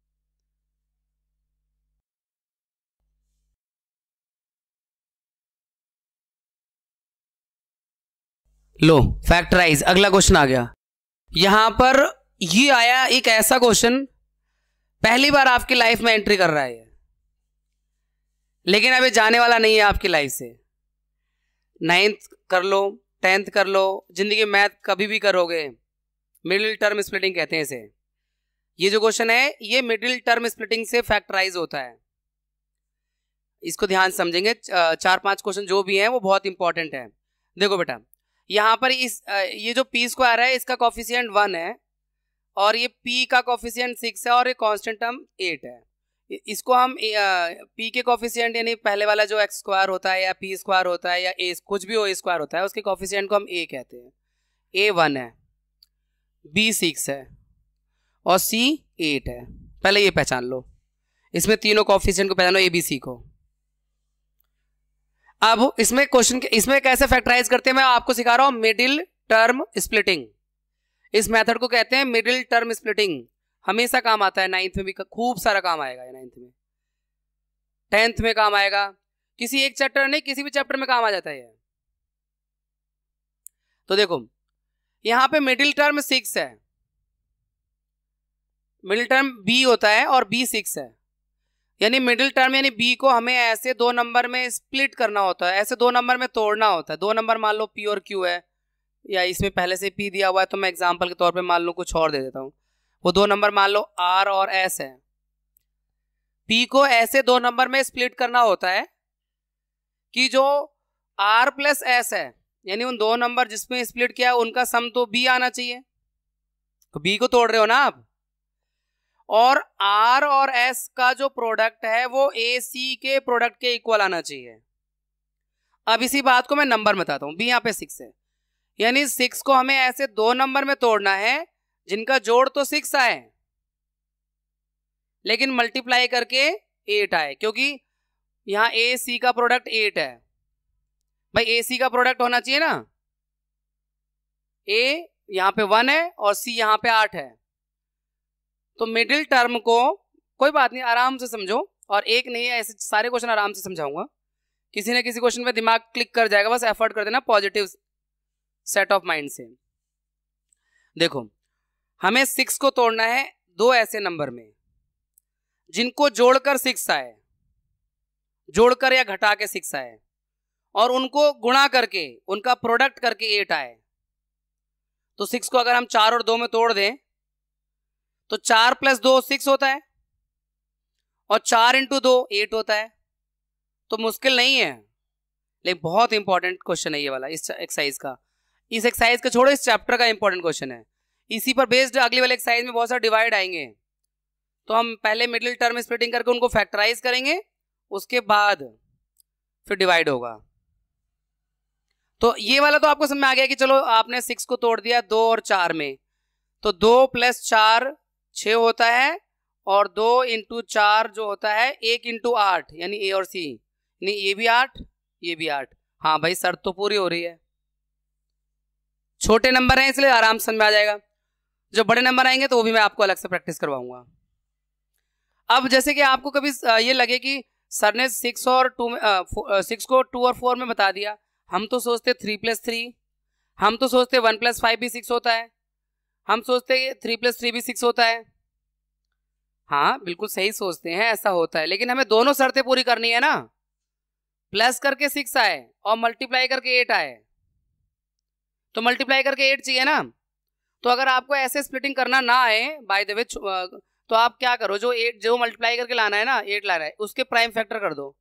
लो फैक्टराइज, अगला क्वेश्चन आ गया। यहां पर ये आया एक ऐसा क्वेश्चन, पहली बार आपकी लाइफ में एंट्री कर रहा है, लेकिन अभी जाने वाला नहीं है आपकी लाइफ से। नाइन्थ कर लो, टेंथ कर लो, जिंदगी मैथ कभी भी करोगे, मिडिल टर्म स्प्लिटिंग कहते हैं इसे। ये जो क्वेश्चन है ये मिडिल टर्म स्प्लिटिंग से फैक्टराइज होता है, इसको ध्यान समझेंगे। चार पांच क्वेश्चन जो भी हैं वो बहुत इंपॉर्टेंट है। देखो बेटा, यहाँ पर इस ये जो पी स्क्वायर है इसका कॉफिशिएंट वन है, और ये p का कोफिशिएंट सिक्स है और ये कांस्टेंट टर्म एट है। इसको हम p के कोफिशिएंट यानी पहले वाला जो एक्स स्क्वायर होता है या p स्क्वायर होता है या a कुछ भी हो स्क्वायर होता है उसके कोफिशिएंट को हम a कहते हैं। a वन है, b सिक्स है और c एट है। पहले ये पहचान लो, इसमें तीनों कोफिशिएंट को पहचानो, ए बी सी को। अब इसमें क्वेश्चन इसमें कैसे फैक्टराइज करते हैं मैं आपको सिखा रहा हूं, मिडिल टर्म स्प्लिटिंग। इस मेथड को कहते हैं मिडिल टर्म स्प्लिटिंग, हमेशा काम आता है, नाइन्थ में भी खूब सारा काम आएगा, नाइन्थ में, टेंथ में काम आएगा, किसी एक चैप्टर नहीं किसी भी चैप्टर में काम आ जाता है। तो देखो यहां पे मिडिल टर्म सिक्स है, मिडिल टर्म बी होता है और बी सिक्स है, यानी मिडिल टर्म यानी बी को हमें ऐसे दो नंबर में स्प्लिट करना होता है, ऐसे दो नंबर में तोड़ना होता है। दो नंबर मान लो पी और क्यू है, या इसमें पहले से पी दिया हुआ है तो मैं एग्जांपल के तौर पे मान लो कुछ और दे देता हूँ। वो दो नंबर मान लो आर और एस है, पी को ऐसे दो नंबर में स्प्लिट करना होता है कि जो आर प्लस एस है यानी उन दो नंबर जिसमें स्प्लिट किया उनका सम तो बी आना चाहिए, तो बी को तोड़ रहे हो ना आप, और आर और एस का जो प्रोडक्ट है वो ए सी के प्रोडक्ट के इक्वल आना चाहिए। अब इसी बात को मैं नंबर बताता हूँ, बी यहाँ पे सिक्स है, यानी सिक्स को हमें ऐसे दो नंबर में तोड़ना है जिनका जोड़ तो सिक्स आए लेकिन मल्टीप्लाई करके एट आए, क्योंकि यहाँ ए सी का प्रोडक्ट एट है, भाई ए सी का प्रोडक्ट होना चाहिए ना। ए यहाँ पे वन है और सी यहाँ पे आठ है, तो मिडिल टर्म को, कोई बात नहीं आराम से समझो, और एक नहीं है ऐसे सारे क्वेश्चन आराम से समझाऊंगा, किसी ना किसी क्वेश्चन पे दिमाग क्लिक कर जाएगा, बस एफर्ट कर देना पॉजिटिव सेट ऑफ माइंड से। देखो हमें सिक्स को तोड़ना है दो ऐसे नंबर में जिनको जोड़कर सिक्स आए, जोड़कर या घटा के सिक्स आए, और उनको गुणा करके उनका प्रोडक्ट करके एट आए। तो सिक्स को अगर हम चार और दो में तोड़ दें तो चार प्लस दो सिक्स होता है और चार इंटू दो एट होता है, तो मुश्किल नहीं है, लेकिन बहुत इंपॉर्टेंट क्वेश्चन है ये वाला, इस एक्सरसाइज का, इस एक्सरसाइज का छोड़ो, इस चैप्टर का इंपॉर्टेंट क्वेश्चन है। इसी पर बेस्ड अगली वाले एक्सरसाइज में बहुत सारे डिवाइड आएंगे, तो हम पहले मिडिल टर्म स्प्लिटिंग करके उनको फैक्टराइज करेंगे, उसके बाद फिर डिवाइड होगा। तो ये वाला तो आपको समझ में आ गया कि चलो आपने सिक्स को तोड़ दिया दो और चार में, तो दो प्लस चार छः होता है और दो इंटू चार जो होता है एक इंटू आठ, यानी ए और सी, यानी ये भी आठ ये भी आठ। हाँ भाई शर्त तो पूरी हो रही है, छोटे नंबर हैं इसलिए आराम से समझ आ जाएगा, जो बड़े नंबर आएंगे तो वो भी मैं आपको अलग से प्रैक्टिस करवाऊंगा। अब जैसे कि आपको कभी ये लगे कि सर ने सिक्स और टू में सिक्स को टू और फोर में बता दिया, हम तो सोचते थ्री प्लस थ्री, हम तो सोचते वन प्लस फाइव भी सिक्स होता है, हम सोचते हैं थ्री प्लस थ्री भी सिक्स होता है। हाँ बिल्कुल सही सोचते हैं, ऐसा होता है, लेकिन हमें दोनों शर्तें पूरी करनी है ना, प्लस करके सिक्स आए और मल्टीप्लाई करके एट आए, तो मल्टीप्लाई करके एट चाहिए ना। तो अगर आपको ऐसे स्प्लिटिंग करना ना आए बाय द वे, तो आप क्या करो, जो एट जो मल्टीप्लाई करके लाना है ना, एट लाना है, उसके प्राइम फैक्टर कर दो,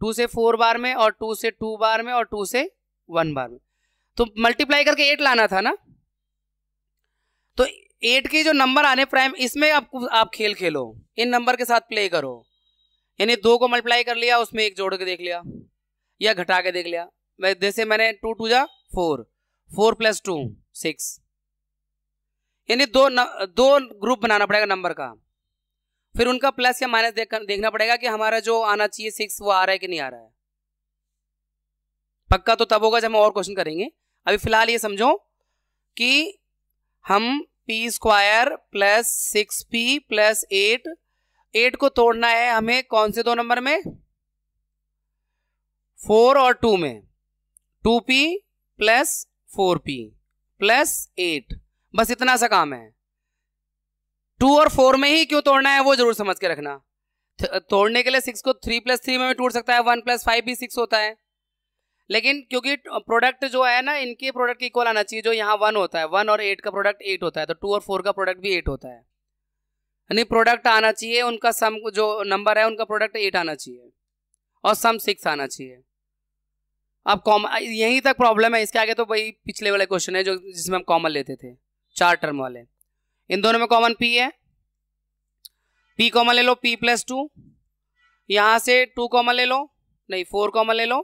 टू से फोर बार में और टू से टू बार में और टू से वन बार में, तो मल्टीप्लाई करके एट लाना था ना। तो एट के जो नंबर आने प्राइम, इसमें आपको आप खेल खेलो, इन नंबर के साथ प्ले करो, यानी दो को मल्टीप्लाई कर लिया, उसमें एक जोड़ के देख लिया या घटा के देख लिया। मैं जैसे मैंने टू टू जा four, four plus two six, यानी दो न, दो ग्रुप बनाना पड़ेगा नंबर का, फिर उनका प्लस या माइनस देख, देखना पड़ेगा कि हमारा जो आना चाहिए सिक्स वो आ रहा है कि नहीं आ रहा है। पक्का तो तब होगा जब हम और क्वेश्चन करेंगे, अभी फिलहाल ये समझो कि हम p square plus six p plus eight, eight को तोड़ना है हमें कौन से दो नंबर में, फोर और टू में, two p plus four p plus eight, बस इतना सा काम है। टू और फोर में ही क्यों तोड़ना है वो जरूर समझ के रखना, तोड़ने के लिए सिक्स को थ्री प्लस थ्री में भी टूट सकता है, वन प्लस फाइव भी सिक्स होता है, लेकिन क्योंकि प्रोडक्ट जो है ना इनके प्रोडक्ट के इक्वल आना चाहिए, जो यहाँ वन होता है, वन और एट का प्रोडक्ट एट होता है, तो टू और फोर का प्रोडक्ट भी एट होता है, यानी प्रोडक्ट आना चाहिए उनका सम, जो नंबर है उनका प्रोडक्ट एट आना चाहिए और सम सिक्स आना चाहिए। अब कॉम यहीं तक प्रॉब्लम है, इसके आगे तो वही पिछले वाले क्वेश्चन है जो जिसमें हम कॉमन लेते थे, चार टर्म वाले, इन दोनों में कॉमन p है, p कॉमन ले लो, p प्लस टू, यहाँ से टू कॉमन ले लो, नहीं फोर कॉमन ले लो,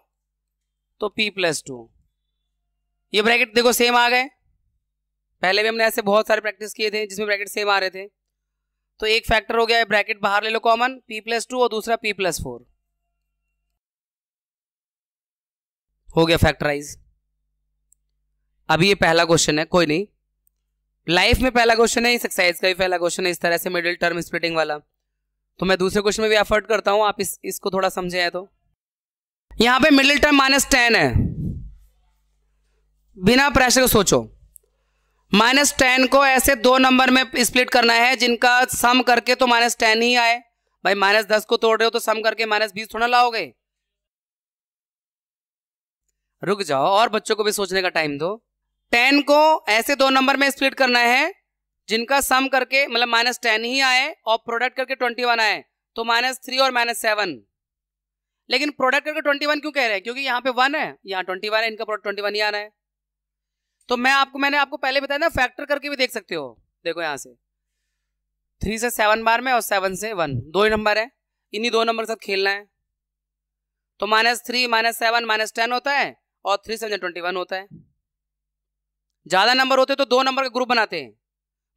तो p प्लस टू। ये ब्रैकेट देखो सेम आ गए, पहले भी हमने ऐसे बहुत सारे प्रैक्टिस किए थे जिसमें ब्रैकेट सेम आ रहे थे। तो एक फैक्टर हो गया है, ब्रैकेट बाहर ले लो कॉमन, p प्लस टू, और दूसरा p प्लस फोर, हो गया फैक्टराइज। अभी ये पहला क्वेश्चन है, कोई नहीं, लाइफ में पहला क्वेश्चन है, इस एक्सरसाइज का भी पहला क्वेश्चन है, इस तरह से मिडिल टर्म स्प्लिटिंग वाला। तो मैं दूसरे क्वेश्चन में भी एफर्ट करता हूं, आप इस इसको थोड़ा समझे हैं। तो यहां पे मिडिल टर्म माइनस टेन है, बिना प्रेशर को सोचो, माइनस टेन को ऐसे दो नंबर में स्प्लिट करना है जिनका सम करके तो माइनस टेन ही आए। भाई माइनस दस को तोड़ रहे हो तो सम करके माइनस बीस थोड़ा लाओगे। रुक जाओ और बच्चों को भी सोचने का टाइम दो। टेन को ऐसे दो नंबर में स्प्लिट करना है जिनका सम करके मतलब माइनस टेन ही आए और प्रोडक्ट करके ट्वेंटी वन आए, तो माइनस थ्री और माइनस सेवन। लेकिन प्रोडक्ट करके ट्वेंटी वन क्यों कह रहे हैं? क्योंकि यहाँ पे वन है, यहाँ ट्वेंटी वन है, इनका प्रोडक्ट ट्वेंटी वन ही आना है। तो मैं आपको मैंने आपको पहले बताया ना, फैक्टर करके भी देख सकते हो। देखो यहाँ से थ्री से सेवन बार में और सेवन से वन, दो ही नंबर है, इन्हीं दो नंबर के साथ खेलना है। तो minus three minus seven minus ten होता है और थ्री सेवन ट्वेंटी वन होता है। ज्यादा नंबर होते तो दो नंबर का ग्रुप बनाते हैं,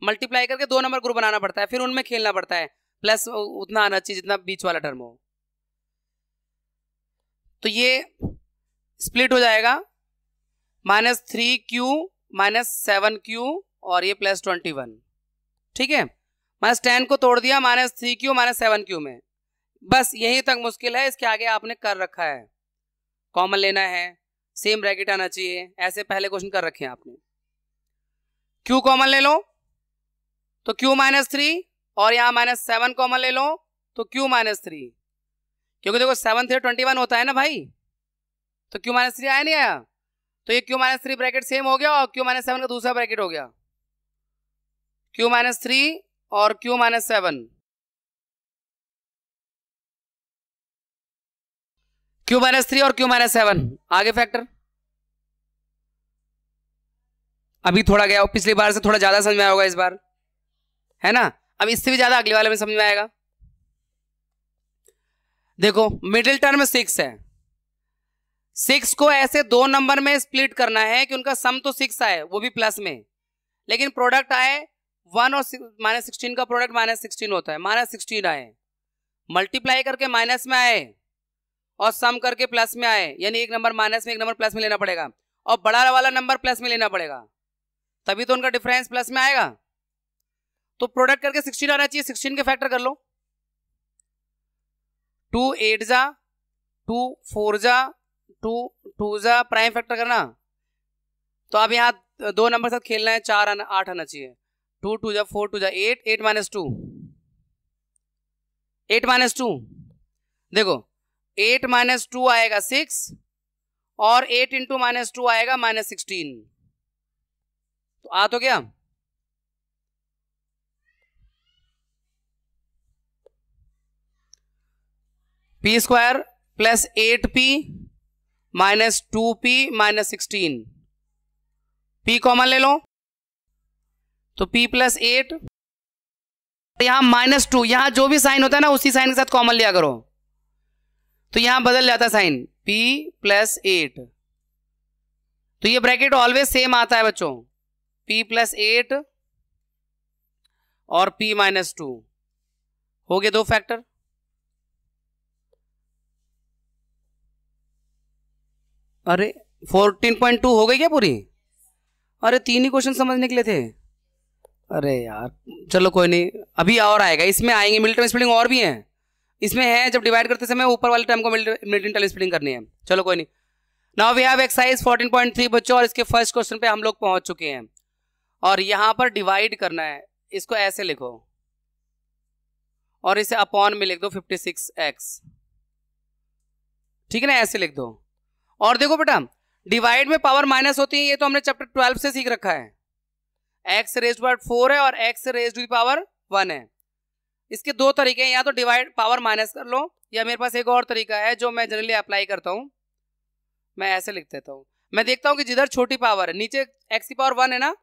मल्टीप्लाई करके दो नंबर ग्रुप बनाना पड़ता है, फिर उनमें खेलना पड़ता है, प्लस उतना आना चाहिए जितना बीच वाला टर्म हो। तो ये स्प्लिट हो जाएगा minus three q minus seven q और ये प्लस ट्वेंटी वन। ठीक है, माइनस टेन को तोड़ दिया minus three q minus seven q में, बस यहीं तक मुश्किल है। इसके आगे आपने कर रखा है, कॉमन लेना है, सेम ब्रैकेट आना चाहिए, ऐसे पहले क्वेश्चन कर रखे हैं आपने। क्यू कॉमन ले लो तो क्यू माइनस थ्री, और यहाँ माइनस सेवन कॉमन ले लो तो क्यू माइनस थ्री, क्योंकि देखो सेवन थ्री ट्वेंटी वन होता है ना भाई, तो क्यू माइनस थ्री आया नहीं आया? तो ये q minus three bracket same हो गया और क्यू माइनस सेवन का दूसरा ब्रैकेट हो गया, क्यू माइनस थ्री और q minus seven. Q minus three और क्यू माइनस सेवन आगे फैक्टर। अभी थोड़ा गया, पिछली बार से थोड़ा ज्यादा समझ में आया होगा इस बार, है ना? अब इससे भी ज्यादा अगले वाले में समझ में आएगा। देखो मिडिल टर्म में सिक्स है, सिक्स को ऐसे दो नंबर में स्प्लिट करना है कि उनका सम तो सिक्स आए, वो भी प्लस में, लेकिन प्रोडक्ट आए वन और माइनस सिक्सटीन का प्रोडक्ट माइनस सिक्सटीन होता है, माइनस सिक्सटीन आए, मल्टीप्लाई करके माइनस में आए और सम करके प्लस में आए, यानी एक नंबर माइनस में एक नंबर प्लस में लेना पड़ेगा और बड़ा वाला नंबर प्लस में लेना पड़ेगा, तभी तो उनका डिफरेंस प्लस में आएगा। तो प्रोडक्ट करके सिक्सटीन आना चाहिए, सिक्सटीन के फैक्टर कर लो, टू एट जा, टू फोर जा, टू टू जा, प्राइम फैक्टर करना। तो अब यहाँ दो नंबर साथ खेलना है, चार आना, आठ आना चाहिए, टू टू जा, फोर टू जा, eight, eight minus two, eight minus two, देखो एट माइनस टू आएगा सिक्स और एट इंटू माइनस टू आएगा माइनस सिक्सटीन। तो आ तो गया, p square plus eight p minus two p minus sixteen, p common ले लो तो पी प्लस एट, यहां माइनस टू, यहां जो भी साइन होता है ना उसी साइन के साथ कॉमन लिया करो, तो यहां बदल जाता साइन, पी प्लस एट। तो ये ब्रैकेट ऑलवेज सेम आता है बच्चों, पी प्लस एट और पी माइनस टू, हो गए दो फैक्टर। अरे चौदह पॉइंट टू हो गई क्या पूरी? अरे तीन ही क्वेश्चन समझने के लिए थे, अरे यार चलो कोई नहीं, अभी और आएगा, इसमें आएंगे मिडिल टर्म स्प्लिटिंग और भी हैं इसमें, है जब डिवाइड करते समय ऊपर वाले टर्म को मिडिल टर्म स्प्लिटिंग करनी है। चलो कोई नहीं, नाउ वी हैव एक्सरसाइज चौदह पॉइंट थ्री बच्चों, और इसके फर्स्ट क्वेश्चन पे हम लोग पहुंच चुके हैं। और यहाँ पर डिवाइड करना है, इसको ऐसे लिखो और इसे अपॉन में लिख दो फिफ्टी सिक्स एक्स, ठीक है ना, ऐसे लिख दो। और देखो बेटा डिवाइड में पावर माइनस होती है, ये तो हमने चैप्टर ट्वेल्व से सीख रखा है, x raise to power four है और x raise to power one है। इसके दो तरीके हैं, या तो डिवाइड पावर माइनस कर लो, या मेरे पास एक और तरीका है जो मैं जनरली अप्लाई करता हूँ, मैं ऐसे लिख देता हूँ, मैं देखता हूँ कि जिधर छोटी पावर है, नीचे एक्स की पावर वन है ना,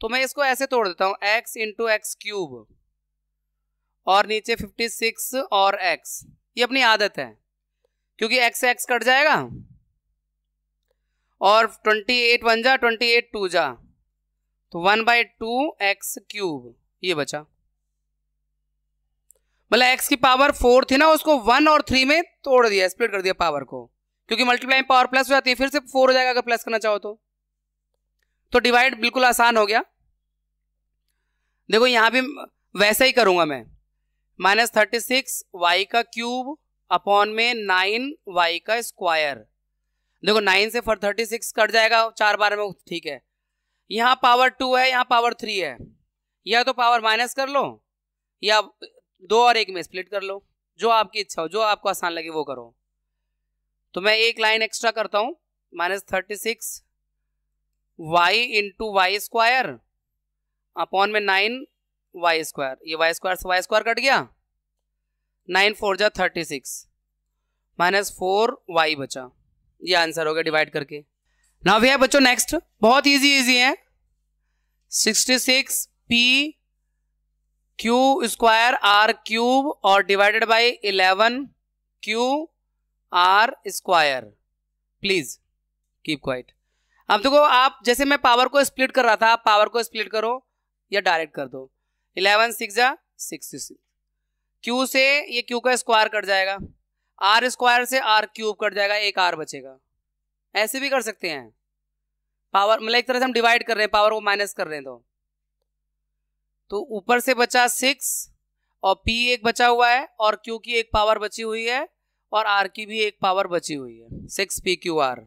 तो मैं इसको ऐसे तोड़ देता हूँ, x इंटू एक्स क्यूब और नीचे छप्पन और x। ये अपनी आदत है क्योंकि x से x कट जाएगा और अट्ठाईस वन जा, अट्ठाईस टू जा, तो one by two x cube ये बचा। मतलब x की पावर फोर थी ना, उसको वन और थ्री में तोड़ दिया, स्प्लिट कर दिया पावर को, क्योंकि मल्टीप्लाई पावर प्लस हो जाती है, फिर से फोर हो जाएगा अगर प्लस करना चाहो तो। तो डिवाइड बिल्कुल आसान हो गया। देखो यहां भी वैसा ही करूंगा मैं, माइनस थर्टी सिक्स वाई का क्यूब अपॉन में नाइन वाई का स्क्वायर। देखो नाइन से फोर थर्टी सिक्स कट जाएगा चार बार में, ठीक है। यहाँ पावर टू है, यहाँ पावर थ्री है, या तो पावर माइनस कर लो या दो और एक में स्प्लिट कर लो, जो आपकी इच्छा हो, जो आपको आसान लगे वो करो। तो मैं एक लाइन एक्स्ट्रा करता हूँ, minus thirty six y into y square upon में नाइन वाई स्क्वायर। ये वाई स्क्वायर से वाई स्क्वायर कट गया, नाइन फोर जा thirty six, minus four y बचा। ये आंसर हो गया डिवाइड करके। नाउ भैया बच्चों नेक्स्ट बहुत इजी इजी है, sixty six p q square r cube और divided by eleven q r square. Please keep quiet. अब देखो आप जैसे मैं पावर को स्प्लिट कर रहा था, आप पावर को स्प्लिट करो या डायरेक्ट कर दो। इलेवन सिक्स जा सिक्सटी सिक्स, क्यू से ये क्यू का स्क्वायर कट जाएगा, आर स्क्वायर से आर क्यूब कट जाएगा, एक आर बचेगा। ऐसे भी कर सकते हैं पावर, मतलब एक तरह से हम डिवाइड कर रहे हैं, पावर को माइनस कर रहे हैं। तो तो ऊपर से बचा सिक्स और पी एक बचा हुआ है और क्यू की एक पावर बची हुई है और आर की भी एक पावर बची हुई है, six p q r.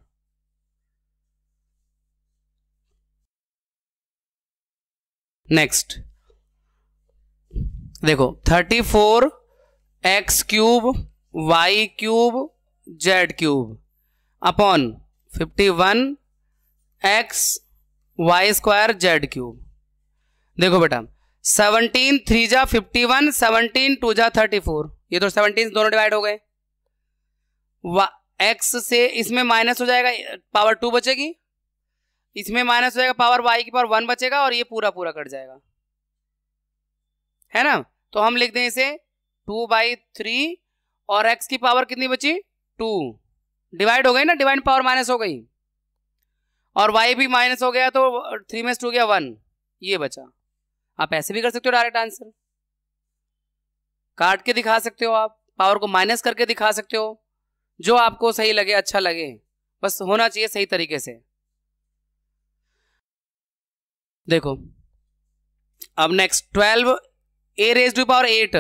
Next देखो thirty four x cube y cube z cube upon fifty one x y square z cube. देखो बेटा सेवनटीन थ्री जा फिफ्टी वन, सेवनटीन टू जा थर्टी फोर, ये तो सेवनटीन दोनों डिवाइड हो गए। एक्स से इसमें माइनस हो जाएगा, पावर टू बचेगी, इसमें माइनस हो जाएगा, पावर वाई की पावर वन बचेगा और ये पूरा पूरा कट जाएगा, है ना। तो हम लिख दें इसे टू बाई थ्री और एक्स की पावर कितनी बची, टू। डिवाइड हो गई ना, डिवाइड पावर माइनस हो गई और वाई भी माइनस हो गया, तो थ्री में से टू गया वन, ये बचा। आप ऐसे भी कर सकते हो, डायरेक्ट आंसर काट के दिखा सकते हो, आप पावर को माइनस करके दिखा सकते हो, जो आपको सही लगे, अच्छा लगे, बस होना चाहिए सही तरीके से। देखो अब next twelve a raise to power eight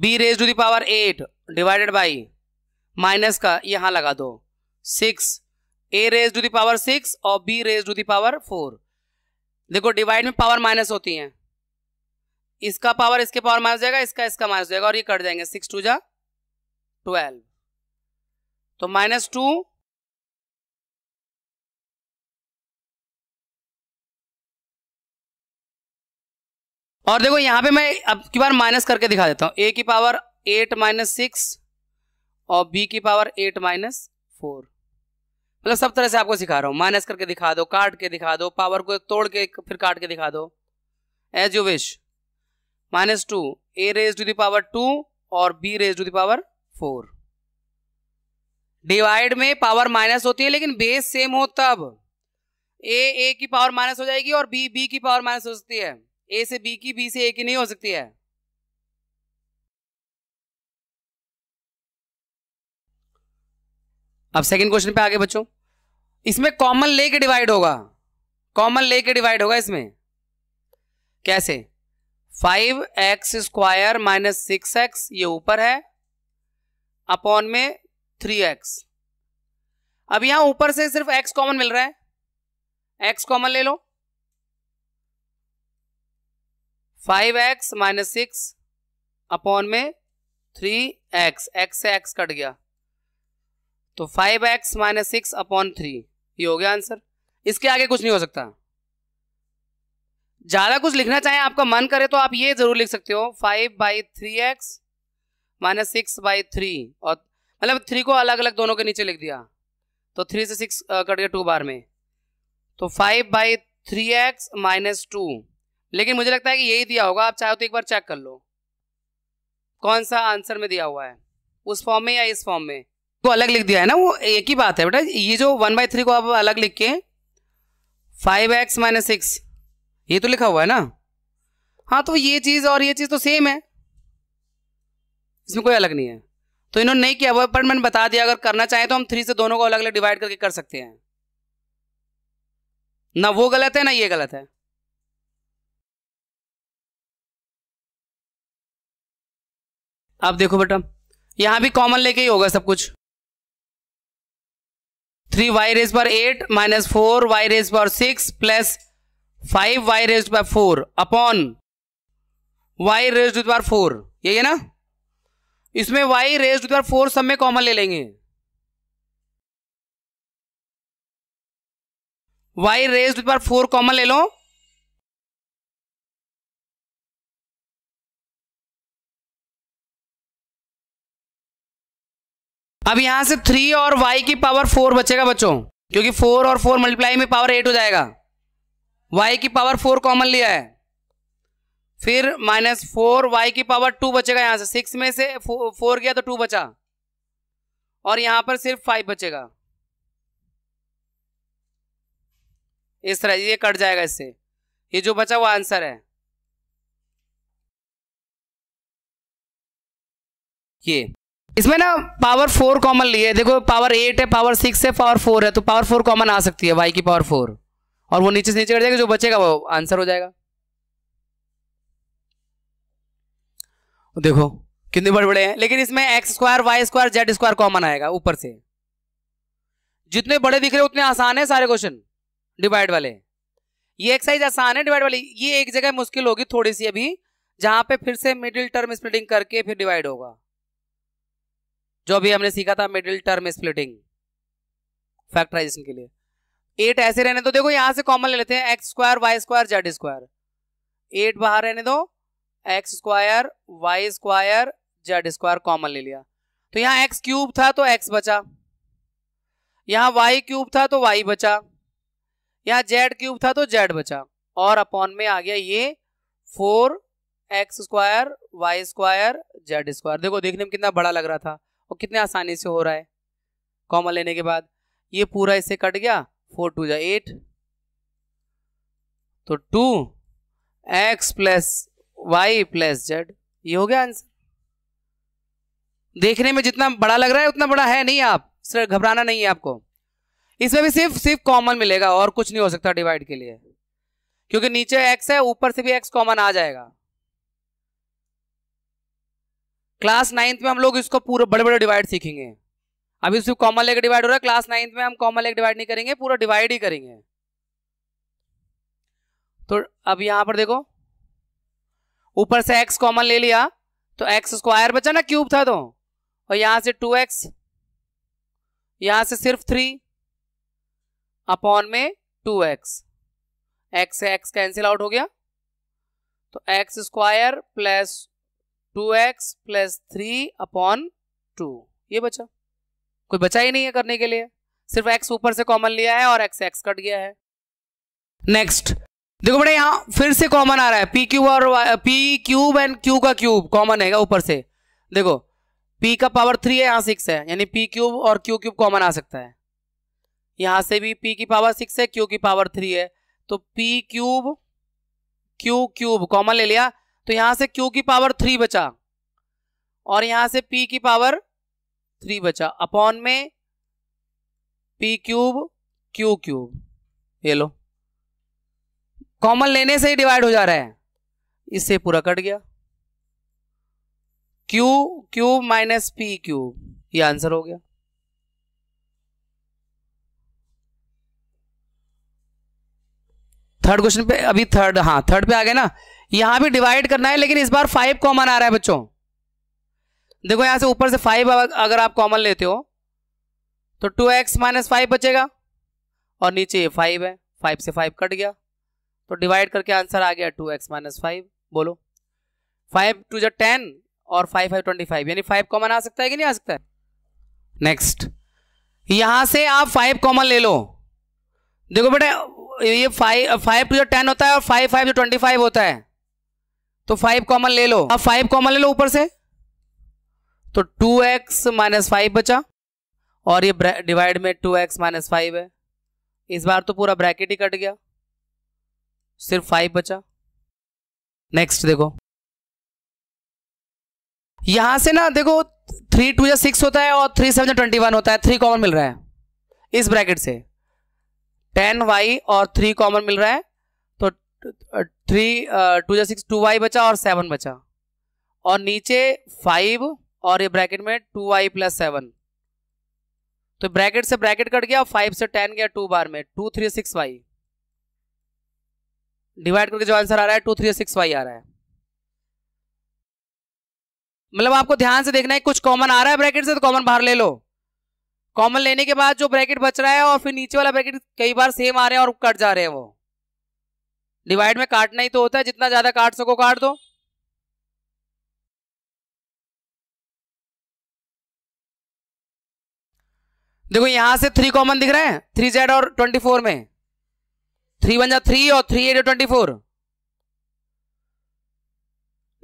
b raise to the power eight divided by minus का यहां लगा दो, six a raise to the power six और B raise to the power four. देखो डिवाइड में पावर माइनस होती है, इसका पावर इसके पावर माइनस जाएगा, इसका इसका माइनस जाएगा और ये कट जाएंगे, सिक्स टू जा ट्वेल्व, तो माइनस टू और देखो यहां पे मैं अब की बार माइनस करके दिखा देता हूं, ए की पावर एट माइनस सिक्स और बी की पावर एट माइनस फोर। मतलब सब तरह से आपको सिखा रहा हूँ, माइनस करके दिखा दो, काट के दिखा दो, पावर को तोड़ के फिर काट के दिखा दो, as you wish. Minus two a raise to the power two और B raise to the power four. Divide में पावर माइनस होती है लेकिन बेस सेम हो तब। ए ए की पावर माइनस हो जाएगी और बी बी की पावर माइनस हो सकती है, ए से बी की, बी से ए की नहीं हो सकती है। अब सेकंड क्वेश्चन पे आगे बच्चों, इसमें कॉमन लेके डिवाइड होगा, कॉमन लेके डिवाइड होगा इसमें। कैसे, five x square minus six x ये ऊपर है अपॉन में थ्री एक्स। अब यहां ऊपर से सिर्फ एक्स कॉमन मिल रहा है, एक्स कॉमन ले लो, five x minus six upon में थ्री एक्स, एक्स से एक्स कट गया, तो five x minus six upon three, ये हो गया आंसर। इसके आगे कुछ नहीं हो सकता। ज्यादा कुछ लिखना चाहे आपका मन करे तो आप ये जरूर लिख सकते हो, five by three x minus six by three, और मतलब थ्री को अलग अलग दोनों के नीचे लिख दिया, तो थ्री से सिक्स कट गया टू बार में, तो five by three x minus two, लेकिन मुझे लगता है कि यही दिया होगा, आप चाहो तो एक बार चेक कर लो कौन सा आंसर में दिया हुआ है, उस फॉर्म में या इस फॉर्म में। तो अलग लिख दिया है ना, वो एक ही बात है बेटा। ये जो वन बाई थ्री को आप अलग लिख के फाइव एक्स माइनस सिक्स ये तो लिखा हुआ है ना, हाँ तो ये चीज़ और ये चीज़ तो सेम है, इसमें कोई अलग नहीं है, तो इन्होंने नहीं किया हुआ। पर मैंने बता दिया, अगर करना चाहें तो हम थ्री से दोनों को अलग अलग डिवाइड करके कर सकते हैं, ना वो गलत है ना ये गलत है। अब देखो बेटा, यहां भी कॉमन लेके ही होगा सब कुछ। थ्री वाई रेज पर eight minus four y raise पर six plus five y raise पर फोर अपॉन वाई रेज पर फोर, यही है ना। इसमें वाई रेज पर फोर सब में कॉमन ले लेंगे, वाई रेज पर फोर कॉमन ले लो, अब यहां से थ्री और y की पावर फोर बचेगा बच्चों, क्योंकि फोर और फोर मल्टीप्लाई में पावर एट हो जाएगा। y की पावर फोर कॉमन लिया है, फिर माइनस फोर वाई की पावर टू बचेगा, यहां से सिक्स में से फोर गया तो टू बचा, और यहां पर सिर्फ फाइव बचेगा। इस तरह ये कट जाएगा, इससे ये जो बचा हुआ आंसर है ये। इसमें ना पावर फोर कॉमन लिए, देखो पावर एट है, पावर सिक्स है, पावर फोर है, तो पावर फोर कॉमन आ सकती है, वाई की पावर फोर, और वो नीचे से नीचे कट जाएगा, जो बचेगा वो आंसर हो जाएगा। देखो कितने बड़े बड़े हैं, लेकिन इसमें x square y square z square common आएगा ऊपर से। जितने बड़े दिख रहे उतने आसान है सारे क्वेश्चन डिवाइड वाले, ये एक्सरसाइज आसान है डिवाइड वाली, ये एक जगह मुश्किल होगी थोड़ी सी अभी, जहां पे फिर से मिडिल टर्म स्प्लिटिंग करके फिर डिवाइड होगा, जो अभी हमने सीखा था मिडिल टर्म स्प्लिटिंग फैक्टराइजेशन के लिए। एट ऐसे रहने दो, देखो यहां से कॉमन ले लेते हैं, x square y square z square, eight बाहर रहने दो, x square y square z square common ले लिया, तो यहाँ एक्स क्यूब था तो एक्स बचा, यहाँ वाई क्यूब था तो वाई बचा, यहाँ जेड क्यूब था तो जेड बचा, और अपॉन में आ गया ये four x square y square z square. देखो देखने में कितना बड़ा लग रहा था और कितने आसानी से हो रहा है कॉमन लेने के बाद। ये पूरा इससे कट गया, फोर टू जा एट, तो two x plus y plus z, ये हो गया आंसर। देखने में जितना बड़ा लग रहा है उतना बड़ा है नहीं, आप घबराना नहीं है आपको, इसमें भी सिर्फ सिर्फ कॉमन मिलेगा और कुछ नहीं हो सकता डिवाइड के लिए, क्योंकि नीचे एक्स है ऊपर से भी एक्स कॉमन आ जाएगा। क्लास नाइन्थ में हम लोग इसको पूरा बड़े बड़े डिवाइड सीखेंगे, अभी सिर्फ कॉमन लेकर डिवाइड हो रहा है। क्लास नाइन्थ में हम कॉमन लेकर डिवाइड नहीं करेंगे, पूरा डिवाइड ही करेंगे। तो अब यहां पर देखो ऊपर से एक्स कॉमन ले लिया तो एक्स स्क्वायर बचा ना, क्यूब था तो, और यहां से टू एक्स, यहां से सिर्फ थ्री अपॉन में टू एक्स, एक्स से एक्स कैंसिल आउट हो गया, तो x square plus two x plus three upon two, ये बचा, कोई बचा ही नहीं है करने के लिए, सिर्फ एक्स ऊपर से कॉमन लिया है और एक्स एक्स कट गया है। नेक्स्ट देखो बेटा, यहाँ फिर से कॉमन आ रहा है, पी क्यूब और पी क्यूब एंड क्यू का क्यूब कॉमन है ऊपर से। देखो पी का पावर थ्री है, यहाँ सिक्स है, यानी पी क्यूब और क्यू क्यूब कॉमन आ सकता है। यहाँ से भी पी की पावर सिक्स है, क्यू की पावर थ्री है, तो p cube q cube common ले लिया, तो यहाँ से क्यू की पावर थ्री बचा और यहाँ से पी की पावर थ्री बचा, अपॉन में पी क्यूब क्यू क्यूब, ये लो कॉमन लेने से ही डिवाइड हो जा रहा है, इससे पूरा कट गया, q cube minus p cube, ये आंसर हो गया। थर्ड क्वेश्चन पे अभी थर्ड हाँ थर्ड पे आ गए ना, यहां भी डिवाइड करना है, लेकिन इस बार फाइव कॉमन आ रहा है बच्चों। देखो यहां से ऊपर से फाइव अगर आप कॉमन लेते हो तो टू एक्स माइनस फाइव बचेगा, और नीचे ये फाइव है, फाइव से फाइव कट गया, तो डिवाइड करके आंसर आ गया टू एक्स माइनस फाइव। बोलो फाइव टू जो टेन और फाइव फाइव ट्वेंटी फाइव, यानी फाइव कॉमन आ सकता है कि नहीं आ सकता है। नेक्स्ट यहां से आप फाइव कॉमन ले लो, देखो बेटा ये फाइव फाइव टू जो टेन होता है और फाइव फाइव जो ट्वेंटी फाइव होता है, तो फाइव कॉमन ले लो, अब फाइव कॉमन ले लो ऊपर से, तो टू एक्स माइनस फाइव बचा और ये डिवाइड में टू एक्स माइनस फाइव है। इस बार तो पूरा ब्रैकेट ही कट गया, सिर्फ फाइव बचा। नेक्स्ट देखो यहां से ना, देखो थ्री टू या सिक्स होता है और थ्री सेवन या ट्वेंटी वन होता है, थ्री कॉमन मिल रहा है इस ब्रैकेट से, टेन वाई और थ्री कॉमन मिल रहा है, तो थ्री टू या सिक्स टू वाई बचा और सेवन बचा, और नीचे फाइव और ये ब्रैकेट में टू वाई प्लस सेवन, तो ब्रैकेट से ब्रैकेट कट गया, फाइव से टेन गया टू बार में, two three six y divide करके जो आंसर आ रहा है टू थ्री सिक्स वाई आ रहा है। मतलब आपको ध्यान से देखना है, कुछ कॉमन आ रहा है ब्रैकेट से तो कॉमन बाहर ले लो, कॉमन लेने के बाद जो ब्रैकेट बच रहा है और फिर नीचे वाला ब्रैकेट कई बार सेम आ रहे हैं और कट जा रहे हैं, वो डिवाइड में काटना ही तो होता है, जितना ज्यादा काट सको काट दो। देखो यहां से थ्री कॉमन दिख रहे हैं, थ्री जेड और ट्वेंटी फोर में, थ्री वन जा थ्री और three eight twenty four,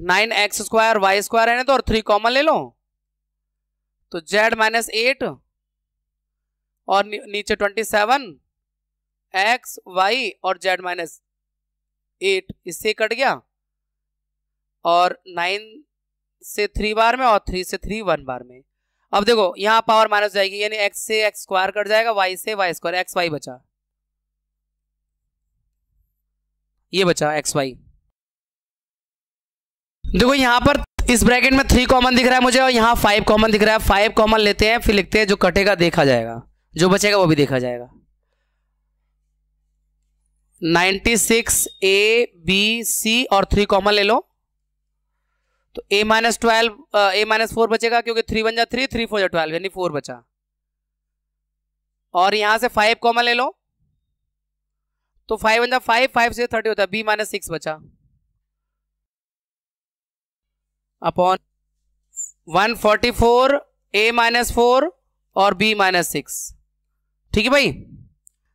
nine x square y square रहने दो और थ्री कॉमन ले लो, तो जेड माइनस एट और नीचे ट्वेंटी सेवन एक्स वाई और जेड माइनस एट, इससे कट गया, और नाइन से थ्री बार में और थ्री से थ्री वन बार में। अब देखो यहाँ पावर माइनस जाएगी, यानी x से x स्क्वायर कट जाएगा, y से y स्क्वायर, एक्स वाई बचा, ये बचा एक्स वाई। देखो यहाँ पर इस ब्रैकेट में थ्री कॉमन दिख रहा है मुझे और यहाँ फाइव कॉमन दिख रहा है, फाइव कॉमन लेते हैं फिर लिखते हैं, जो कटेगा देखा जाएगा, जो बचेगा वो भी देखा जाएगा। Ninety six a b c और थ्री कॉमन ले लो, तो a minus twelve a minus four बचेगा, क्योंकि थ्री वन जा थ्री थ्री फोर जा ट्वेल्व, यानी फोर बचा, और यहां से फाइव कॉमन ले लो, तो फाइव वन जा फाइव फाइव से थर्टी होता है, b माइनस सिक्स बचा upon one forty four a minus four और b माइनस सिक्स। ठीक है भाई,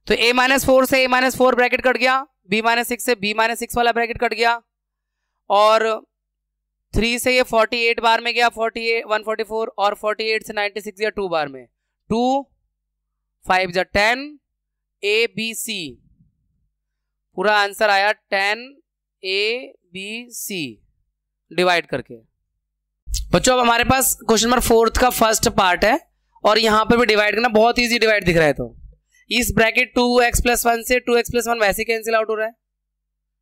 तो a माइनस फोर से a minus four bracket cut गया, b माइनस सिक्स से b माइनस सिक्स वाला ब्रैकेट कट गया, और थ्री से ये फोर्टी एट बार में गया, forty eight one forty four और फोर्टी एट से नाइन्टी सिक्स या टू बार में, टू फाइव जा टेन ए बी सी, पूरा आंसर आया ten a b c divide करके। बच्चों अब हमारे पास क्वेश्चन नंबर फोर्थ का फर्स्ट पार्ट है, और यहाँ पर भी डिवाइड करना बहुत इजी, डिवाइड दिख रहा है, तो इस bracket two x plus one से टू एक्स प्लस वन वैसे कैंसिल आउट हो रहा है,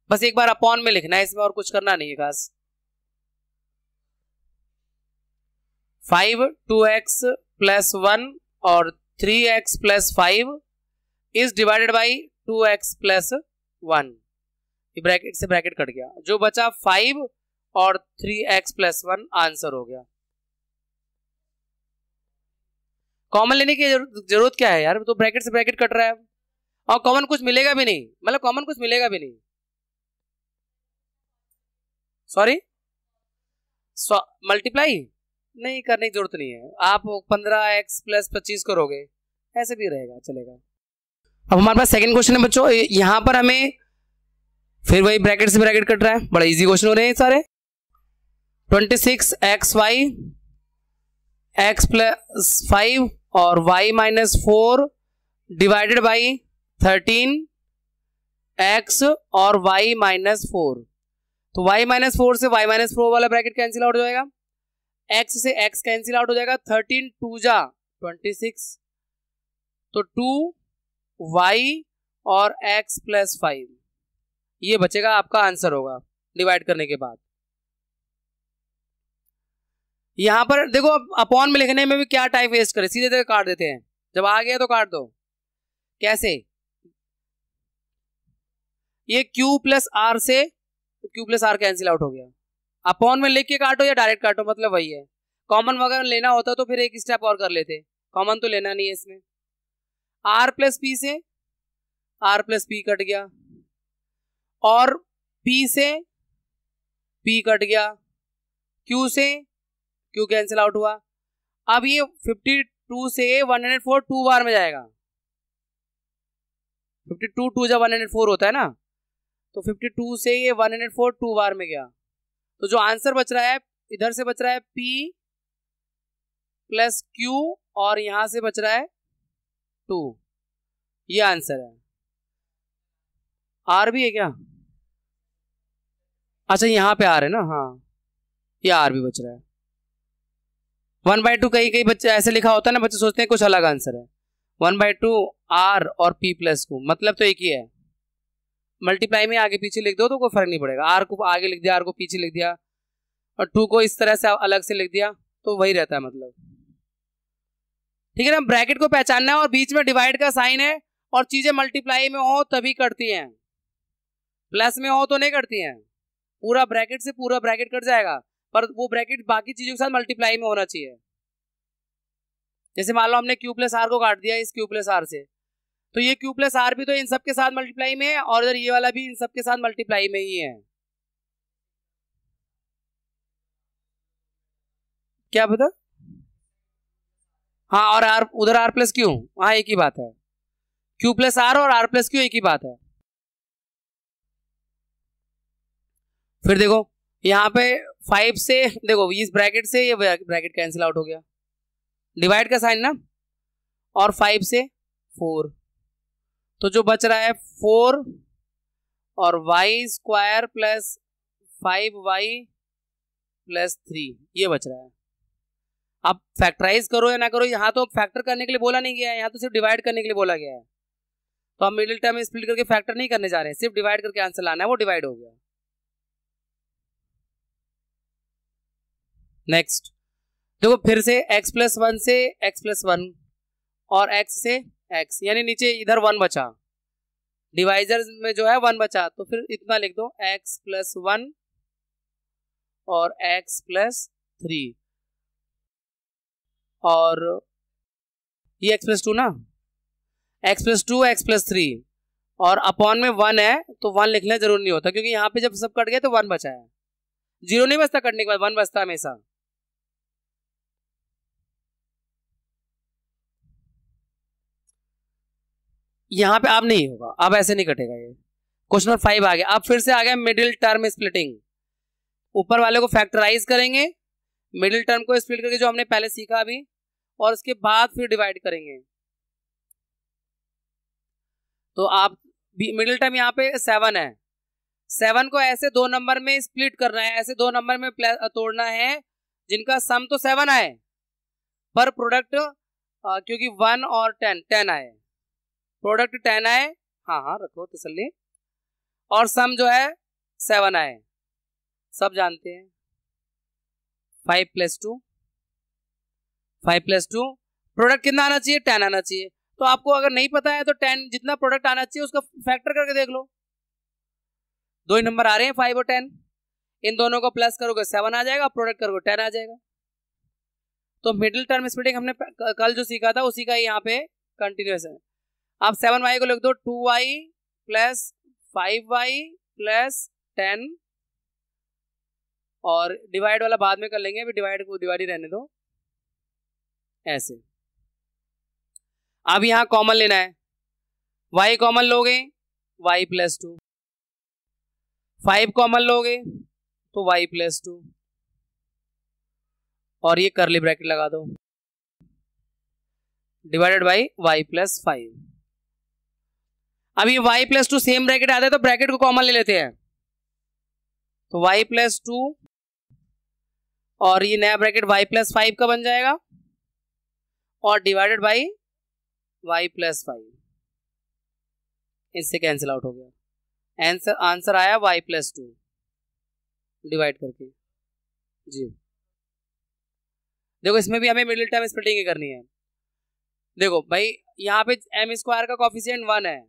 बस एक बार अपॉन में लिखना है इसमें और कुछ करना नहीं है खास। Five two x plus one और three x plus five is divided by two x plus one, bracket से ब्रैकेट कट गया, जो बचा फाइव और three x plus one answer हो गया। कॉमन लेने की जरूरत क्या है यार, तो ब्रैकेट से ब्रैकेट कट रहा है और कॉमन कुछ मिलेगा भी नहीं, मतलब कॉमन कुछ मिलेगा भी नहीं, सॉरी मल्टीप्लाई नहीं करने की जरूरत नहीं है, आप पंद्रह एक्स प्लस पच्चीस करोगे ऐसे भी रहेगा चलेगा। अब हमारे पास सेकंड क्वेश्चन है बच्चों, यहाँ पर हमें फिर वही ब्रैकेट से ब्रैकेट कट रहा है, बड़ा इजी क्वेश्चन हो रहे हैं सारे। Twenty six x y x plus five और y minus four divided by thirteen x और वाई माइनस फोर, तो वाई माइनस फोर से वाई माइनस फोर वाला ब्रैकेट कैंसिल आउट हो जाएगा, x से x कैंसिल आउट हो जाएगा, थर्टीन टू जा ट्वेंटी सिक्स, तो टू y और x प्लस फाइव ये बचेगा, आपका आंसर होगा डिवाइड करने के बाद। यहां पर देखो अपॉन में लिखने में भी क्या टाइम वेस्ट करें, सीधे सीधे काट देते हैं, जब आ गया तो काट दो। कैसे, ये q प्लस r से q plus r cancel out हो गया, अपॉन में लिख के काटो या डायरेक्ट काटो मतलब वही है, कॉमन वगैरह लेना होता तो फिर एक स्टेप और कर लेते, कॉमन तो लेना नहीं है इसमें। आर प्लस पी से आर प्लस पी कट गया और पी से पी कट गया, क्यू से क्यू कैंसिल आउट हुआ, अब ये फिफ्टी टू से वन हंड्रेड फोर टू बार में जाएगा, फिफ्टी टू टू जब वन हंड्रेड फोर होता है ना, तो फिफ्टी टू से ये वन हंड्रेड फोर टू बार में गया, तो जो आंसर बच रहा है इधर से बच रहा है पी प्लस क्यू और यहां से बच रहा है टू, ये आंसर है। आर भी है क्या? अच्छा यहां पे आर है ना, हाँ ये आर भी बच रहा है। वन बाई टू कई कई बच्चे ऐसे लिखा होता है ना, बच्चे सोचते हैं कुछ अलग आंसर है। वन बाई टू आर और पी प्लस क्यू, मतलब तो एक ही है, मल्टीप्लाई में आगे पीछे लिख दो तो कोई फर्क नहीं पड़ेगा। आर को आगे लिख दिया, आर को पीछे लिख दिया और टू को इस तरह से अलग से लिख दिया तो वही रहता है मतलब, ठीक है ना। ब्रैकेट को पहचानना है और बीच में डिवाइड का साइन है और चीजें मल्टीप्लाई में हो तभी कटती हैं, प्लस में हो तो नहीं कटती हैं। पूरा ब्रैकेट से पूरा ब्रैकेट कट जाएगा, पर वो ब्रैकेट बाकी चीजों के साथ मल्टीप्लाई में होना चाहिए। जैसे मान लो हमने क्यू प्लस आर को काट दिया इस क्यू प्लस आर से, तो ये क्यू प्लस आर भी तो इन सब के साथ मल्टीप्लाई में है और इधर ये वाला भी इन सब के साथ मल्टीप्लाई में ही है। क्या पता, हाँ, और आर उधर आर प्लस क्यू, हाँ एक ही बात है। क्यू प्लस आर और आर प्लस क्यू एक ही बात है। फिर देखो यहाँ पे फाइव से, देखो इस ब्रैकेट से ये ब्रैकेट कैंसिल आउट हो गया, डिवाइड का साइन ना, और फाइव से फोर, तो जो बच रहा है फोर और y square plus five Y plus three, ये बच रहा है। आप फैक्टराइज करो या ना करो, यहाँ तो फैक्टर करने के लिए बोला नहीं गया है, यहाँ तो सिर्फ डिवाइड करने के लिए बोला गया है। तो हम मिडिल टर्म में स्प्लिट करके फैक्टर नहीं करने जा रहे हैं, सिर्फ डिवाइड करके आंसर लाना है, वो डिवाइड हो गया। नेक्स्ट देखो, फिर से x प्लस वन से x प्लस वन और x से x, यानी नीचे इधर वन बचा, डिवाइजर में जो है वन बचा, तो फिर इतना लिख दो x प्लस वन और x प्लस थ्री और ये x प्लस टू ना, x plus two x plus three और अपॉन में वन है तो वन लिखना जरूर नहीं होता, क्योंकि यहाँ पे जब सब कट गया तो वन बचा है, जीरो नहीं बचता कटने के बाद, वन बचता हमेशा। यहाँ पे अब नहीं होगा, अब ऐसे नहीं कटेगा। ये क्वेश्चन नंबर फाइव आ गया। अब फिर से आ गया मिडिल टर्म स्प्लिटिंग, ऊपर वाले को फैक्टराइज करेंगे, मिडिल टर्म को स्प्लिट करके जो हमने पहले सीखा अभी, और उसके बाद फिर डिवाइड करेंगे। तो आप मिडिल टर्म यहाँ पे सेवन है, सेवन को ऐसे दो नंबर में स्प्लिट करना है, ऐसे दो नंबर में तोड़ना है जिनका सम तो सेवन आए पर प्रोडक्ट, क्योंकि वन और टेन टेन आए, प्रोडक्ट टेन आए, हाँ हाँ रखो तसल्ली, और सम जो है सेवन आए, सब जानते हैं। Five plus two, five plus two, product कितना आना चाहिए? टेन आना चाहिए। तो आपको अगर नहीं पता है तो टेन जितना प्रोडक्ट आना चाहिए उसका फैक्टर करके देख लो। दो ही नंबर आ रहे हैं फाइव और टेन, इन दोनों को प्लस करोगे सेवन आ जाएगा, प्रोडक्ट करोगे टेन आ जाएगा। तो मिडिल टर्म स्प्लिटिंग हमने कल जो सीखा था उसी का यहाँ पे कंटिन्यूएशन। आप सेवन वाई को लिख दो two y plus five Y plus ten और डिवाइड वाला बाद में कर लेंगे, अभी डिवाइड को डिवाइड ही रहने दो ऐसे। अब यहाँ कॉमन लेना है, वाई कॉमन लोगे y plus two, five common लोगे तो वाई प्लस टू और ये करली ब्रैकेट लगा दो, divided by y plus five. अब ये y plus two same bracket आता है तो ब्रैकेट को कॉमन ले लेते हैं, तो वाई प्लस टू और ये नया ब्रैकेट वाई प्लस फाइव का बन जाएगा और divided by y plus five, इससे कैंसिल आउट हो गया। आंसर आंसर आया y प्लस टू डिवाइड करके जी। देखो इसमें भी हमें मिडिल टर्म स्प्लिटिंग ही करनी है। देखो भाई यहाँ पे एम स्क्वायर का कॉफिशिएंट वन है,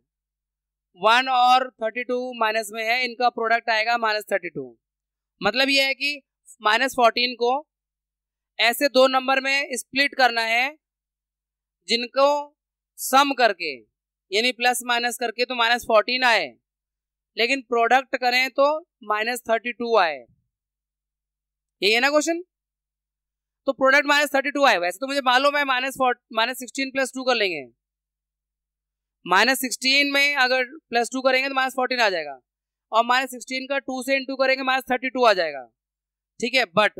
वन और थर्टी टू माइनस में है, इनका प्रोडक्ट आएगा माइनस थर्टी टू, मतलब ये है कि माइनस फोर्टीन को ऐसे दो नंबर में स्प्लिट करना है जिनको सम करके यानी प्लस माइनस करके तो माइनस फोर्टीन आए, लेकिन प्रोडक्ट करें तो माइनस थर्टी टू आए, यही है ना क्वेश्चन। तो प्रोडक्ट माइनस थर्टी टू आए, वैसे तो मुझे मालूम है minus fourteen minus sixteen plus two कर लेंगे, माइनस सिक्सटीन में अगर प्लस टू करेंगे तो माइनस फोर्टीन आ जाएगा, और माइनस सिक्सटीन का टू से इंटू करेंगे माइनस थर्टी टू आ जाएगा, ठीक है। बट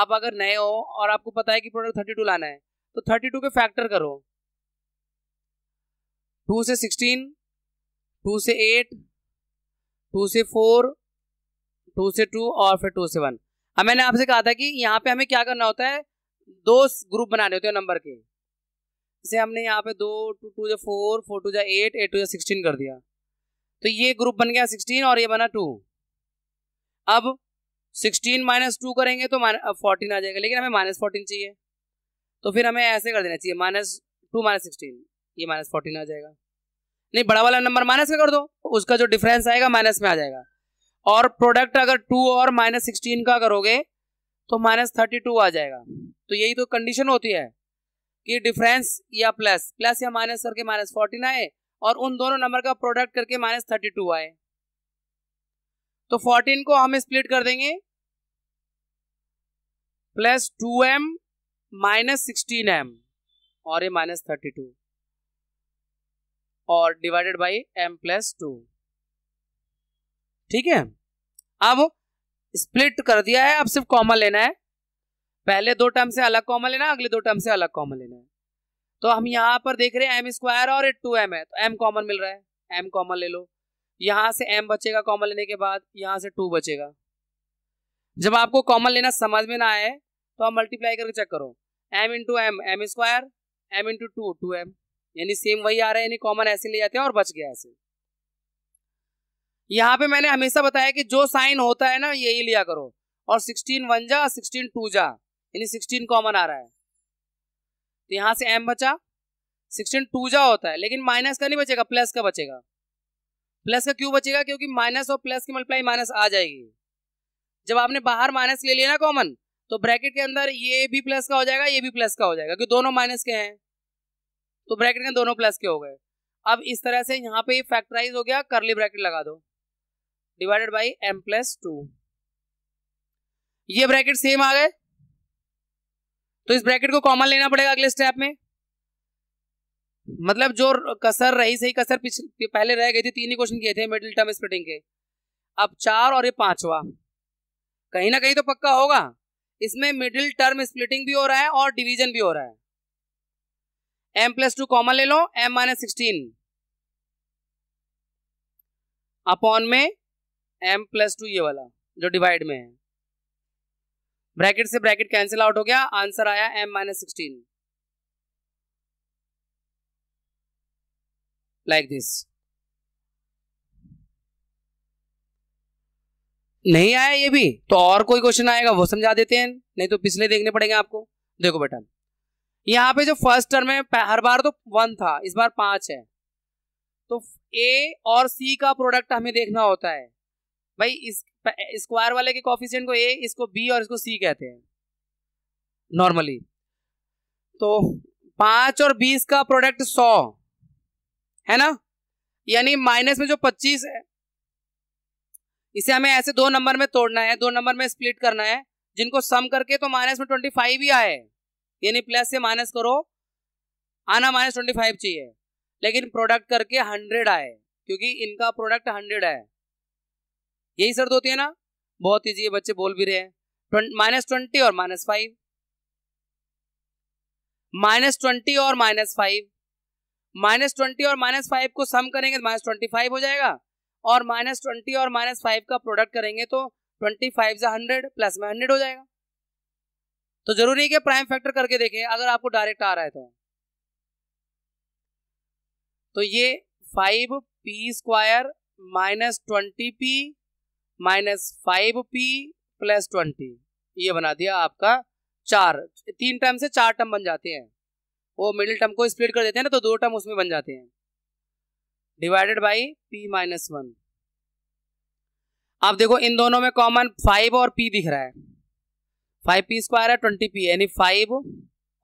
आप अगर नए हो और आपको पता है कि प्रोडक्ट थर्टी टू लाना है तो थर्टी टू के फैक्टर करो, टू से सिक्सटीन, टू से एट, टू से फोर, टू से टू और फिर टू से वन। अब मैंने आपसे कहा था कि यहाँ पे हमें क्या करना होता है, दो ग्रुप बनाने होते हैं नंबर के। जैसे हमने यहाँ पे दो, टू टू जा फोर, फोर टू जा एट, एट टू जा सिक्सटीन कर दिया, तो ये ग्रुप बन गया सिक्सटीन और ये बना टू। अब सिक्सटीन माइनस टू करेंगे तो फोर्टीन आ जाएगा, लेकिन हमें माइनस फोर्टीन चाहिए, तो फिर हमें ऐसे कर देना चाहिए, माइनस टू माइनस सिक्सटीन, ये माइनस फोर्टीन आ जाएगा। नहीं, बड़ा वाला नंबर माइनस में कर दो, उसका जो डिफरेंस आएगा माइनस में आ जाएगा। और प्रोडक्ट अगर टू और माइनस सिक्सटीन का करोगे तो माइनस थर्टी टू आ जाएगा। तो यही तो कंडीशन होती है कि डिफरेंस या प्लस प्लस या माइनस करके माइनस फोर्टीन आए और उन दोनों नंबर का प्रोडक्ट करके माइनस थर्टी टू आए। तो फोर्टीन को हम स्प्लिट कर देंगे, plus two M minus sixteen M और ये माइनस थर्टी टू और divided by M plus two, ठीक है। अब स्प्लिट कर दिया है, अब सिर्फ कॉमन लेना है, पहले दो टर्म से अलग कॉमन लेना है, अगले दो टर्म से अलग कॉमन लेना है। तो हम यहाँ पर देख रहे हैं एम स्क्वायर और टू एम है, तो एम कॉमन मिल रहा है, एम कॉमन ले लो। यहाँ से एम बचेगा कॉमन लेने के बाद, यहाँ से टू बचेगा। जब आपको कॉमन लेना समझ में ना आए तो आप मल्टीप्लाई करके चेक करो, M into M M square, M into two two M, यानी सेम वही आ रहा है, यानी कॉमन ऐसे ले जाते हैं और बच गया ऐसे। यहाँ पे मैंने हमेशा बताया कि जो साइन होता है ना यही लिया करो, और सिक्सटीन वन जा, सिक्सटीन टू जा, यानी सिक्सटीन कॉमन आ रहा है, तो यहाँ से एम बचा, सिक्सटीन टू जा होता है, लेकिन माइनस का नहीं बचेगा, प्लस का बचेगा। प्लस का क्यों बचेगा, क्योंकि माइनस और प्लस की मल्टीप्लाई माइनस आ जाएगी। जब आपने बाहर माइनस ले लिया ना कॉमन, तो ब्रैकेट के अंदर ये भी प्लस का हो जाएगा, ये भी प्लस का हो जाएगा, क्योंकि दोनों माइनस के हैं, तो ब्रैकेट के दोनों प्लस के हो गए। अब इस तरह से यहाँ पे फैक्टराइज हो गया, करली ब्रैकेट लगा दो, divided by M plus two, ये ब्रैकेट सेम आ गए, तो इस ब्रैकेट को कॉमन लेना पड़ेगा अगले स्टेप में। मतलब जो कसर रही, सही कसर पहले रह गई थी, तीन ही क्वेश्चन किए थे मिडिल टर्म स्प्लिटिंग के, अब चार और ये पांचवा, कहीं ना कहीं तो पक्का होगा। इसमें मिडिल टर्म स्प्लिटिंग भी हो रहा है और डिवीजन भी हो रहा है। एम प्लस टू कॉमन ले लो, एम माइनस सिक्सटीन अपॉन में एम प्लस टू, ये वाला जो डिवाइड में है, ब्रैकेट से ब्रैकेट कैंसिल आउट हो गया, आंसर आया M minus sixteen, like this. नहीं आया ये भी तो और कोई क्वेश्चन आएगा वो समझा देते हैं, नहीं तो पिछले देखने पड़ेंगे आपको। देखो बेटा, यहाँ पे जो फर्स्ट टर्म में हर बार तो वन था, इस बार पांच है, तो ए और सी का प्रोडक्ट हमें देखना होता है। भाई इस स्क्वायर वाले के कोफिशिएंट को ए, इसको बी और इसको सी कहते हैं नॉर्मली। तो पांच और बीस का प्रोडक्ट सौ है ना, यानी माइनस में जो पच्चीस है, इसे हमें ऐसे दो नंबर में तोड़ना है, दो नंबर में स्प्लिट करना है, जिनको सम करके तो माइनस में ट्वेंटी फाइव ही आए, यानी प्लस से माइनस करो, आना माइनस ट्वेंटी फाइव चाहिए, लेकिन प्रोडक्ट करके हंड्रेड आए, क्योंकि इनका प्रोडक्ट हंड्रेड है। यही शर्त होती है ना, बहुत ईजी है, बच्चे बोल भी रहे हैं। माइनस ट्वेंटी और माइनस फाइव, माइनस ट्वेंटी और माइनस फाइव, माइनस ट्वेंटी और माइनस फाइव को सम करेंगे तो माइनस ट्वेंटी फाइव हो जाएगा, और माइनस ट्वेंटी और माइनस फाइव का प्रोडक्ट करेंगे तो ट्वेंटी फाइव से हंड्रेड प्लस में हंड्रेड हो जाएगा। तो जरूरी है कि प्राइम फैक्टर करके देखें, अगर आपको डायरेक्ट आ रहा है तो तो ये five P square minus twenty P minus five P plus twenty, ये बना दिया आपका चार। तीन टर्म से चार टर्म बन जाते हैं, वो मिडिल टर्म को स्प्लिट कर देते हैं ना, तो दो टर्म उसमें बन जाते हैं, divided by P minus one. आप देखो इन दोनों में कॉमन फाइव और पी दिख रहा है, फाइव पी स्क्वायर है, ट्वेंटी पी, यानी फाइव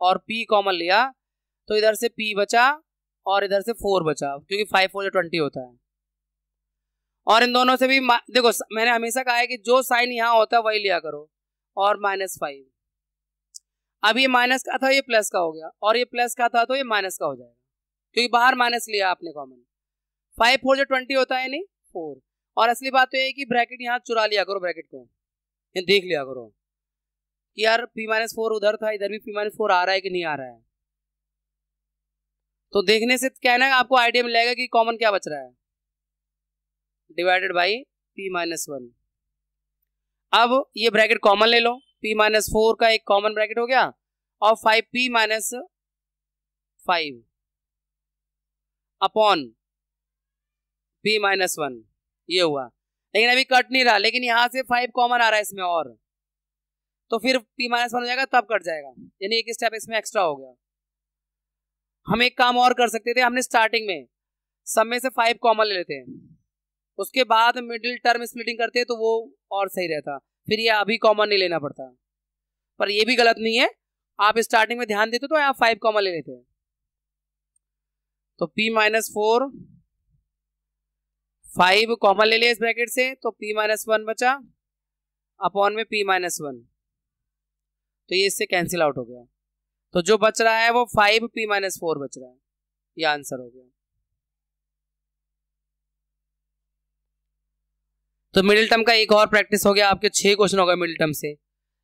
और पी कॉमन लिया, तो इधर से पी बचा और इधर से फोर बचा, क्योंकि फाइव फोर ट्वेंटी होता है। और इन दोनों से भी देखो, मैंने हमेशा कहा है कि जो साइन यहाँ होता है वही लिया करो, और माइनस फाइव, अब ये माइनस का था, ये प्लस का हो गया, और ये प्लस का था तो ये माइनस का हो जाएगा, क्योंकि बाहर माइनस लिया आपने कॉमन। फाइव फोर जो ट्वेंटी होता है नहीं फोर। और असली बात तो ये है कि ब्रैकेट यहाँ चुरा लिया करो, ब्रैकेट को देख लिया करो यार, पी माइनस फोर उधर था, इधर भी पी माइनस फोर आ रहा है कि नहीं आ रहा है। तो देखने से क्या है ना आपको आइडिया मिलेगा कि कॉमन क्या बच रहा है, divided by P minus one. अब ये ब्रैकेट कॉमन ले लो, पी माइनस फोर का एक कॉमन ब्रैकेट हो गया और five P minus five upon P minus one ये हुआ। लेकिन अभी कट नहीं रहा, लेकिन यहाँ से फाइव कॉमन आ रहा है इसमें और, तो फिर पी माइनस वन हो जाएगा तब कट जाएगा, यानी एक स्टेप इसमें एक्स्ट्रा हो गया। हम एक काम और कर सकते थे, हमने स्टार्टिंग में सब में से फाइव कॉमन ले लेते हैं, उसके बाद मिडिल टर्म स्प्लिटिंग करते हैं तो वो और सही रहता, फिर ये अभी कॉमन नहीं लेना पड़ता। पर ये भी गलत नहीं है, आप स्टार्टिंग में ध्यान देते तो आप फाइव कॉमन ले लेते हैं। तो P minus four five common ले लिया इस ब्रैकेट से, तो पी माइनस वन बचा अपॉन में पी माइनस वन, तो ये इससे कैंसिल आउट हो गया। तो जो बच रहा है वो फाइव पी माइनस फोर बच रहा है, ये आंसर हो गया। तो मिडिल टर्म का एक और प्रैक्टिस हो गया, आपके छह क्वेश्चन हो गए मिडिल टर्म से।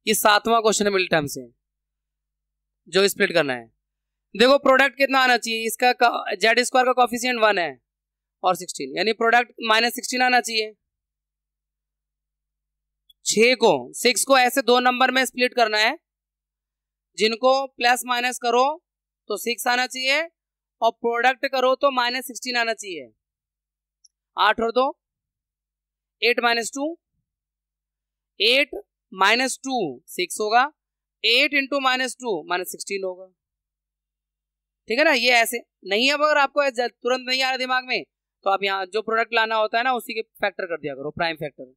ये सातवां क्वेश्चन है मिडिल टर्म से जो स्प्लिट करना है। देखो प्रोडक्ट कितना आना चाहिए, इसका जेड स्क्वायर का कोफिशिएंट वन है और सिक्सटीन, यानी प्रोडक्ट माइनस सिक्सटीन आना चाहिए। छह को सिक्स को ऐसे दो नंबर में स्प्लिट करना है जिनको प्लस माइनस करो तो सिक्स आना चाहिए और प्रोडक्ट करो तो माइनस सिक्सटीन आना चाहिए। आठ और दो eight minus two, eight minus two six होगा, eight into minus two minus sixteen होगा, ठीक है ना। ये ऐसे नहीं, अब अगर आपको तुरंत नहीं आ रहा दिमाग में तो आप यहाँ जो प्रोडक्ट लाना होता है ना उसी के फैक्टर कर दिया करो, प्राइम फैक्टर।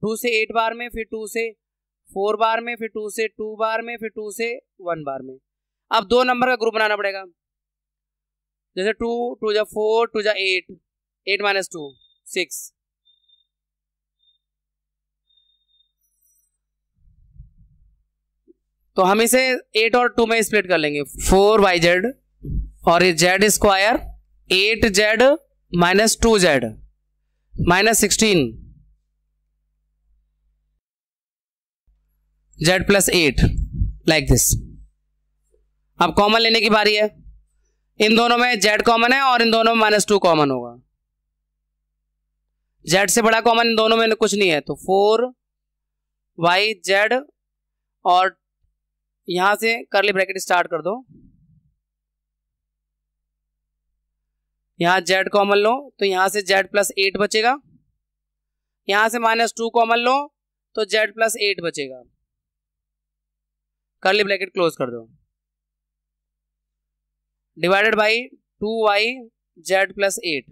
टू से एट बार में, फिर टू से फोर बार में, फिर टू से टू बार में, फिर टू से वन बार में। अब दो नंबर का ग्रुप बनाना पड़ेगा, जैसे टू टू जा फोर टू जा eight, eight minus two six, तो हम इसे एट और टू में स्प्लिट कर लेंगे। फोर वाई जेड और ये Z square eight Z minus two Z minus sixteen Z plus eight, like this. अब कॉमन लेने की बारी है, इन दोनों में जेड कॉमन है और इन दोनों में माइनस टू कॉमन होगा, जेड से बड़ा कॉमन इन दोनों में कुछ नहीं है। तो फोर वाई जेड और यहां से करली ब्रैकेट स्टार्ट कर दो, यहां जेड कॉमन लो तो यहां से जेड प्लस एट बचेगा, यहां से माइनस टू कॉमन लो तो जेड प्लस एट बचेगा, करली ब्रैकेट क्लोज कर दो, divided by two Y Z plus eight.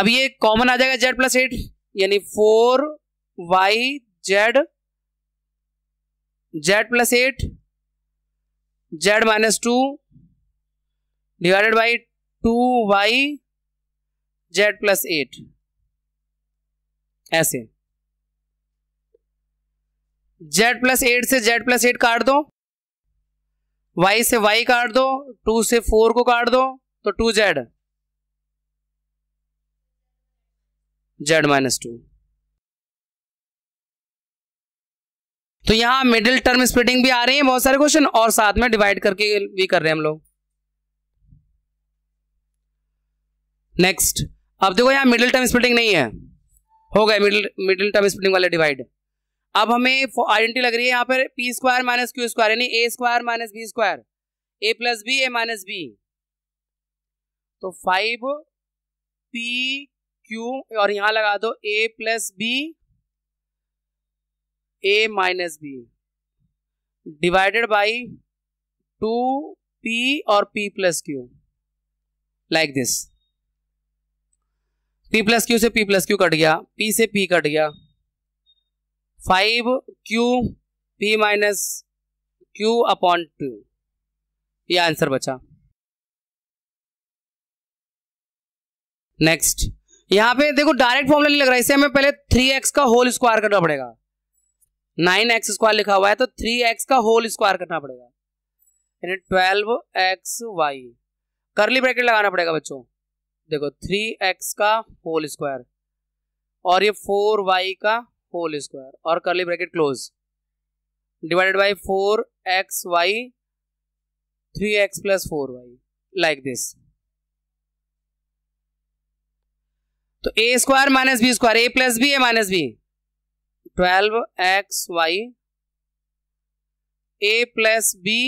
अब ये कॉमन आ जाएगा जेड प्लस एट, यानी four Y Z Z plus eight Z minus two divided by two Y Z plus eight, ऐसे। जेड प्लस एट से Z plus eight काट दो, Y से वाई काट दो, टू से फोर को काट दो तो two Z Z minus two. तो यहां मिडिल टर्म स्प्लिटिंग भी आ रही है बहुत सारे क्वेश्चन, और साथ में डिवाइड करके भी कर रहे हैं हम लोग। नेक्स्ट, अब देखो यहां मिडिल टर्म स्प्लिटिंग नहीं है, हो गए मिडिल मिडिल टर्म स्प्लिटिंग वाले डिवाइड। अब हमें आइडेंटिटी लग रही है यहाँ पर P square minus Q square, यानी A square minus B square, A plus B A minus B. तो फाइव पी क्यू और यहाँ लगा दो ए plus B A minus B divided by two P और P plus Q, like this. P plus Q से P plus Q कट गया, P से पी कट गया, five Q P minus Q upon two, ये आंसर बचा। Next, यहां पे देखो डायरेक्ट फॉर्मूला नहीं लग रहा है, इसे हमें पहले थ्री एक्स का होल स्क्वायर करना पड़ेगा। नाइन एक्स स्क्वायर लिखा हुआ है तो थ्री एक्स का होल स्क्वायर करना पड़ेगा, यानी twelve X Y, curly bracket लगाना पड़ेगा बच्चों। देखो थ्री एक्स का होल स्क्वायर और ये फोर वाई का होल स्क्वायर और curly bracket close divided by four X Y three x plus four Y like this. तो ए square minus B square, A plus B A minus B, twelve X Y A plus B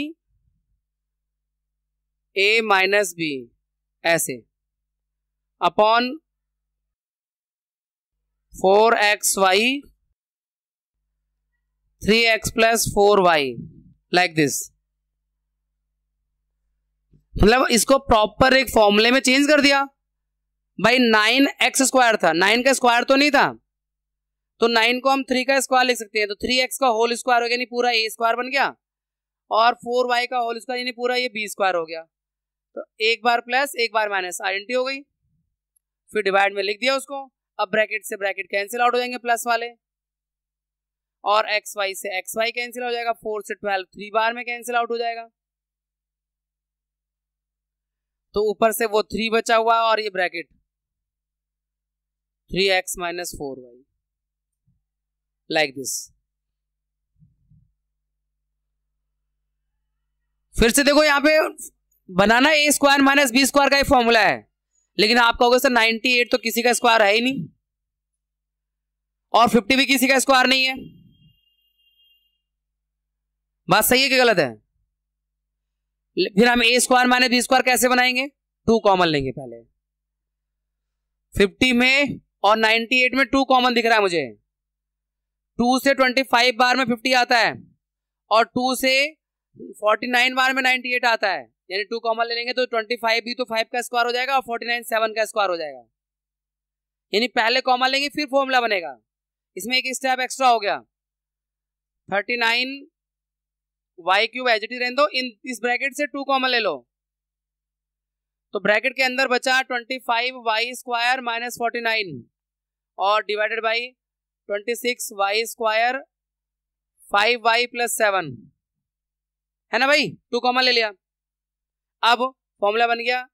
A minus B ऐसे upon four X Y three x plus four Y like this. मतलब इसको proper एक फॉर्मूले में change कर दिया भाई। Nine x square था, नाइन का स्क्वायर तो नहीं था, तो नाइन को हम थ्री का स्क्वायर लिख सकते हैं, तो थ्री एक्स का होल स्क्वायर हो गया यानी पूरा ए स्क्वायर बन गया, और फोर वाई का होल स्क्वायर यानी पूरा ये बी स्क्वायर हो गया। तो एक बार प्लस एक बार माइनस आइडेंटिटी हो गई, फिर डिवाइड में लिख दिया उसको। अब ब्रैकेट से ब्रैकेट कैंसिल आउट हो जाएंगे प्लस वाले, और एक्स वाई से एक्स वाई कैंसिल हो जाएगा, फोर से ट्वेल्व थ्री बार में कैंसिल आउट हो जाएगा, तो ऊपर से वो थ्री बचा हुआ और ये bracket three x minus four Y like this. फिर से देखो यहाँ पे बनाना ए स्क्वायर माइनस बी स्क्वायर का ही फॉर्मूला है, लेकिन आप कहोगे सर नाइनटी एट तो किसी का स्क्वायर है ही नहीं और फिफ्टी भी किसी का स्क्वायर नहीं है, बात सही है कि गलत है? फिर हम ए स्क्वायर माइनस बी स्क्वायर कैसे बनाएंगे? टू कॉमन लेंगे पहले, फिफ्टी में और नाइनटी एट में टू कॉमन दिख रहा है मुझे, टू से ट्वेंटी फाइव बार में फिफ्टी आता है और टू से फोर्टी नाइन बार में नाइनटी एट आता है, यानी टू कॉमन ले लेंगे तो ट्वेंटी फाइव भी तो फाइव का स्क्वायर हो जाएगा और फोर्टी नाइन सेवन का स्क्वायर हो जाएगा, यानी पहले कॉमन लेंगे फिर फॉर्मूला बनेगा। इसमें एक स्टेप एक्स्ट्रा हो गया, thirty nine Y cube as it is रहने दो, इन इस ब्रैकेट से टू कॉमन ले लो, तो ब्रैकेट के अंदर बचा twenty five Y square minus forty nine और divided by twenty six Y square five Y plus seven, है ना भाई? टू कॉमन ले लिया, अब फॉर्मूला बन गया,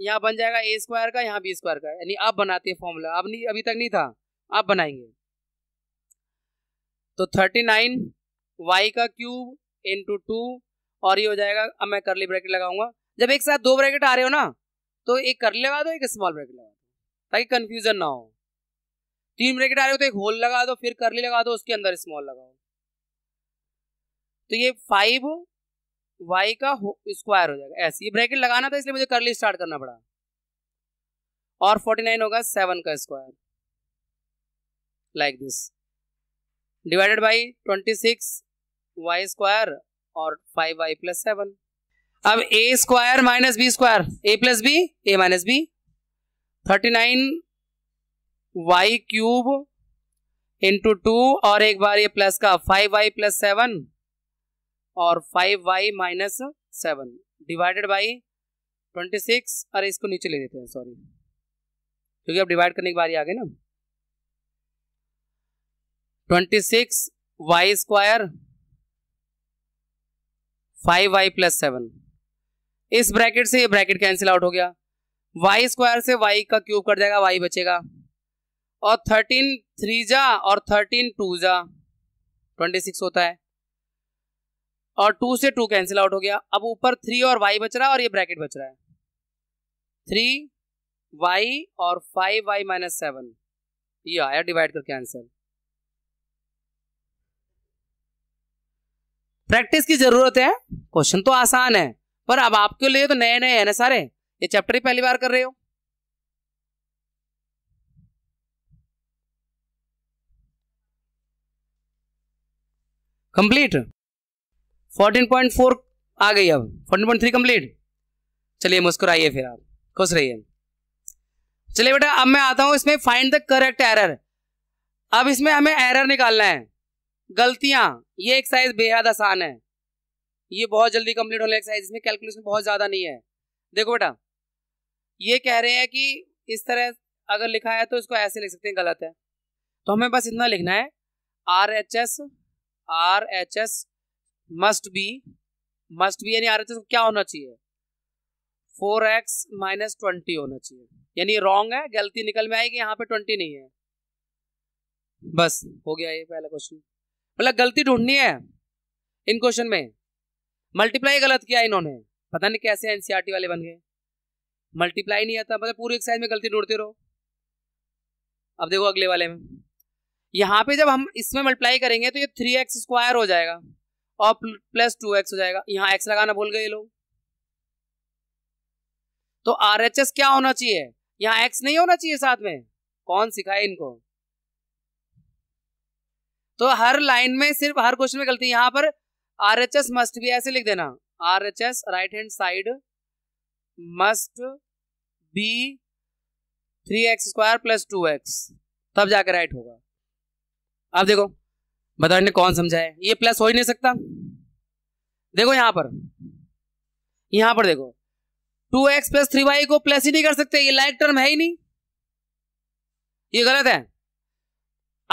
यहाँ बन जाएगा ए स्क्वायर का, यहाँ बी स्क्वायर का, यानी अब बनाते हैं फॉर्मूला, अब नहीं, अभी तक नहीं था, अब बनाएंगे। तो थर्टी नाइन वाई का क्यूब इंटू टू और ये हो जाएगा, अब मैं करली ब्रैकेट लगाऊंगा, जब एक साथ दो ब्रैकेट आ रहे हो ना तो एक करली लगा दो एक स्मॉल ब्रैकेट लगा दो ताकि कंफ्यूजन ना हो। तीन ब्रैकेट आ रहे हो तो एक होल लगा दो फिर करली लगा दो उसके अंदर स्मॉल लगाओ। तो ये फाइव वाई का स्क्वायर हो जाएगा ऐसे, ये ब्रैकेट लगाना था इसलिए मुझे करली स्टार्ट करना पड़ा, और फोर्टी नाइन होगा सेवन का square like this divided by twenty six Y square और फाइव वाई प्लस सेवन। अब A square minus B square, A plus B A minus B, thirty nine Y cube into two और एक बार ये plus का five Y plus seven और five Y minus seven divided by twenty six, अरे इसको नीचे ले देते हैं सॉरी क्योंकि अब डिवाइड करने की बारी आ गई ना, twenty six Y square five Y plus seven. इस ब्रैकेट से ये ब्रैकेट कैंसिल आउट हो गया, वाई स्क्वायर से वाई का क्यूब कर जाएगा वाई बचेगा, और थर्टीन थ्री जा और थर्टीन टू जा ट्वेंटी सिक्स होता है, और टू से टू कैंसिल आउट हो गया, अब ऊपर थ्री और वाई बच रहा है और ये ब्रैकेट बच रहा है, थ्री वाई और फाइव वाई माइनस सेवन ये आया डिवाइड करके आंसर। प्रैक्टिस की जरूरत है, क्वेश्चन तो आसान है पर अब आपके लिए तो नए नए हैं ना सारे, ये चैप्टर ही पहली बार कर रहे हो। कंप्लीट फोर्टीन पॉइंट फोर आ गई, अब फोर्टीन पॉइंट थ्री कंप्लीट। चलिए मुस्कुराइए फिर आप खुश रहिए। चलिए बेटा अब मैं आता हूं इसमें, फाइंड द करेक्ट एरर। अब इसमें हमें एरर निकालना है, गलतियां। ये एक्सरसाइज बेहद आसान है, ये बहुत जल्दी कंप्लीट होने एक्सरसाइज, इसमें कैलकुलेशन बहुत ज्यादा नहीं है। देखो बेटा ये कह रहे हैं कि इस तरह अगर लिखा है तो इसको ऐसे लिख सकते हैं, गलत है, तो हमें बस इतना लिखना है R H S R H S must be must भी यानी आरएचएस क्या होना चाहिए, फोर एक्स माइनस ट्वेंटी होना चाहिए, यानी रॉन्ग है, गलती निकल में आएगी, यहाँ पे ट्वेंटी नहीं है। बस हो गया ये पहला क्वेश्चन, मतलब गलती ढूंढनी है इन क्वेश्चन में। मल्टीप्लाई गलत किया इन्होंने, पता नहीं कैसे एनसीईआरटी वाले बन गए, मल्टीप्लाई नहीं आता, मतलब पूरी एक्सरसाइज में गलती ढूंढते रहो। अब देखो अगले वाले में, यहाँ पे जब हम इसमें मल्टीप्लाई करेंगे तो ये थ्री एक्स स्क्वायर हो जाएगा और प्लस टू एक्स हो जाएगा, यहाँ एक्स लगाना भूल गए ये लोग। तो आरएचएस क्या होना चाहिए, यहाँ एक्स नहीं होना चाहिए साथ में, कौन सिखाए इनको। तो हर लाइन में सिर्फ हर क्वेश्चन में गलती, यहाँ पर आरएचएस मस्ट भी ऐसे लिख देना, RHS right hand side must be three x square plus two X, तब जाकर राइट होगा। अब देखो बताओ ने कौन समझाया, ये प्लस हो ही नहीं सकता। देखो यहाँ पर, यहाँ पर देखो two x plus three Y को प्लस ही नहीं कर सकते, ये लाइक टर्म है ही नहीं, ये गलत है।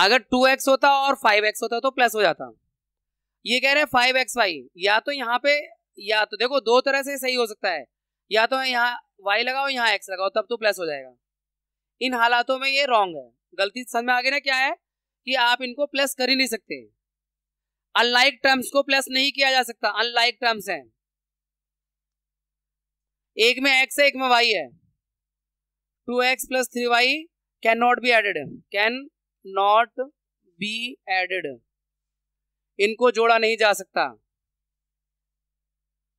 अगर टू एक्स होता और फाइव एक्स होता तो प्लस हो जाता। ये कह रहे हैं फाइव एक्स वाई, या तो यहाँ पे, या तो देखो दो तरह से सही हो सकता है, या तो यहाँ वाई लगाओ यहाँ एक्स लगाओ तब तो प्लस हो जाएगा। इन हालातों में ये रॉन्ग है, गलती समझ में आ गई ना क्या है कि आप इनको प्लस कर ही नहीं सकते, अनलाइक टर्म्स को प्लस नहीं किया जा सकता, अनलाइक टर्म्स हैं, एक में एक्स है एक में वाई है। Two x plus three Y can not be added, can not be added, इनको जोड़ा नहीं जा सकता।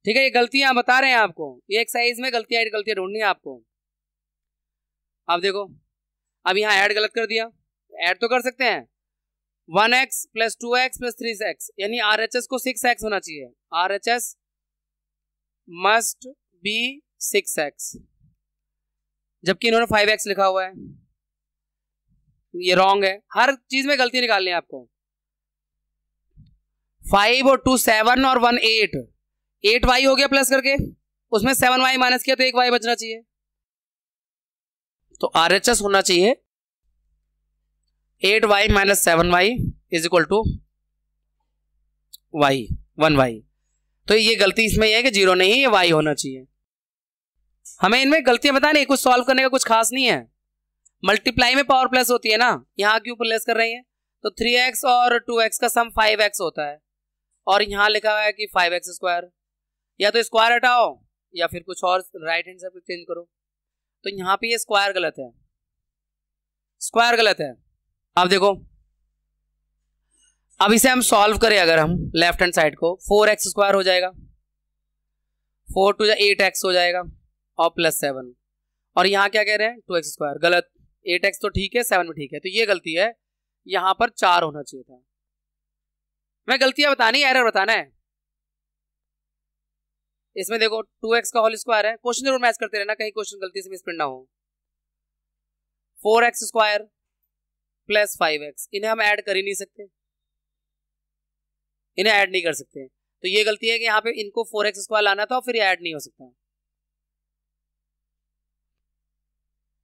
ठीक है, ये गलतियां बता रहे हैं आपको, ये एक्सरसाइज में गलतियां गलतियां ढूंढनी है आपको। आप देखो, अब यहाँ ऐड गलत कर दिया, ऐड तो कर सकते हैं, one X plus two x plus three X, यानी आर एच एस को सिक्स एक्स होना चाहिए, R H S must be six X, जबकि इन्होंने फाइव एक्स लिखा हुआ है, ये रॉन्ग है। हर चीज में गलती निकालनी है आपको। फाइव और टू सेवन और वन एट, एट वाई हो गया प्लस करके, उसमें सेवन वाई माइनस किया तो एक वाई बचना चाहिए। तो आर एच एस होना चाहिए eight Y minus seven Y is equal to Y, one Y. तो ये गलती इसमें यह है कि जीरो नहीं है, ये वाई होना चाहिए। हमें इनमें गलतियां बतानी है, कुछ सॉल्व करने का कुछ खास नहीं है। मल्टीप्लाई में पावर प्लस होती है ना, यहाँ क्यों प्लस कर रही है, तो थ्री एक्स और टू एक्स का सम फाइव एक्स होता है और यहाँ लिखा हुआ है कि फाइव एक्स स्क्वायर, या तो स्क्वायर हटाओ या फिर कुछ और राइट हैंड साइड चेंज करो। तो यहाँ पे ये स्क्वायर गलत है, स्क्वायर गलत है। आप देखो, अब इसे हम सॉल्व करें, अगर हम लेफ्ट हैंड साइड को, फोर एक्स स्क्वायर हो जाएगा, फोर टू एट एक्स हो जाएगा और प्लस सेवन, और यहाँ क्या कह रहे हैं टू एक्स स्क्वायर, गलत, एट एक्स तो ठीक है सेवन भी ठीक है, तो ये गलती है, यहाँ पर चार होना चाहिए था। मैं गलतियां बतानी, एरर बताना है। इसमें देखो टू एक्स का होल स्क्वायर है, क्वेश्चन जरूर मैच करते रहना, कहीं क्वेश्चन गलती से मिस प्रिंट ना हो। Four x square plus five X, इन्हें हम ऐड कर ही नहीं सकते, इन्हें ऐड नहीं कर सकते, तो ये गलती है कि यहाँ पे इनको फोर एक्स स्क्वायर लाना था और फिर ये ऐड नहीं हो सकता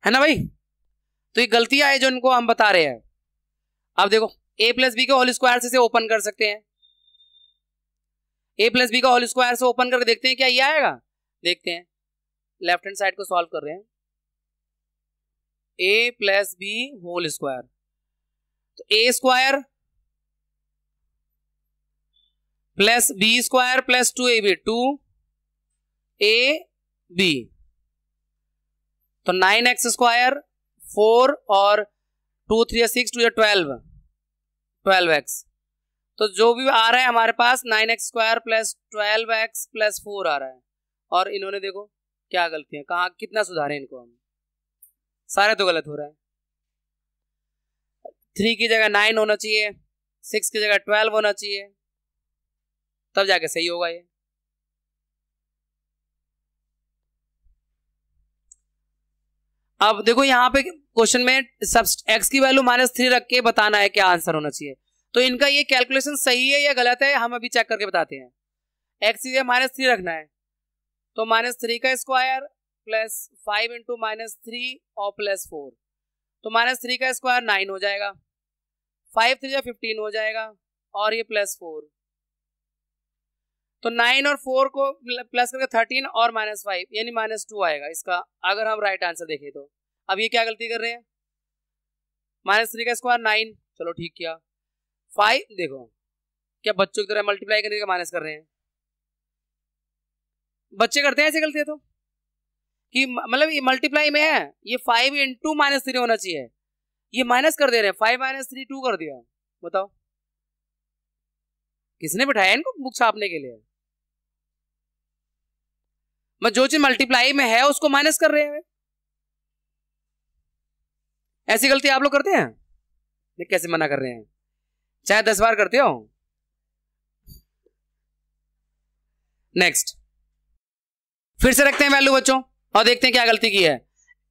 है ना भाई। तो ये गलतियां है जो इनको हम बता रहे हैं। अब देखो, ए प्लस बी का होल स्क्वायर से ओपन कर सकते हैं, ए प्लस बी का होल स्क्वायर से ओपन करके देखते हैं क्या ये आएगा, देखते हैं। लेफ्ट हैंड साइड को सॉल्व कर रहे हैं, ए plus B whole square, A square plus B square plus two A B, two A B, तो नाइन एक्स स्क्वायर, फोर और two three six, two twelve, twelve x. तो जो भी आ रहा है हमारे पास nine x square plus twelve X plus four आ रहा है। और इन्होंने देखो क्या गलतियां, कहाँ कितना सुधारे इनको, हम सारे तो गलत हो रहा है। थ्री की जगह नाइन होना चाहिए, सिक्स की जगह ट्वेल्व होना चाहिए, तब जाके सही होगा ये। अब देखो यहाँ पे क्वेश्चन में एक्स की वैल्यू माइनस थ्री रख के बताना है क्या आंसर होना चाहिए। तो इनका ये कैलकुलेशन सही है या गलत है हम अभी चेक करके बताते हैं। एक्स की जगह माइनस थ्री रखना है, तो माइनस थ्री का square plus five into minus three और प्लस फोर, तो माइनस थ्री का स्क्वायर नाइन हो जाएगा, फाइव थ्री या फिफ्टीन हो जाएगा और ये प्लस फोर। तो नाइन और फोर को प्लस करके थर्टीन और माइनस फाइव यानी माइनस टू आएगा इसका, अगर हम राइट आंसर देखें तो। अब ये क्या गलती कर रहे हैं, माइनस थ्री का स्क्वायर नाइन, चलो ठीक किया। फाइव देखो, क्या बच्चों की तरह मल्टीप्लाई करने का माइनस कर रहे हैं, बच्चे करते हैं ऐसे गलती है तो, कि मतलब ये मल्टीप्लाई में है, ये फाइव इंटू माइनस थ्री होना चाहिए, ये माइनस कर दे रहे हैं, फाइव माइनस थ्री टू कर दिया। बताओ किसने बिठाया इनको बुक छापने के लिए, मैं जो चीज मल्टीप्लाई में है उसको माइनस कर रहे हैं। ऐसी गलती आप लोग करते हैं, देख कैसे मना कर रहे हैं, चाहे दस बार करते हो। नेक्स्ट फिर से रखते हैं वैल्यू बच्चों और देखते हैं क्या गलती की है।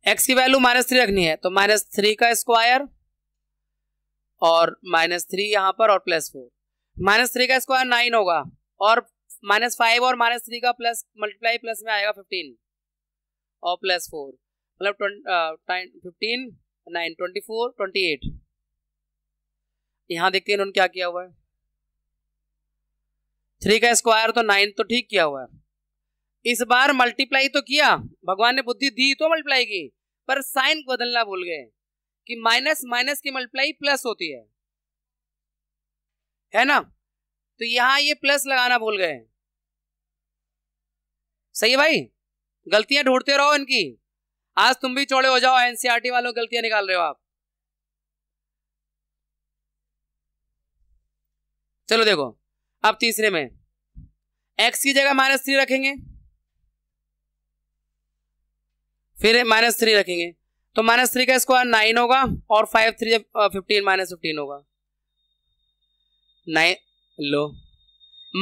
एक्स की वैल्यू माइनस थ्री रखनी है तो माइनस थ्री का स्क्वायर और माइनस थ्री यहां पर और प्लस फोर, माइनस थ्री का स्क्वायर नाइन होगा और माइनस फाइव और माइनस थ्री का प्लस मल्टीप्लाई प्लस में आएगा फिफ्टीन और प्लस फोर मतलब fifteen nine twenty four twenty eight. यहां देखते हैं इन्होंने क्या किया हुआ है, थ्री का स्क्वायर तो नाइन तो ठीक किया हुआ है, इस बार मल्टीप्लाई तो किया, भगवान ने बुद्धि दी तो मल्टीप्लाई की, पर साइन बदलना भूल गए कि माइनस माइनस की मल्टीप्लाई प्लस होती है है ना, तो यहां ये प्लस लगाना भूल गए। सही है भाई, गलतियां ढूंढते रहो इनकी, आज तुम भी चौड़े हो जाओ, एनसीईआरटी वालों गलतियां निकाल रहे हो आप। चलो देखो अब तीसरे में एक्स की जगह माइनस थ्री रखेंगे, फिर माइनस थ्री रखेंगे तो माइनस थ्री का स्क्वायर नाइन होगा और five three fifteen minus fifteen होगा नाइन। लो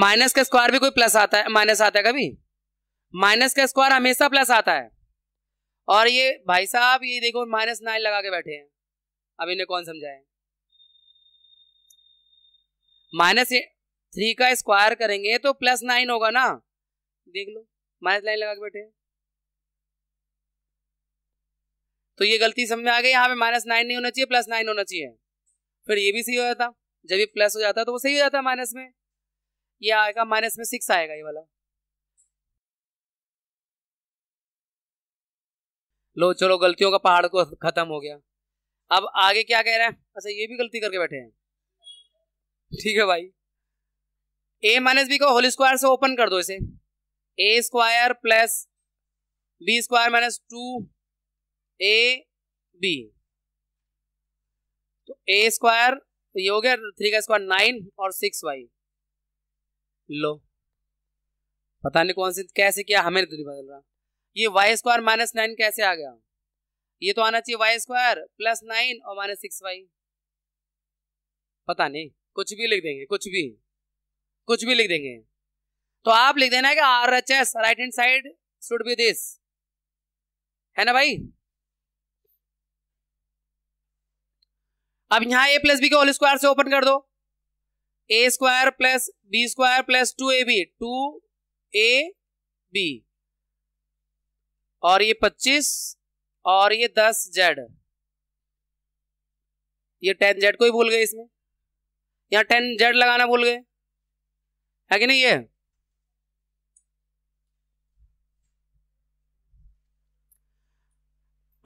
माइनस का स्क्वायर भी कोई प्लस आता है, माइनस आता है कभी? माइनस का स्क्वायर हमेशा प्लस आता है। और ये भाई साहब ये देखो माइनस नाइन लगा के बैठे हैं, अब इन्हें कौन समझाए। माइनस थ्री का स्क्वायर करेंगे तो प्लस नाइन होगा ना, देख लो माइनस नाइन लगा के बैठे हैं। तो ये गलती समझ में आ गई, यहाँ पे माइनस नाइन नहीं होना चाहिए, प्लस नाइन होना चाहिए, फिर ये भी सही हो जाता। जब ये प्लस हो जाता तो वो सही हो जाता माइनस में, ये आएगा माइनस में सिक्स आएगा ये वाला। लो चलो गलतियों का पहाड़ को खत्म हो गया। अब आगे क्या कह रहा है, अच्छा ये भी गलती करके बैठे हैं, ठीक है भाई। ए माइनस बी को होल स्क्वायर से ओपन कर दो इसे, ए square plus B square minus two A B, तो ए स्क्वायर तो ये हो गया थ्री का स्क्वायर नाइन और सिक्स वाई। लो पता नहीं कौन से कैसे किया, हमें तो नहीं बदल रहा। ये वाई स्क्वायर माइनस नाइन कैसे आ गया, ये तो आना चाहिए वाई स्क्वायर प्लस नाइन और माइनस सिक्स वाई। पता नहीं कुछ भी लिख देंगे, कुछ भी कुछ भी लिख देंगे। तो आप लिख देना है कि R H S right hand side should be this, है ना भाई। अब यहां ए प्लस बी के होल स्क्वायर से ओपन कर दो, ए square plus B square plus two A B two A B और ये पच्चीस और ये दस जेड, ये टेन जेड को ही भूल गए इसमें, यहां टेन जेड लगाना भूल गए, है कि नहीं। ये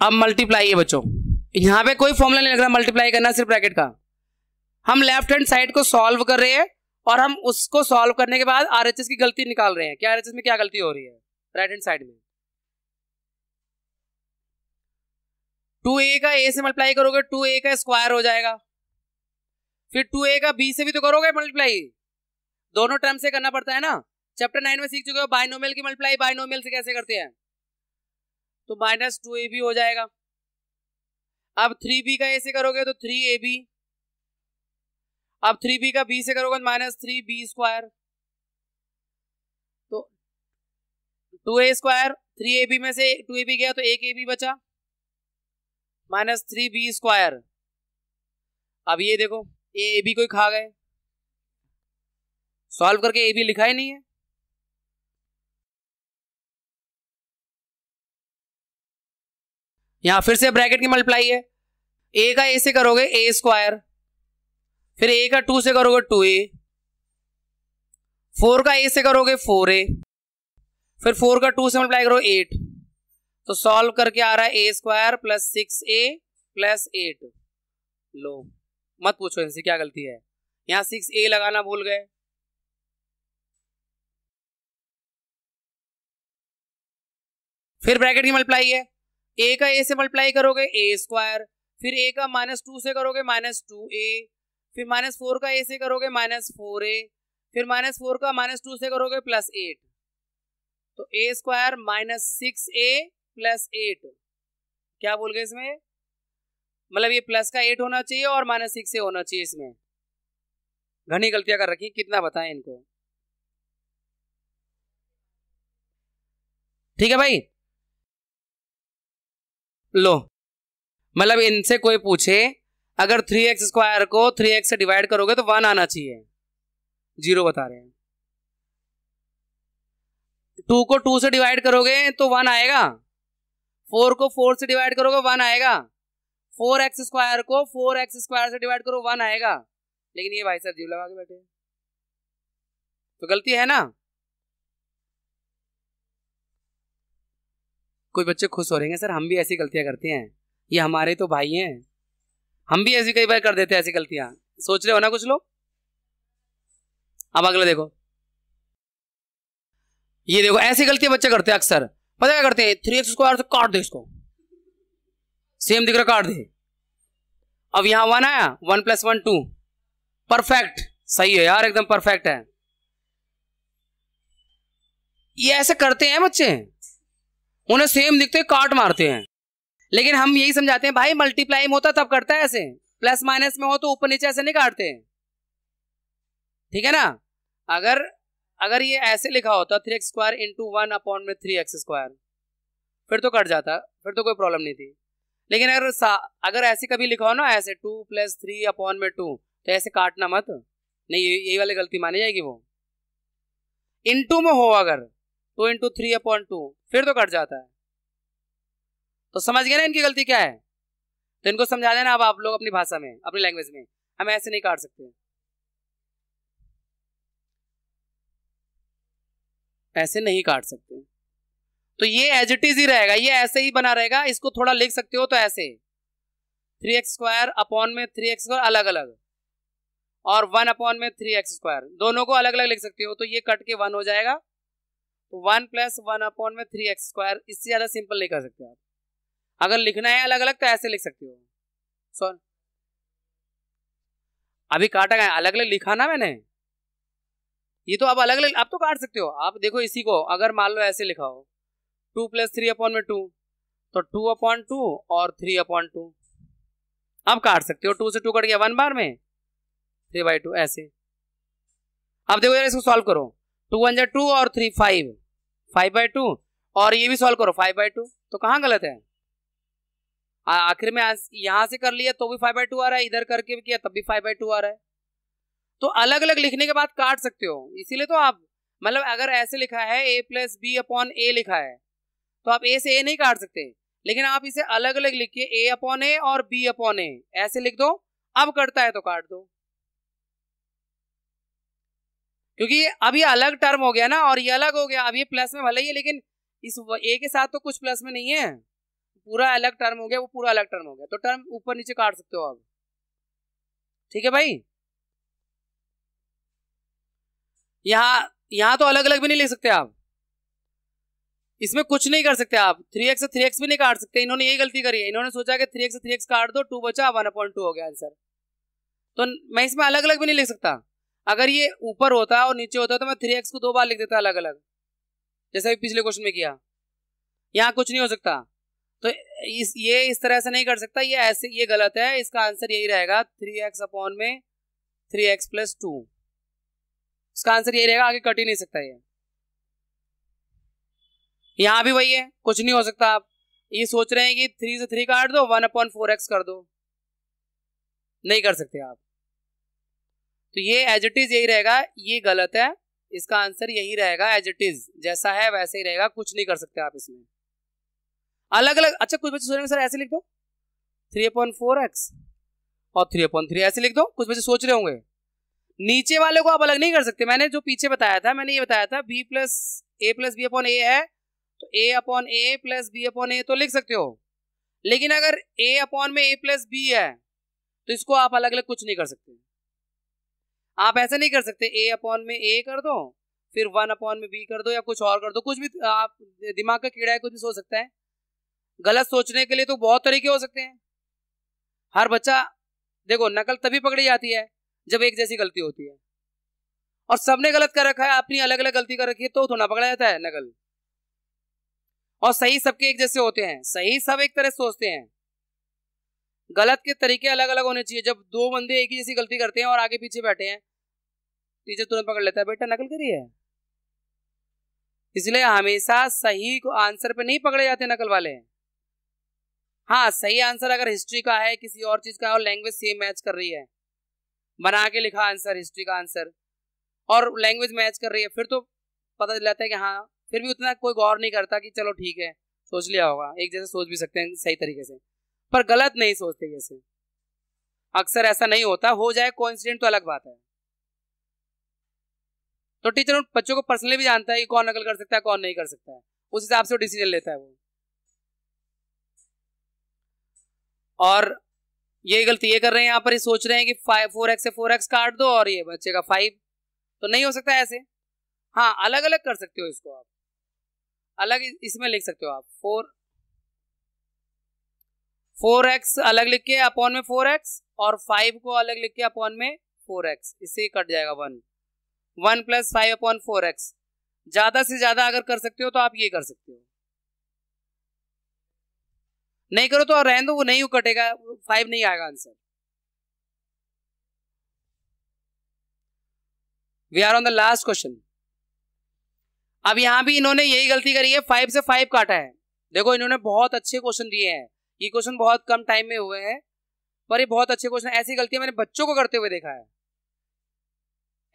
अब मल्टीप्लाई है बच्चों, यहां पे कोई फॉर्मूला नहीं लग रहा, मल्टीप्लाई करना सिर्फ ब्रैकेट का। हम लेफ्ट हैंड साइड को सॉल्व कर रहे हैं और हम उसको सॉल्व करने के बाद आरएचएस की गलती निकाल रहे हैं, क्या आरएचएस में क्या गलती हो रही है। राइट हैंड साइड में टू ए का ए से मल्टीप्लाई करोगे, टू ए का स्क्वायर हो जाएगा, फिर टू ए का बी से भी तो करोगे मल्टीप्लाई, दोनों टर्म से करना पड़ता है ना। चैप्टर नाइन में सीख चुके हो बाइनोमियल की मल्टीप्लाई बाइनोमियल से कैसे करते हैं, तो माइनस टू ए बी हो जाएगा। अब थ्री बी का ए से करोगे तो थ्री ए बी, अब थ्री बी का बी से करोगे तो माइनस थ्री बी स्क्वायर, तो two A square three A B में से टू ए बी गया तो एक ए बी बचा माइनस थ्री बी स्क्वायर। अब ये देखो ए ए बी को ही खा गए, सॉल्व करके ए बी लिखा ही नहीं है। यहां फिर से ब्रैकेट की मल्टीप्लाई है, ए का ए से करोगे ए स्क्वायर, फिर ए का टू से करोगे टू ए फोर का ए से करोगे फोर ए, फिर फोर का टू से मल्टीप्लाई करो एट, तो सॉल्व करके आ रहा है ए square plus six A plus eight. लो मत पूछो इनसे क्या गलती है, यहाँ सिक्स ए लगाना भूल गए। फिर ब्रैकेट की मल्टीप्लाई है, ए का ए से मल्टीप्लाई करोगे ए स्क्वायर, फिर ए का माइनस टू से करोगे माइनस टू ए, फिर माइनस फोर का ए से करोगे माइनस फोर ए, फिर माइनस फोर का माइनस टू से करोगे प्लस एट, तो ए square minus six A plus eight. क्या बोल गए इसमें, मतलब ये प्लस का एट होना चाहिए और माइनस सिक्स ए होना चाहिए। इसमें घनी गलतियां कर रखी, कितना बताएं इनको। ठीक है भाई, लो मतलब इनसे कोई पूछे अगर थ्री एक्स स्क्वायर को थ्री एक्स से डिवाइड करोगे तो वन आना चाहिए, जीरो बता रहे हैं। टू को टू से डिवाइड करोगे तो वन आएगा, फोर को फोर से डिवाइड करोगे वन आएगा, फोर एक्स स्क्वायर को फोर एक्स स्क्वायर से डिवाइड करो वन आएगा, लेकिन ये भाई साहब जीरो लगा के बैठे, तो गलती है ना। कोई बच्चे खुश हो रहेंगे, सर हम भी ऐसी गलतियां करते हैं, ये हमारे तो भाई हैं, हम भी ऐसी कई बार कर देते हैं ऐसी गलतियां, सोच रहे हो ना कुछ लोग। अब अगला देखो, ये देखो ऐसी गलतियां बच्चे करते हैं अक्सर, पता क्या करते हैं, थ्री एक्स स्क्वायर से काट दे इसको, सेम दिख रहा काट दे। अब यहां वन आया, one plus one two, perfect, सही है यार एकदम परफेक्ट है। ये ऐसे करते हैं बच्चे, उन्हें सेम दिखते हैं काट मारते हैं, लेकिन हम यही समझाते हैं भाई मल्टीप्लाई में होता तब करता है ऐसे, प्लस माइनस में हो तो ऊपर नीचे ऐसे नहीं काटते हैं। ठीक है ना, अगर अगर ये ऐसे लिखा होता three x square into one upon में थ्री एक्स स्क्वायर, फिर तो कट जाता, फिर तो कोई प्रॉब्लम नहीं थी। लेकिन अगर अगर ऐसे कभी लिखा हो ना ऐसे टू प्लस थ्री अपॉन में टू, तो ऐसे काटना मत, नहीं यही वाली गलती मानी जाएगी। वो इंटू में हो अगर two into three upon two, फिर तो कट जाता है। तो समझ गए ना इनकी गलती क्या है, तो इनको समझा देना अब आप लोग अपनी भाषा में, अपनी लैंग्वेज में, हम ऐसे नहीं काट सकते, ऐसे नहीं काट सकते। तो ये एज इट इज ही रहेगा, ये ऐसे ही बना रहेगा, इसको थोड़ा लिख सकते हो तो ऐसे थ्री एक्स स्क्वायर अपॉन में थ्री एक्स स्क्वायर अलग अलग, और वन अपॉन में थ्री एक्स स्क्वायर, दोनों को अलग अलग लिख सकते हो, तो ये कट के वन हो जाएगा, तो वन प्लस वन अपॉन में थ्री एक्स स्क्वायर, इससे ज्यादा सिंपल नहीं कर सकते आप। अगर लिखना है अलग अलग तो ऐसे लिख सकते हो, सॉरी अभी काटा गया अलग अलग लिखा ना मैंने, ये तो आप अलग अलग आप तो काट सकते हो। आप देखो इसी को अगर मान लो ऐसे लिखा हो टू प्लस थ्री अपॉन में टू, तो टू अपॉन टू और थ्री अपॉन टू आप काट सकते हो, टू से टू कट गया वन बार में, थ्री बाई टू ऐसे। अब देखो यार इसको सॉल्व करो, टू वन जा टू और three five, five by two, और ये भी सॉल्व करो फाइव बाई टू, तो कहाँ गलत है। आखिर में यहाँ से कर लिया तो भी फाइव बाई टू आ रहा है, इधर करके भी किया तब भी फाइव बाई टू आ रहा है, तो अलग अलग लिखने के बाद काट सकते हो। इसीलिए तो आप मतलब अगर ऐसे लिखा है a plus B upon A लिखा है, तो आप a से a नहीं काट सकते, लेकिन आप इसे अलग अलग लिख के a अपॉन ए और b अपॉन ए ऐसे लिख दो, अब कटता है तो काट दो, क्योंकि अब ये अलग टर्म हो गया ना और ये अलग हो गया। अब ये प्लस में भले ही है लेकिन इस a के साथ तो कुछ प्लस में नहीं है, पूरा अलग टर्म हो गया, वो पूरा अलग टर्म हो गया, तो टर्म ऊपर नीचे काट सकते हो आप। ठीक है भाई, यहां यहां तो अलग अलग भी नहीं लिख सकते आप, इसमें कुछ नहीं कर सकते आप, थ्री एक्स से थ्री एक्स भी नहीं काट सकते। इन्होंने यही गलती करी है, इन्होंने सोचा कि थ्री एक्स से थ्री एक्स काट दो, टू बचा वन अपॉइंट टू हो गया आंसर, तो मैं इसमें अलग अलग भी नहीं लिख सकता। अगर ये ऊपर होता और नीचे होता तो मैं थ्री एक्स को दो बार लिख देता अलग अलग, जैसे पिछले क्वेश्चन में किया। यहाँ कुछ नहीं हो सकता, तो इस ये इस तरह से नहीं कर सकता, ये ऐसे ये गलत है, इसका आंसर यही रहेगा थ्री एक्स अपॉन में थ्री एक्स प्लस टू, इसका आंसर यही रहेगा, आगे कट ही नहीं सकता ये। यहाँ भी वही है, कुछ नहीं हो सकता। आप ये सोच रहे हैं कि थ्री से थ्री काट दो, वन अपॉन फोर एक्स कर दो, नहीं कर सकते आप, तो ये एज इट इज यही रहेगा, ये गलत है, इसका आंसर यही रहेगा एज इट इज, जैसा है वैसे ही रहेगा, कुछ नहीं कर सकते आप इसमें अलग अलग। अच्छा कुछ बच्चे सोच रहे हैं सर ऐसे लिख दो थ्री अपॉन फोर एक्स और थ्री अपॉन थ्री, ऐसे लिख दो, कुछ बच्चे सोच रहे होंगे। नीचे वाले को आप अलग नहीं कर सकते। मैंने जो पीछे बताया था, मैंने ये बताया था बी प्लस ए प्लस बी अपॉन ए है तो ए अपॉन ए प्लस बी अपॉन ए तो लिख सकते हो, लेकिन अगर ए अपॉन में ए प्लस बी है तो इसको आप अलग अलग कुछ नहीं कर सकते। आप ऐसा नहीं कर सकते ए अपॉन में ए कर दो फिर वन अपॉन में बी कर दो या कुछ और कर दो, कुछ भी। आप दिमाग का कीड़ा है, कुछ भी सोच सकता है। गलत सोचने के लिए तो बहुत तरीके हो सकते हैं। हर बच्चा देखो, नकल तभी पकड़ी जाती है जब एक जैसी गलती होती है, और सबने गलत कर रखा है, अपनी अलग अलग गलती कर रखी है तो थोड़ा पकड़ा जाता है नकल। और सही सबके एक जैसे होते हैं, सही सब एक तरह सोचते हैं, गलत के तरीके अलग अलग होने चाहिए। जब दो बंदे एक ही जैसी गलती करते हैं और आगे पीछे बैठे हैं, टीचर तुरंत पकड़ लेता है, बेटा नकल करी है। इसलिए हमेशा सही को आंसर पे नहीं पकड़े जाते नकल वाले। हाँ, सही आंसर अगर हिस्ट्री का है, किसी और चीज का है और लैंग्वेज सेम मैच कर रही है, बना के लिखा आंसर हिस्ट्री का आंसर और लैंग्वेज मैच कर रही है, फिर तो पता चल जाता है कि हाँ, फिर भी उतना कोई गौर नहीं करता कि चलो ठीक है, सोच लिया होगा, एक जैसे सोच भी सकते हैं सही तरीके से, पर गलत नहीं सोचते। जैसे अक्सर ऐसा नहीं होता, हो जाए कोइंसिडेंट तो अलग बात है। तो टीचर उन बच्चों को पर्सनली भी जानता है कि कौन नकल कर सकता है कौन नहीं कर सकता है, उस हिसाब से वो डिसीजन लेता है वो। और ये गलती ये कर रहे हैं यहाँ पर, ये सोच रहे हैं कि फाइव फोर एक्स से फोर एक्स काट दो और ये बच्चे का फाइव, तो नहीं हो सकता ऐसे। हाँ, अलग अलग कर सकते हो इसको, आप अलग इसमें लिख सकते हो। आप फोर फोर एक्स अलग लिख के अपॉन में फोर एक्स और फाइव को अलग लिख के अपॉन में फोर एक्स, इससे कट जाएगा one. One plus five upon four X, ज्यादा से ज्यादा अगर कर सकते हो तो आप ये कर सकते हो, नहीं करो तो रहने दो, वो नहीं कटेगा, फाइव नहीं आएगा answer. We are on the last question. अब यहां भी इन्होंने यही गलती करी है, फाइव से फाइव काटा है। देखो, इन्होंने बहुत अच्छे क्वेश्चन दिए हैं, ये क्वेश्चन बहुत कम टाइम में हुए हैं, पर ये बहुत अच्छे क्वेश्चन। ऐसी गलतियां मैंने बच्चों को करते हुए देखा है।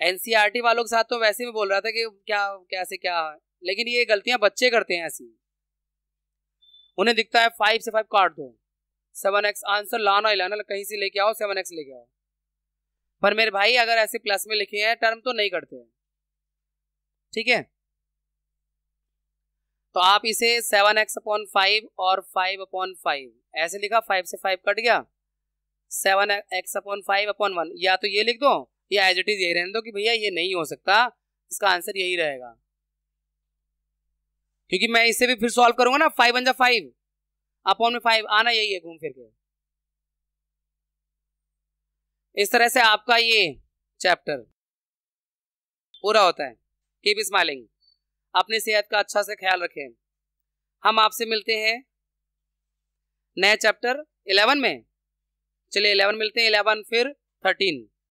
एनसीईआरटी वालों के साथ तो वैसे भी बोल रहा था कि क्या कैसे क्या, लेकिन ये गलतियां बच्चे करते हैं ऐसी। उन्हें दिखता है फाइव से फाइव काट दो, सेवन एक्स आंसर लाना ही लाना, कहीं से लेके आओ सेवन एक्स लेके आओ। पर मेरे भाई, अगर ऐसे प्लस में लिखे हैं टर्म तो नहीं करते हैं, ठीक है। तो आप इसे सेवन एक्स अपॉन फाइव और फाइव अपॉन फाइव ऐसे लिखा, फाइव से फाइव कट गया, seven X upon five upon one, या तो ये लिख दो या एज इट इज यही रहने दो कि भैया ये नहीं हो सकता, इसका आंसर यही रहेगा। क्योंकि मैं इसे भी फिर सॉल्व करूंगा ना, फाइव वन जा फाइव अपॉन में फाइव आना यही है घूम फिर के। इस तरह से आपका ये चैप्टर पूरा होता है। कीप स्माइलिंग, अपनी सेहत का अच्छा से ख्याल रखें। हम आपसे मिलते हैं नए चैप्टर इलेवन में। चलिए इलेवन मिलते हैं, इलेवन फिर थर्टीन।